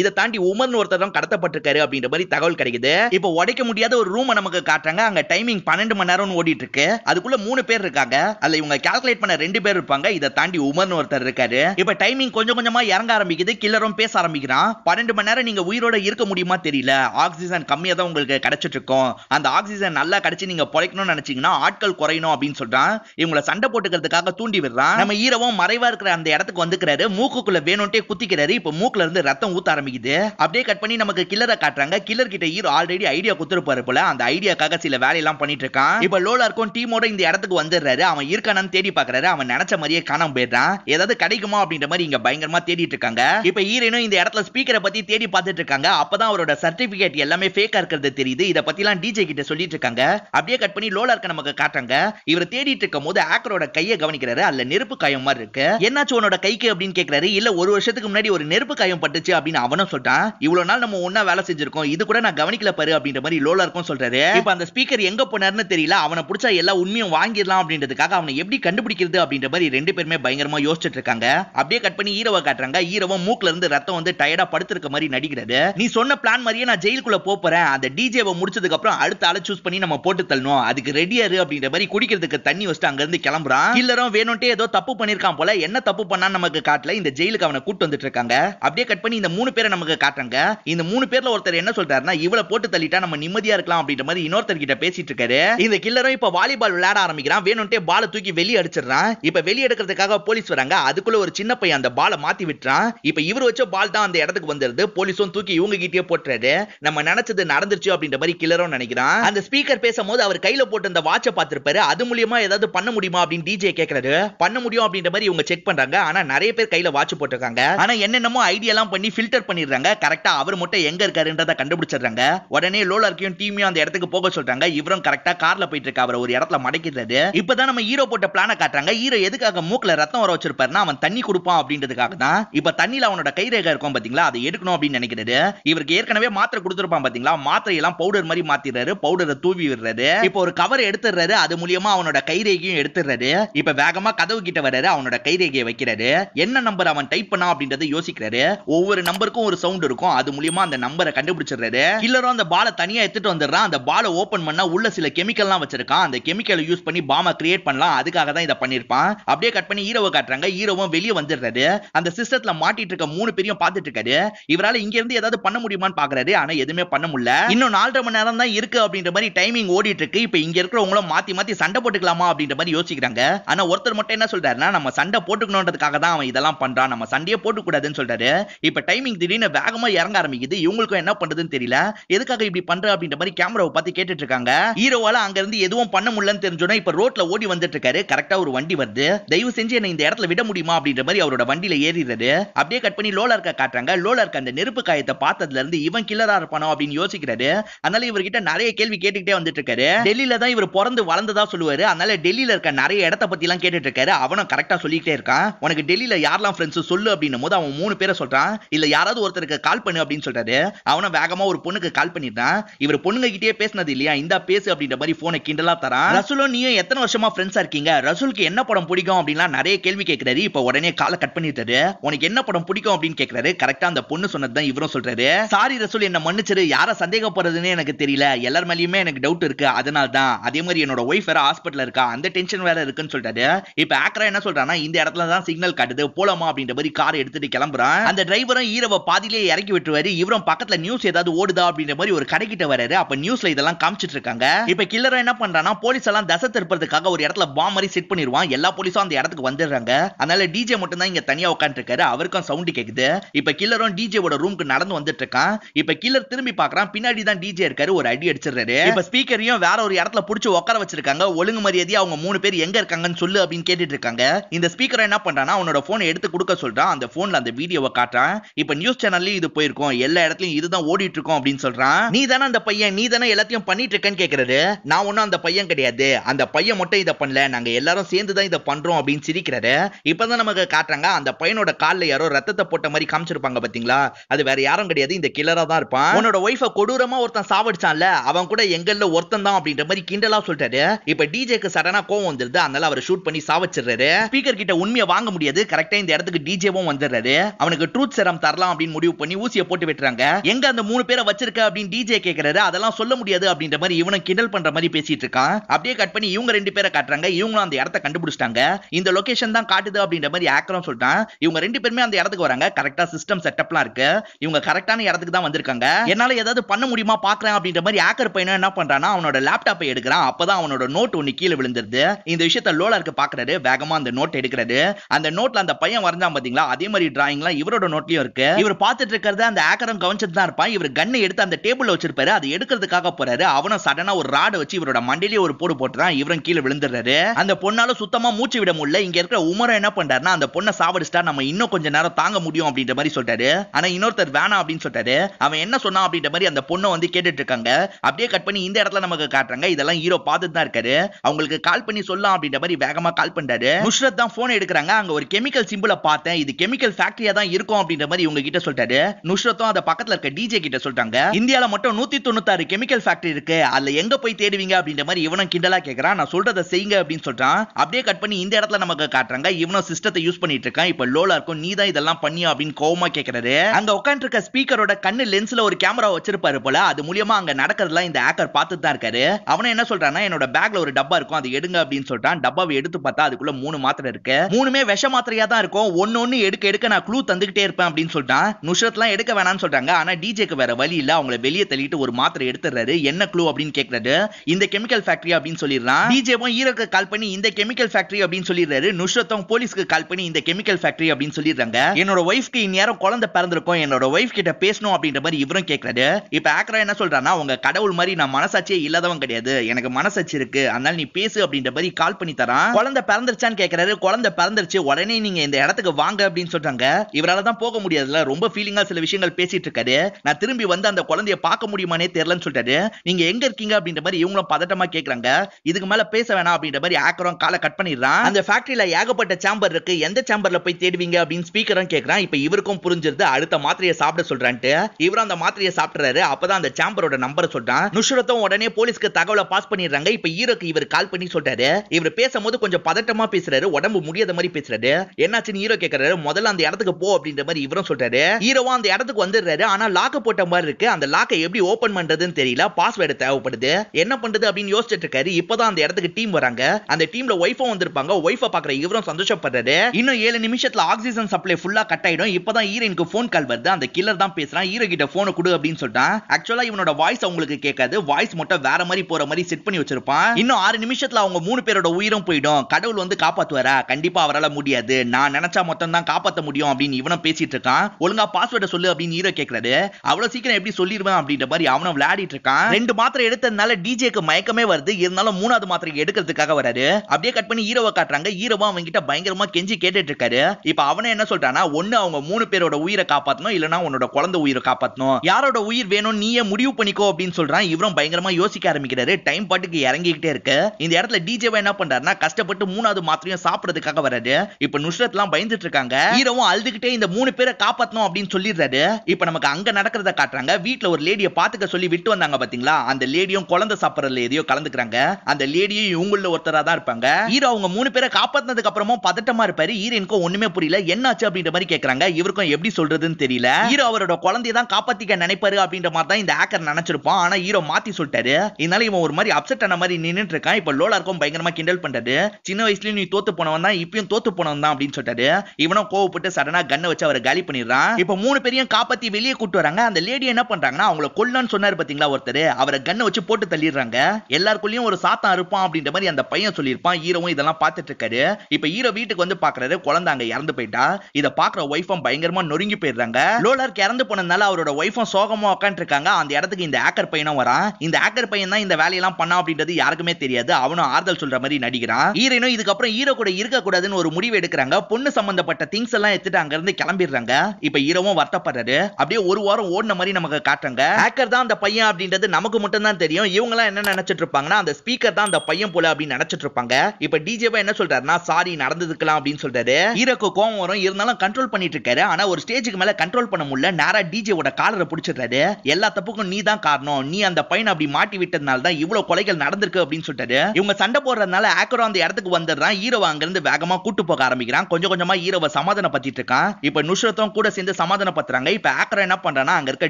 இதை தாண்டி உமர் ஒருத்தரும் கடத்தப்பட்டிருக்காரு அப்படின்ற மாதிரி தகவல் கிடைக்குது. இப்ப உடைக்க முடியாத ஒரு ரூம் நமக்கு காட்டுறாங்க. அங்க டைமிங் 12 மணி நேரம் ஓடிட்டு இருக்கு. அதுக்குள்ள 3 பேர் இருக்காங்க. அதுல இவங்க கால்குலேட் பண்ண 2 பேர் இருப்பாங்க. இதை தாண்டி உமர் ஒருத்தர் இருக்காரு. இப்ப டைமிங் கொஞ்சம் கொஞ்சமா இறங்க ஆரம்பிக்குது. கில்லரும் பேச ஆரம்பிக்கிறான். 12 மணி நேரம் நீங்க உயிரோட இருக்க முடியுமா தெரியல, ஆக்சிஜன் கம்மியா தான் உங்களுக்கு கிடைச்சிட்டு இருக்கும், அந்த ஆக்சிஜன் நல்லா கிடைச்சி நீங்க பொழைக்கணும்னு நினைச்சீங்கன்னா ஆட்கள் குறையணும் அப்படின்னு சொல்றான். இவங்களை சண்டை போட்டுக்கிறதுக்காக தூண்டி விடுறான். நம்ம ஹீரோவும் மறைவா இருக்கிற அந்த இடத்துக்கு வந்துக்கிறாரு. மூக்குக்குள்ள வேணும்ட்டே குத்திக்கிறாரு. இப்ப மூக்குல இருந்து ரத்தம் ஊத்த ஆரம்பிக்குது. அப்படியே கட் பண்ணி நமக்கு கில்லரை காட்டுறாங்க. கில்லர் கிட்ட ஹீரோ ஆல்ரெடி ஐடியா கொடுத்துருப்பாரு போல. அந்த ஐடியாக்காக சில வேலையெல்லாம் பண்ணிட்டு இருக்கான். இப்ப லோலார்க்கும் டீமோட இந்த இடத்துக்கு வந்துடுறாரு. அவன் இருக்கானான்னு தேடி பாக்குறாரு. அவன் நினைச்ச மாதிரியே காணாம போயிடுறான். ஏதாவது கிடைக்குமா அப்படின்ற மாதிரி இங்க பயங்கரமா தேடிட்டு இருக்காங்க. இப்ப ஹீரோனும் இந்த இடத்துல ஸ்பீக்கரை பத்தி தேடி பார்த்துட்டு இருக்காங்க. அப்பதான் அவரோட சர்டிபிகேட் எல்லாமே ஃபேக்கா இருக்கிறது தெரியுது. இதை பத்தி எல்லாம் டிஜே கிட்ட சொல்லிட்டு இருக்காங்க. அப்படியே கட் பண்ணி லோலார்க்க நமக்கு காட்டுறாங்க. இவர் தேடிட்டு இருக்கும் போது ஆக்கரோட கையை கவனிக்கிறாரு. அதுல நெருப்பு காயம் மாதிரி இருக்கு. என்னாச்சு உன்னோட கைக்கு அப்படின்னு கேட்கிறாரு. இல்ல 1 வருஷத்துக்கு முன்னாடி ஒரு நெருப்பு காயம் பட்டுச்சு அப்படின்னு அவனும் சொல்றான். இவ்வளவு நாள் நம்ம ஒன்னா வேலை செஞ்சிருக்கோம், இது கூட நான் கவனிக்கல பாரு அப்படின்ற மாதிரி லோலார்க்கும் சொல்றாரு. இப்ப அந்த ஸ்பீக்கர் எங்க போனாருன்னு தெரியல. அவனை பிடிச்சா எல்லா உண்மையும் வாங்கிடலாம் அப்படின்றதுக்காக அவனை எப்படி கண்டுபிடிக்கிறது அப்படின்ற மாதிரி 2 பேருமே பயங்கரமா யோசிச்சுட்டு இருக்காங்க. அப்படியே கட் பண்ணி ஹீரோவை காட்டுறாங்க. ஹீரோவும் மூக்குல இருந்து ரத்தம் வந்து டயர்டா படுத்திருக்க மாதிரி நடிக்கிறது. நீ சொன்ன பிளான் மாதிரியே நான் ஜெயிலுக்குள்ள போறேன், அந்த டிஜேவை முடிச்சதுக்கு அப்புறம் அடுத்த ஆளை சூஸ் பண்ணி நம்ம போட்டு தள்ளணும், அதுக்கு ரெடியாரு அப்படின்ற மாதிரி குடிக்கிறதுக்கு தண்ணி வச்சுட்டு அங்க இருந்து கிளம்புறான். கில்லரும் வேணும்ட்டே ஏதோ தப்பு பண்ணிருக்கான் போல. என்ன தப்பு பண்ணா நமக்கு காட்டல, இந்த ஜெயிலுக்கு அவனை கூட்டு வந்துட்டு இருக்காங்க. அப்படியே கட் பண்ணி இந்த 3 பேரை நமக்கு காட்டுறாங்க. இந்த 3 பேர்ல ஒருத்தர் என்ன சொல்றாருன்னா, இவளை போட்டு தள்ளிட்டா நம்ம நிம்மதியா இருக்கலாம் அப்படின்ற மாதிரி இன்னொருத்தர் கிட்ட பேசிட்டு இருக்காரு. இந்த கில்லரும் இப்ப வாலிபால் விளையாட ஆரம்பிக்கிறான். வேணும்ட்டே பாலை தூக்கி வெளியே அடிச்சிடறான். இப்ப வெளியே எடுக்கிறதுக்காக போலீஸ் வராங்க. அதுக்குள்ள ஒரு சின்ன பையன் அந்த பாலை மாத்தி விட்டுறான். இப்ப இவர் வச்ச பால் தான் அந்த இடத்துக்கு வந்துருது. போலீஸும் தூக்கி இவங்க கிட்டயே போட்டுறாரு. நம்ம நினைச்சது நடந்துருச்சு அப்படின்ற மாதிரி கில்லரும் நினைக்கிறான். அந்த ஸ்பீக்கர் பேசும்போது அவர் கையில போட்டு அந்த வாட்சை பார்த்திருப்பாரு. அது மூலியமா ஏதாவது பண்ண முடியுமா அப்படின்னு டிஜே கேட்கறாரு. பண்ண முடியும் அப்படின்ற மாதிரி இவங்க செக் பண்றாங்க. ஆனா நிறைய பேர் கையில வாட்ச் போட்டுருக்காங்க. ஆனா என்னென்னமோ ஐடியா எல்லாம் பண்ணி ஃபில்டர் பண்ணிடுறாங்க. கரெக்டா அவர் மட்டும் எங்க இருக்காருன்றத கண்டுபிடிச்சிடுறாங்க. உடனே லோலார்க்கையும் டீமையும் அந்த இடத்துக்கு போக சொல்றாங்க. இவரும் கரெக்டா கார்ல போயிட்டு இருக்க அவரை ஒரு இடத்துல மடக்கிடுறாரு. இப்பதான் நம்ம ஹீரோ போட்ட பிளான காட்டுறாங்க. ஹீரோ எதுக்காக மூக்குல ரத்தம் வர வச்சிருப்பாருன்னா அவன் தண்ணி கொடுப்பான் அப்படின்றதுக்காக தான். இப்ப தண்ணியில அவனோட கைரேகை இருக்கும் பாத்தீங்களா, அதை எடுக்கணும் அப்படின்னு நினைக்கிறாரு. இவருக்கு ஏற்கனவே மாத்திரை கொடுத்துருப்பான் பாத்தீங்களா, மாத்திரை எல்லாம் பவுடர் மாதிரி மாத்திடுறாரு. பவுடரை தூவி விடுறாரு. இப்ப ஒரு கவர் எடுத்துடுறாரு. அது மூலியமா அவனோட கைரேகையும் எடுத்துடுறாரு. இப்ப வேகமா கதவு கிட்ட வர்றாரு. அவனோட கைரேகையை வைக்கிறாரு. என்ன நம்பர் அவன் டைப் பண்ணா அப்படின்றத யோசிக்கிறாரு. ஒவ்வொரு நம்பருக்கும் ஒரு சவுண்ட் இருக்கும். அது மூலமா அந்த நம்பரை கண்டுபிடிச்சிடுறாரு. கில்லரும் அந்த பாலை தனியா எடுத்துட்டு வந்துடுறான். அந்த பாலை ஓபன் பண்ணா உள்ள சில கெமிக்கல்லாம் வச்சிருக்கான். அந்த கெமிக்கலை யூஸ் பண்ணி பாமா கிரியேட் பண்ணலாம், அதுக்காக தான் இதை பண்ணிருப்பான். அப்படியே கட் பண்ணி ஹீரோவை காட்டுறாங்க. ஹீரோவும் வெளியே வந்துடுறாரு. அந்த சிஸ்டத்துல மாட்டிட்டு இருக்க 3 பேரையும் பார்த்துட்டு இருக்காரு. இவரால் இங்க இருந்து ஏதாவது பண்ண முடியுமான்னு பாக்குறாரு. ஆனா எதுவுமே பண்ண முடியல. இன்னும் 4.5 மணி நேரம் தான் இருக்கு அப்படின்ற மாதிரி டைமிங் ஓடிட்டு இருக்கு. இப்ப இங்க இருக்கிறவங்களும் மாத்தி மாத்தி சண்டை போட்டுக்கலாமா அப்படின்ற மாதிரி யோசிக்கிறாங்க. ஆனா ஒருத்தர் மட்டும் என்ன சொல்றாருன்னா, நம்ம சண்டை போட்டுக்கணும்ன்றதுக்காக தான் அவன் இதெல்லாம் பண்றான், நம்ம சண்டையே போட்டுக்கூடாதுன்னு சொல்றாரு. இப்ப டைமிங் திடீர்னு வேகமா இறங்க ஆரம்பிக்குது. இவங்களுக்கும் என்ன பண்றது தெரியல எதுக்காக இப்படி பண்ற அப்படின்ற மாதிரி கேமராவை பார்த்து கேட்டிட்டு இருக்காங்க. ஹீரோவால அங்க இருந்து எதுவும் பண்ண முடியலன்னு தெரிஞ்சோனா இப்ப ரோட்ல ஓடி வந்துட்டு இருக்காரு. கரெக்டா ஒரு வண்டி வருது. தயவு செஞ்சு என்ன இந்த இடத்துல விட முடியுமா அப்படின்ற மாதிரி அவரோட வண்டியில ஏறிடுறது. அப்படியே கட் பண்ணி லோலார்க்க காட்டுறாங்க. லோலார்க்க அந்த நெருப்பு காயத்தை பார்த்ததுல இருந்து இவன் கில்லரா இருப்பானோ அப்படின்னு யோசிக்கிறாரு. அதனால இவர்கிட்ட நிறைய கேள்வி கேட்டுக்கிட்டே வந்துட்டு இருக்காரு. டெல்லியில தான் இவர் பிறந்து வளர்ந்ததா சொல்லுவாரு. அதனால டெல்லியில இருக்க நிறைய இடத்த பத்தி எல்லாம் கேட்டுட்டு இருக்காரு. அவனும் கரெக்டா சொல்லிக்கிட்டே இருக்கான். உனக்கு டெல்லியில யாரெல்லாம் ஃப்ரெண்ட்ஸ் சொல்லு அப்படின்னும் போது அவன் 3 பேரை சொல்றான். இல்ல யாராவது ஒருத்தருக்கு கால் பண்ணு அப்படின்னு சொல்றாரு. அவனும் வேகமா ஒரு பொண்ணுக்கு கால் பண்ணிட்டான். இவர் பொண்ணுங்க கிட்டே பேசினது இல்லையா இந்த பேசு அப்படின்ற மாதிரி போனை கிண்டலா தரான். ரசூலும் நீயும் எத்தனை வருஷமா ஃப்ரெண்ட்ஸா இருக்கீங்க, ரசூலுக்கு என்ன படம் பிடிக்கும் அப்படின்லாம் நிறைய கேள்வி கேட்கிறாரு. இப்ப உடனே காலை கட் பண்ணிட்டாரு. உனக்கு என்ன படம் பிடிக்கும் அப்படின்னு கேட்கிறாரு. கரெக்டா அந்த பொண்ணு சொன்னதுதான் இவரும் சொல்றாரு. சாரி ரசூல், என்ன மன்னிச்சிரு, யார சந்தேகப்படுறதுன்னு எனக்கு தெரியல, எல்லார் மேலயுமே எனக்கு டவுட் இருக்கு, அதனால தான். அதே மாதிரி என்னோட ஒய்ஃப் வேற ஹாஸ்பிட்டல் இருக்கா, அந்த டென்ஷன் வேற இருக்குன்னு சொல்றாரு. இப்ப ஆக்ரா என்ன சொல்றானா இந்த இடத்துல தான் சிக்னல் காட்டுது போலாமா அப்படின்ற மாதிரி காரை எடுத்துட்டு கிளம்புறான். அந்த டிரைவரும் ஹீரோவை பாதியிலே இறக்கி விட்டுருவாரு. இவரும் பக்கத்துல நியூஸ் ஏதாவது ஓடுதா அப்படின்ற மாதிரி ஒரு கடைக்கிட்ட வராரு. அப்ப நியூஸ்ல இதெல்லாம் காமிச்சிட்டு இருக்காங்க. இப்ப கில்லரும் என்ன பண்றானா போலீஸ் எல்லாம் தசை திருப்பறதுக்காக ஒரு இடத்துல பாம் மாதிரி செட் பண்ணிடுவான். எல்லா போலீஸும் அந்த இடத்துக்கு வந்துடுறாங்க. அதனால டிஜே மட்டும் தான் இங்க தனியா உட்காந்து இருக்காரு. அவருக்கும் சவுண்ட் கேக்குது. இப்ப கில்லரும் டிஜேவோட ரூமுக்கு நடந்து வந்துட்டு இருக்கான். இப்ப கில்லர் திரும்பி பாக்குறான், பின்னாடி தான் டிஜே இருக்காரு. ஒரு அடி அடிச்சிடுறாரு. இப்ப ஸ்பீக்கரையும் வேற ஒரு இடத்துல புடிச்சு உட்கார வச்சிருக்காங்க. ஒழுங்கு மரியாதையா அவங்க 3 பேர் எங்க இருக்காங்கன்னு சொல்லு அப்படின்னு கேட்டுட்டு இருக்காங்க. இந்த ஸ்பீக்கர் என்ன பண்றானா அவனோட போனை எடுத்து கொடுக்க சொல்றான். அந்த போன்ல அந்த வீடியோவை காட்டுறான். இப்ப நியூஸ் சேனல்ல இது போயிருக்கும், எல்லா இடத்துலயும் இதுதான் ஓடிட்டு இருக்கும் அப்படின்னு சொல்றான். நீ தானே அந்த பையன், நீ தானே எல்லாத்தையும் பண்ணிட்டு இருக்கேன்னு கேக்குறாரு. நான் ஒன்னும் அந்த பையன் கிடையாது, அந்த பையன் மட்டும் இதை பண்ணல, நாங்க எல்லாரும் சேர்ந்துதான் இதை பண்றோம் அப்படின்னு சிரிக்கிறாரு. இப்பதான் நமக்கு காட்டுறாங்க அந்த பையனோட கால்ல யாரோ ரத்தத்தை போட்ட மாதிரி காமிச்சிருப்பாங்க பாத்தீங்களா, அது வேற யாரும் கிடையாது, இந்த கில்லரா தான் இருப்பான். உன்னோட ஒய்ஃபை கொடூரமா ஒருத்தன் சாவடிச்சான்ல அவன் கூட எங்கல்ல ஒருத்தன் தான் அப்படின்ற மாதிரி கிண்டலா சொல்றாரு. இப்ப டிஜேக்கு சடனா கோவம் வந்துருது. அதனால அவரை ஷூட் பண்ணி சாவச்சிடுறாரு. ஸ்பீக்கர் கிட்ட உண்மையை வாங்க முடியாது. கரெக்டா இந்த இடத்துக்கு டிஜேவும் வந்துடுறாரு. அவனுக்கு ட்ரூத் செரம் தரலாம் அப்படின்னு முடிவு பண்ணி ஊசியை போட்டு விட்டுறாங்க. எங்க அந்த 3 பேரை வச்சிருக்க அப்படின்னு டிஜே கேக்குறாரு. அதெல்லாம் சொல்ல முடியாது அப்படின்ற மாதிரி இவனை கிண்டல் பண்ற மாதிரி பேசிட்டு இருக்கான். அப்படியே கட் பண்ணி இவங்க 2 பேரை காட்டுறாங்க. இவங்களும் அந்த இடத்த கண்டுபிடிச்சிட்டாங்க. இந்த லொகேஷன் தான் காட்டுது அப்படின்ற மாதிரி ஆக்கரும் சொல்றான். இவங்க 2 பேருமே அந்த இடத்துக்கு வராங்க. கரெக்டா சிஸ்டம் செட்டப்லாம் இருக்கு. இவங்க கரெக்டான இடத்துக்கு தான் வந்திருக்காங்க. என்னால ஏதாவது பண்ண முடியுமா பாக்குறேன் அப்படின்ற மாதிரி ஆக்கர் பையனும் என்ன பண்றானா அவனோட லேப்டாப்பை எடுக்கிறான். அப்பதான் அவனோட நோட் ஒண்ணு கீழே விழுந்துருது. இந்த விஷயத்த லோலாருக்கு பாக்குறாரு. வேகமா அந்த நோட் எடுக்கிறாரு. அந்த நோட்ல அந்த பையன் வரைஞ்சான் பாத்தீங்களா, அதே மாதிரி டிராயிங்லாம் இவரோட நோட்லயும் இருக்கு. இவர் பாத்துட்டு இருக்கிறத அந்த ஆக்கரம் கவனிச்சுட்டு தான் இருப்பான். இவர் கண்ணை எடுத்து அந்த டேபிள்ல வச்சிருப்பாரு. அதை எடுக்கிறதுக்காக போறாரு. அவனும் சடனா ஒரு ராடு வச்சு இவரோட மண்டையிலேயே ஒரு போடு போட்டுதான் இவரும் கீழே விழுந்துடுறாரு. அந்த பொண்ணால சுத்தமா மூச்சு விட முடியல. இங்க இருக்கிற உமரம் என்ன பண்றாருன்னா அந்த பொண்ணை சாவடிச்சிட்டா நம்ம இன்னும் கொஞ்ச நேரம் தாங்க முடியும் அப்படின்ற மாதிரி சொல்றாரு. ஆனா இன்னொருத்தர் வேணாம் அப்படின்னு சொல்றாரு. அவன் என்ன சொன்னா அப்படின்ற மாதிரி அந்த பொண்ணை வந்து கேட்டுட்டு இருக்காங்க. அப்படியே கட் பண்ணி இந்த இடத்துல நமக்கு காட்டுறாங்க. இதெல்லாம் ஹீரோ பார்த்துட்டு தான் இருக்காரு. அவங்களுக்கு கால் பண்ணி சொல்லலாம் அப்படின்ற மாதிரி வேகமா கால் பண்றாரு. நுஷ்ரத் தான் போன் எடுக்கிறாங்க. அங்க ஒரு கெமிக்கல் சிம்பிளை பார்த்தேன், இது கெமிக்கல் ஃபேக்டரியா தான் இருக்கும் அப்படின்ற மாதிரி இவங்க கிட்ட சொல்றாரு. நுஷ்ரத்தும் அத பக்கத்துல இருக்க டிஜே கிட்ட சொல்றாங்க. இந்தியால மட்டும் 196 கெமிக்கல் ஃபேக்டரி இருக்கு, அதுல எங்க போய் தேடுவீங்க அப்படின்ற மாதிரி இவனும் கிண்டலா கேக்குறான். நான் சொல்றதை செய்யுங்க அப்படின்னு சொல்றான். அப்படியே கட் பண்ணி இந்த இடத்துல நமக்கு காட்டுறாங்க. இவனும் சிஸ்டத்தை யூஸ் பண்ணிட்டு இருக்கான். இப்ப லோலா இருக்கும் நீ தான் இதெல்லாம் பண்ணியா அப்படின்னு கோவமா கேக்குறாரு. அங்க உட்காந்து இருக்க ஸ்பீக்கரோட கண்ணு லென்ஸ்ல ஒரு கேமரா வச்சிருப்பாரு போல. அது மூலமா அங்க நடக்கிறதுலாம் இந்த ஹேக்கர் பார்த்துட்டு தான் இருக்காரு. அவன் என்ன சொல்றான்னா என்னோட பேக்ல ஒரு டப்பா இருக்கும், அதை எடுங்க அப்படின்னு சொல்றான். டப்பாவை எடுத்து பார்த்தா அதுக்குள்ள 3 மாத்திரை இருக்கு. 3மே விஷ மாத்திரையா தான் இருக்கும். ஒன்னொன்னு எடுக்க எடுக்க நான் க்ளூ தந்துகிட்டே இருப்பேன் அப்படின்னு சொல்றான். நுஷ்ரத்லாம் எடுக்க வேணாம்னு சொல்றாங்க. ஆனா டிஜேக்கு வேற வழி இல்ல. அவங்கள வெளியே தள்ளிட்டு ஒரு மாத்திரை எடுத்துறாரு. என்ன க்ளூ அப்படின்னு கேக்குறாரு. இந்த கெமிக்கல் ஃபேக்டரி அப்படின்னு சொல்லிடுறான். டிஜேவும் ஹீரோக்கு கால் பண்ணி இந்த கெமிக்கல் ஃபேக்டரி அப்படின்னு சொல்லிடுறாரு. நுஷ்ரத்தும் போலீஸ்க்கு கால் பண்ணி இந்த கெமிக்கல் ஃபேக்டரி அப்படின்னு சொல்லிடுறாங்க. என்னோட ஒய்ஃப்க்கு இந்நேரம் குழந்தை பிறந்திருக்கும், என்னோட ஒய்ஃப் கிட்ட பேசணும் அப்படின்ற மாதிரி இவரும் கேக்குறாரு. இப்ப ஆக்ரா என்ன சொல்றான்னா உங்க கடவுள் மாதிரி நான் மனசாட்சியே இல்லாதவன் கிடையாது, எனக்கு மனசாட்சி இருக்கு, அதனால நீ பேசு அப்படின்ற மாதிரி கால் பண்ணி தரான். குழந்தை பிறந்துருச்சான்னு கேக்குறாரு. குழந்தை பிறந்துருச்சு, உடனே நீங்க இந்த இடத்துக்கு வாங்க அப்படின்னு சொல்றாங்க. இவரால தான் போக முடியாதுல, ரொம்ப ஃபீலிங்கா சில விஷயங்கள் பேசிட்டு இருக்காரு. நான் திரும்பி வந்து அந்த குழந்தைய பார்க்க முடியுமானே தெரியலன்னு சொல்றாரு. நீங்க எங்க இருக்கீங்க அப்படின்ற மாதிரி இவங்களும் பதட்டமா கேக்குறாங்க. இதுக்கு மேல பேச வேணாம் அப்படின்ற மாதிரி ஆக்ரம் காலை கட் பண்ணிடுறான். அந்த ஃபேக்டரியில ஏகப்பட்ட சேம்பர் இருக்கு, எந்த சேம்பர்ல போய் தேடுவீங்க அப்படின்னு ஸ்பீக்கரும் கேக்குறான். இப்ப இவருக்கும் புரிஞ்சிருது அடுத்த மாத்திரையை சாப்பிட சொல்றான்ட்டு. இவரும் அந்த மாத்திரையை சாப்பிடுறாரு. அப்பதான் அந்த சேம்பரோட நம்பர் சொல்றான். நுஷ்ரத்தும் உடனே போலீஸ்க்கு தகவலை பாஸ் பண்ணிடுறாங்க. இப்ப ஹீரோக்கு இவர் கால் பண்ணி சொல்றாரு. இவர் பேசும்போது கொஞ்சம் பதட்டமா பேசுறாரு, உடம்பு முடியாத மாதிரி பேசுறாரு. என்னாச்சுன்னு ஹீரோ கேக்குறாரு. முதல்ல அந்த இடத்துக்கு போ அப்படின்ற மாதிரி இவரும் சொல்றாரு. ஹீரோவா அந்த இடத்துக்கு வந்துடுறாரு. ஆனா லாக்க போட்ட மாதிரி இருக்கு. அந்த லாக்கை எப்படி ஓபன் பண்றதுன்னு தெரியல. பாஸ்வேர்டு தேவைப்படுது. என்ன பண்றது அப்படின்னு யோசிச்சுட்டு இருக்காரு. இப்பதான் அந்த இடத்துக்கு டீம் வராங்க. அந்த டீம்ல ஒய்ஃபும் வந்திருப்பாங்க. ஒய்ஃபை பாக்குற இவரும் சந்தோஷப்படுறாரு. இன்னும் 7 நிமிஷத்துல ஆக்சிஜன் சப்ளை ஃபுல்லா கட் ஆயிடும். இப்பதான் ஹீரோனுக்கு போன் கால் வருது. அந்த கில்லர் தான் பேசுறான். ஹீரோ கிட்ட போனை கொடு அப்படின்னு சொல்றான். ஆக்சுவலா இவனோட வாய்ஸ் அவங்களுக்கு கேட்காது. வாய்ஸ் மட்டும் வேற மாதிரி போற மாதிரி செட் பண்ணி வச்சிருப்பான். இன்னும் 6 நிமிஷத்துல அவங்க 3 பேரோட உயிரும் போயிடும். கடவுள் வந்து காப்பாத்துவாரா? கண்டிப்பா அவரால் முடியாது. நான் நினைச்சா மொத்தம் தான் காப்பாற்ற முடியும் அப்படின்னு இவனும் பேசிட்டு இருக்கான். ஒழுங்கா பாஸ்வேர்டை சொல்லு அப்படின்னு ஹீரோ கேக்குறாரு. அவ்வளவு சீக்கிரம் எப்படி சொல்லிடுவேன் அப்படின்ற மாதிரி அவனும் விளையாடிட்டு இருக்கான். ரெண்டு மாத்திரை எடுத்ததுனால டிஜேக்கு மயக்கமே வருது. இருந்தாலும் மூணாவது மாத்திரை எடுக்கிறதுக்காக வராரு. அப்படியே கட் பண்ணி ஹீரோவை காட்டுறாங்க. ஹீரோவா அவங்க கிட்ட பயங்கரமா கெஞ்சி கேட்டுட்டு இருக்காரு. இப்ப அவனை என்ன சொல்றானா, ஒண்ணு அவங்க மூணு பேரோட உயிரை காப்பாத்தணும், இல்லனா உன்னோட குழந்தை உயிரை காப்பாத்தணும், யாரோட உயிர் வேணும் நீயே முடிவு பண்ணிக்கோ அப்படின்னு சொல்றான். இவரும் பயங்கரமா யோசிக்க ஆரம்பிக்கிறாரு. டைம் பாட்டுக்கு இறங்கிக்கிட்டே இருக்கு. இந்த இடத்துல டிஜேவா என்ன பண்றாருன்னா கஷ்டப்பட்டு மூணாவது மாத்திரையும் சாப்பிடறதுக்காக வராரு. இப்ப நுஷ்ரத் எல்லாம் பயந்துட்டு இருக்காங்க. ஹீரோவும் அழுதுகிட்டே இந்த மூணு பேரை காப்பாத்தணும் அப்படின்னு சொல்லிடுறாரு. இப்ப நமக்கு அங்க நடக்கிறத காட்டுறாங்க. வீட்டுல ஒரு லேடியை பாத்துக்க சொல்லி விட்டு வந்தாங்க பாத்தீங்களா, அந்த லேடியும் குழந்தை சாப்பிடறதுல எதையோ கலந்துக்கிறாங்க. அந்த லேடியும் இவங்கள ஒருத்தரா தான் இருப்பாங்க. ஹீரோ அவங்க மூணு பேரை காப்பாத்தினதுக்கு அப்புறமும் பதட்டமா இருப்பாரு. ஹீரோனுக்கும் ஒண்ணுமே புரியல, என்னாச்சு அப்படின்ற மாதிரி கேட்கறாங்க. இவருக்கும் எப்படி சொல்றதுன்னு தெரியல. ஹீரோ அவரோட குழந்தைய தான் காப்பாத்திக்க நினைப்பாரு அப்படின்ற மாதிரி தான் இந்த ஹேக்கர் நினைச்சிருப்பான். ஆனா ஹீரோ மாத்தி சொல்லிட்டாரு. இதனால இவன் ஒரு மாதிரி அப்செட் ஆன மாதிரி நின்னுட்டு இருக்கான். இப்ப லோலாருக்கும் பயங்கரமா கிண்டல் பண்றாரு. சின்ன வயசுலயும் நீ தோத்து போனவன் தான், இப்பயும் தோத்து போனவன் தான் அப்படின்னு சொல்லிட்டாரு. இவனும் கோவப்பட்டு சடனா கண்ணை வச்சு அவரை காலி பண்ணிடுறான். இப்ப மூணு பேரையும் காப்பாத்தி வெளியே கூட்டு வராங்க. அந்த லேடி என்ன பண்றாங்கன்னா அவங்கள கொல்லன்னு சொன்னாரு பாத்தீங்களா ஒருத்தர், அவரை கண்ணை வச்சு போட்டு தள்ளிடுறாங்க. எல்லாருக்குள்ளயும் ஒரு சாத்தான் இருப்பான் அப்படின்ற மாதிரி அந்த பையன் சொல்லியிருப்பான். ஹீரோவும் இதெல்லாம் பாத்துட்டு இருக்காரு. இப்ப ஹீரோ வீட்டுக்கு வந்து பாக்குறாரு, குழந்தை அங்க இறந்து போயிட்டா. இதை பாக்குற ஒய்ஃபும் பயங்கரமா நொறுங்கி போயிடுறாங்க. லோலாருக்கு இறந்து போனதுனால அவரோட ஒய்ஃபும் சோகமா உட்காந்து இருக்காங்க. அந்த இடத்துக்கு இந்த ஹேக்கர் பையனும் வரான். இந்த ஹேக்கர் பையன் தான் இந்த வேலையெல்லாம் பண்ணா அப்படின்றது யாருக்குமே தெரியாது. அவனும் ஆறுதல் சொல்ற மாதிரி நடிக்கிறான். ஹீரோனும் இதுக்கப்புறம் ஹீரோ கூட இருக்க கூடாதுன்னு ஒரு முடிவு எடுக்கிறாங்க. பொண்ணு சம்பந்தப்பட்ட திங்ஸ் எல்லாம் எடுத்துட்டு அங்க இருந்து கிளம்பிடுறாங்க. இப்ப ஹீரோவும் வருத்தப்படுறாரு. அப்படியே ஒரு வாரம் ஓடின மாதிரி நமக்கு காட்டுறாங்க. ஹேக்கர் தான் அந்த பையன் அப்படின்றது நமக்கு மட்டும் தான் தெரியும். இவங்க எல்லாம் என்ன நினைச்சிட்டு இருப்பாங்கன்னா அந்த ஸ்பீக்கர் தான் அந்த பையன் போல அப்படின்னு நினைச்சிட்டு இருப்பாங்க. இப்ப டிஜேவா என்ன சொல்றாருன்னா சாரி நடந்துக்கலாம் அப்படின்னு சொல்றாரு. ஹீரோக்கு கோவம் வரும். இருந்தாலும் கண்ட்ரோல் பண்ணிட்டு இருக்காரு. ஆனா ஒரு ஸ்டேஜுக்கு மேல கண்ட்ரோல் பண்ண முடியல. நேரா டிஜேவோட காலரை பிடிச்சிடுறாரு. எல்லா தப்புக்கும் நீ தான் காரணம், நீ அந்த பையன் அப்படி மாட்டி விட்டதுனால தான் இவ்வளவு கொலைகள் நடந்திருக்கு அப்படின்னு சொல்றாரு. இவங்க சண்டை போடுறதுனால ஹேக்கரும் அந்த இடத்துக்கு வந்துடுறான். ஹீரோவை அங்க இருந்து வேகமா கூட்டு போக ஆரம்பிக்கிறான். கொஞ்சம் கொஞ்சமா ஹீரோவை சமாதானப்படுத்திட்டு இருக்கான். இப்ப நுஷ்ரத்தும் கூட சேர்ந்து சமாதானப்படுத்துறாங்க. இப்ப ஹேக்கர் என்ன பண்றானா அங்க இருக்க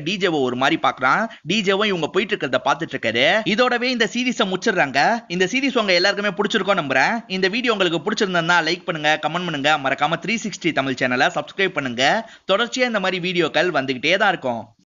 டிஜேவை ஒரு மாதிரி பாக்குறான். டிஜேவும் இவங்க போயிட்டு இருக்கிறத பாத்துட்டு இருக்காரு. இதோடவே இந்த சீரீஸை முடிச்சிடுறாங்க. இந்த சீரீஸ் உங்க எல்லாருக்குமே பிடிச்சிருக்கோம் நம்புறேன். இந்த வீடியோ உங்களுக்கு பிடிச்சிருந்தா லைக் பண்ணுங்க, கமெண்ட் பண்ணுங்க. மறக்காம 360 தமிழ் சேனலை சப்ஸ்கிரைப் பண்ணுங்க. தொடர்ச்சியா இந்த மாதிரி வீடியோக்கள் வந்துகிட்டே தான் இருக்கும்.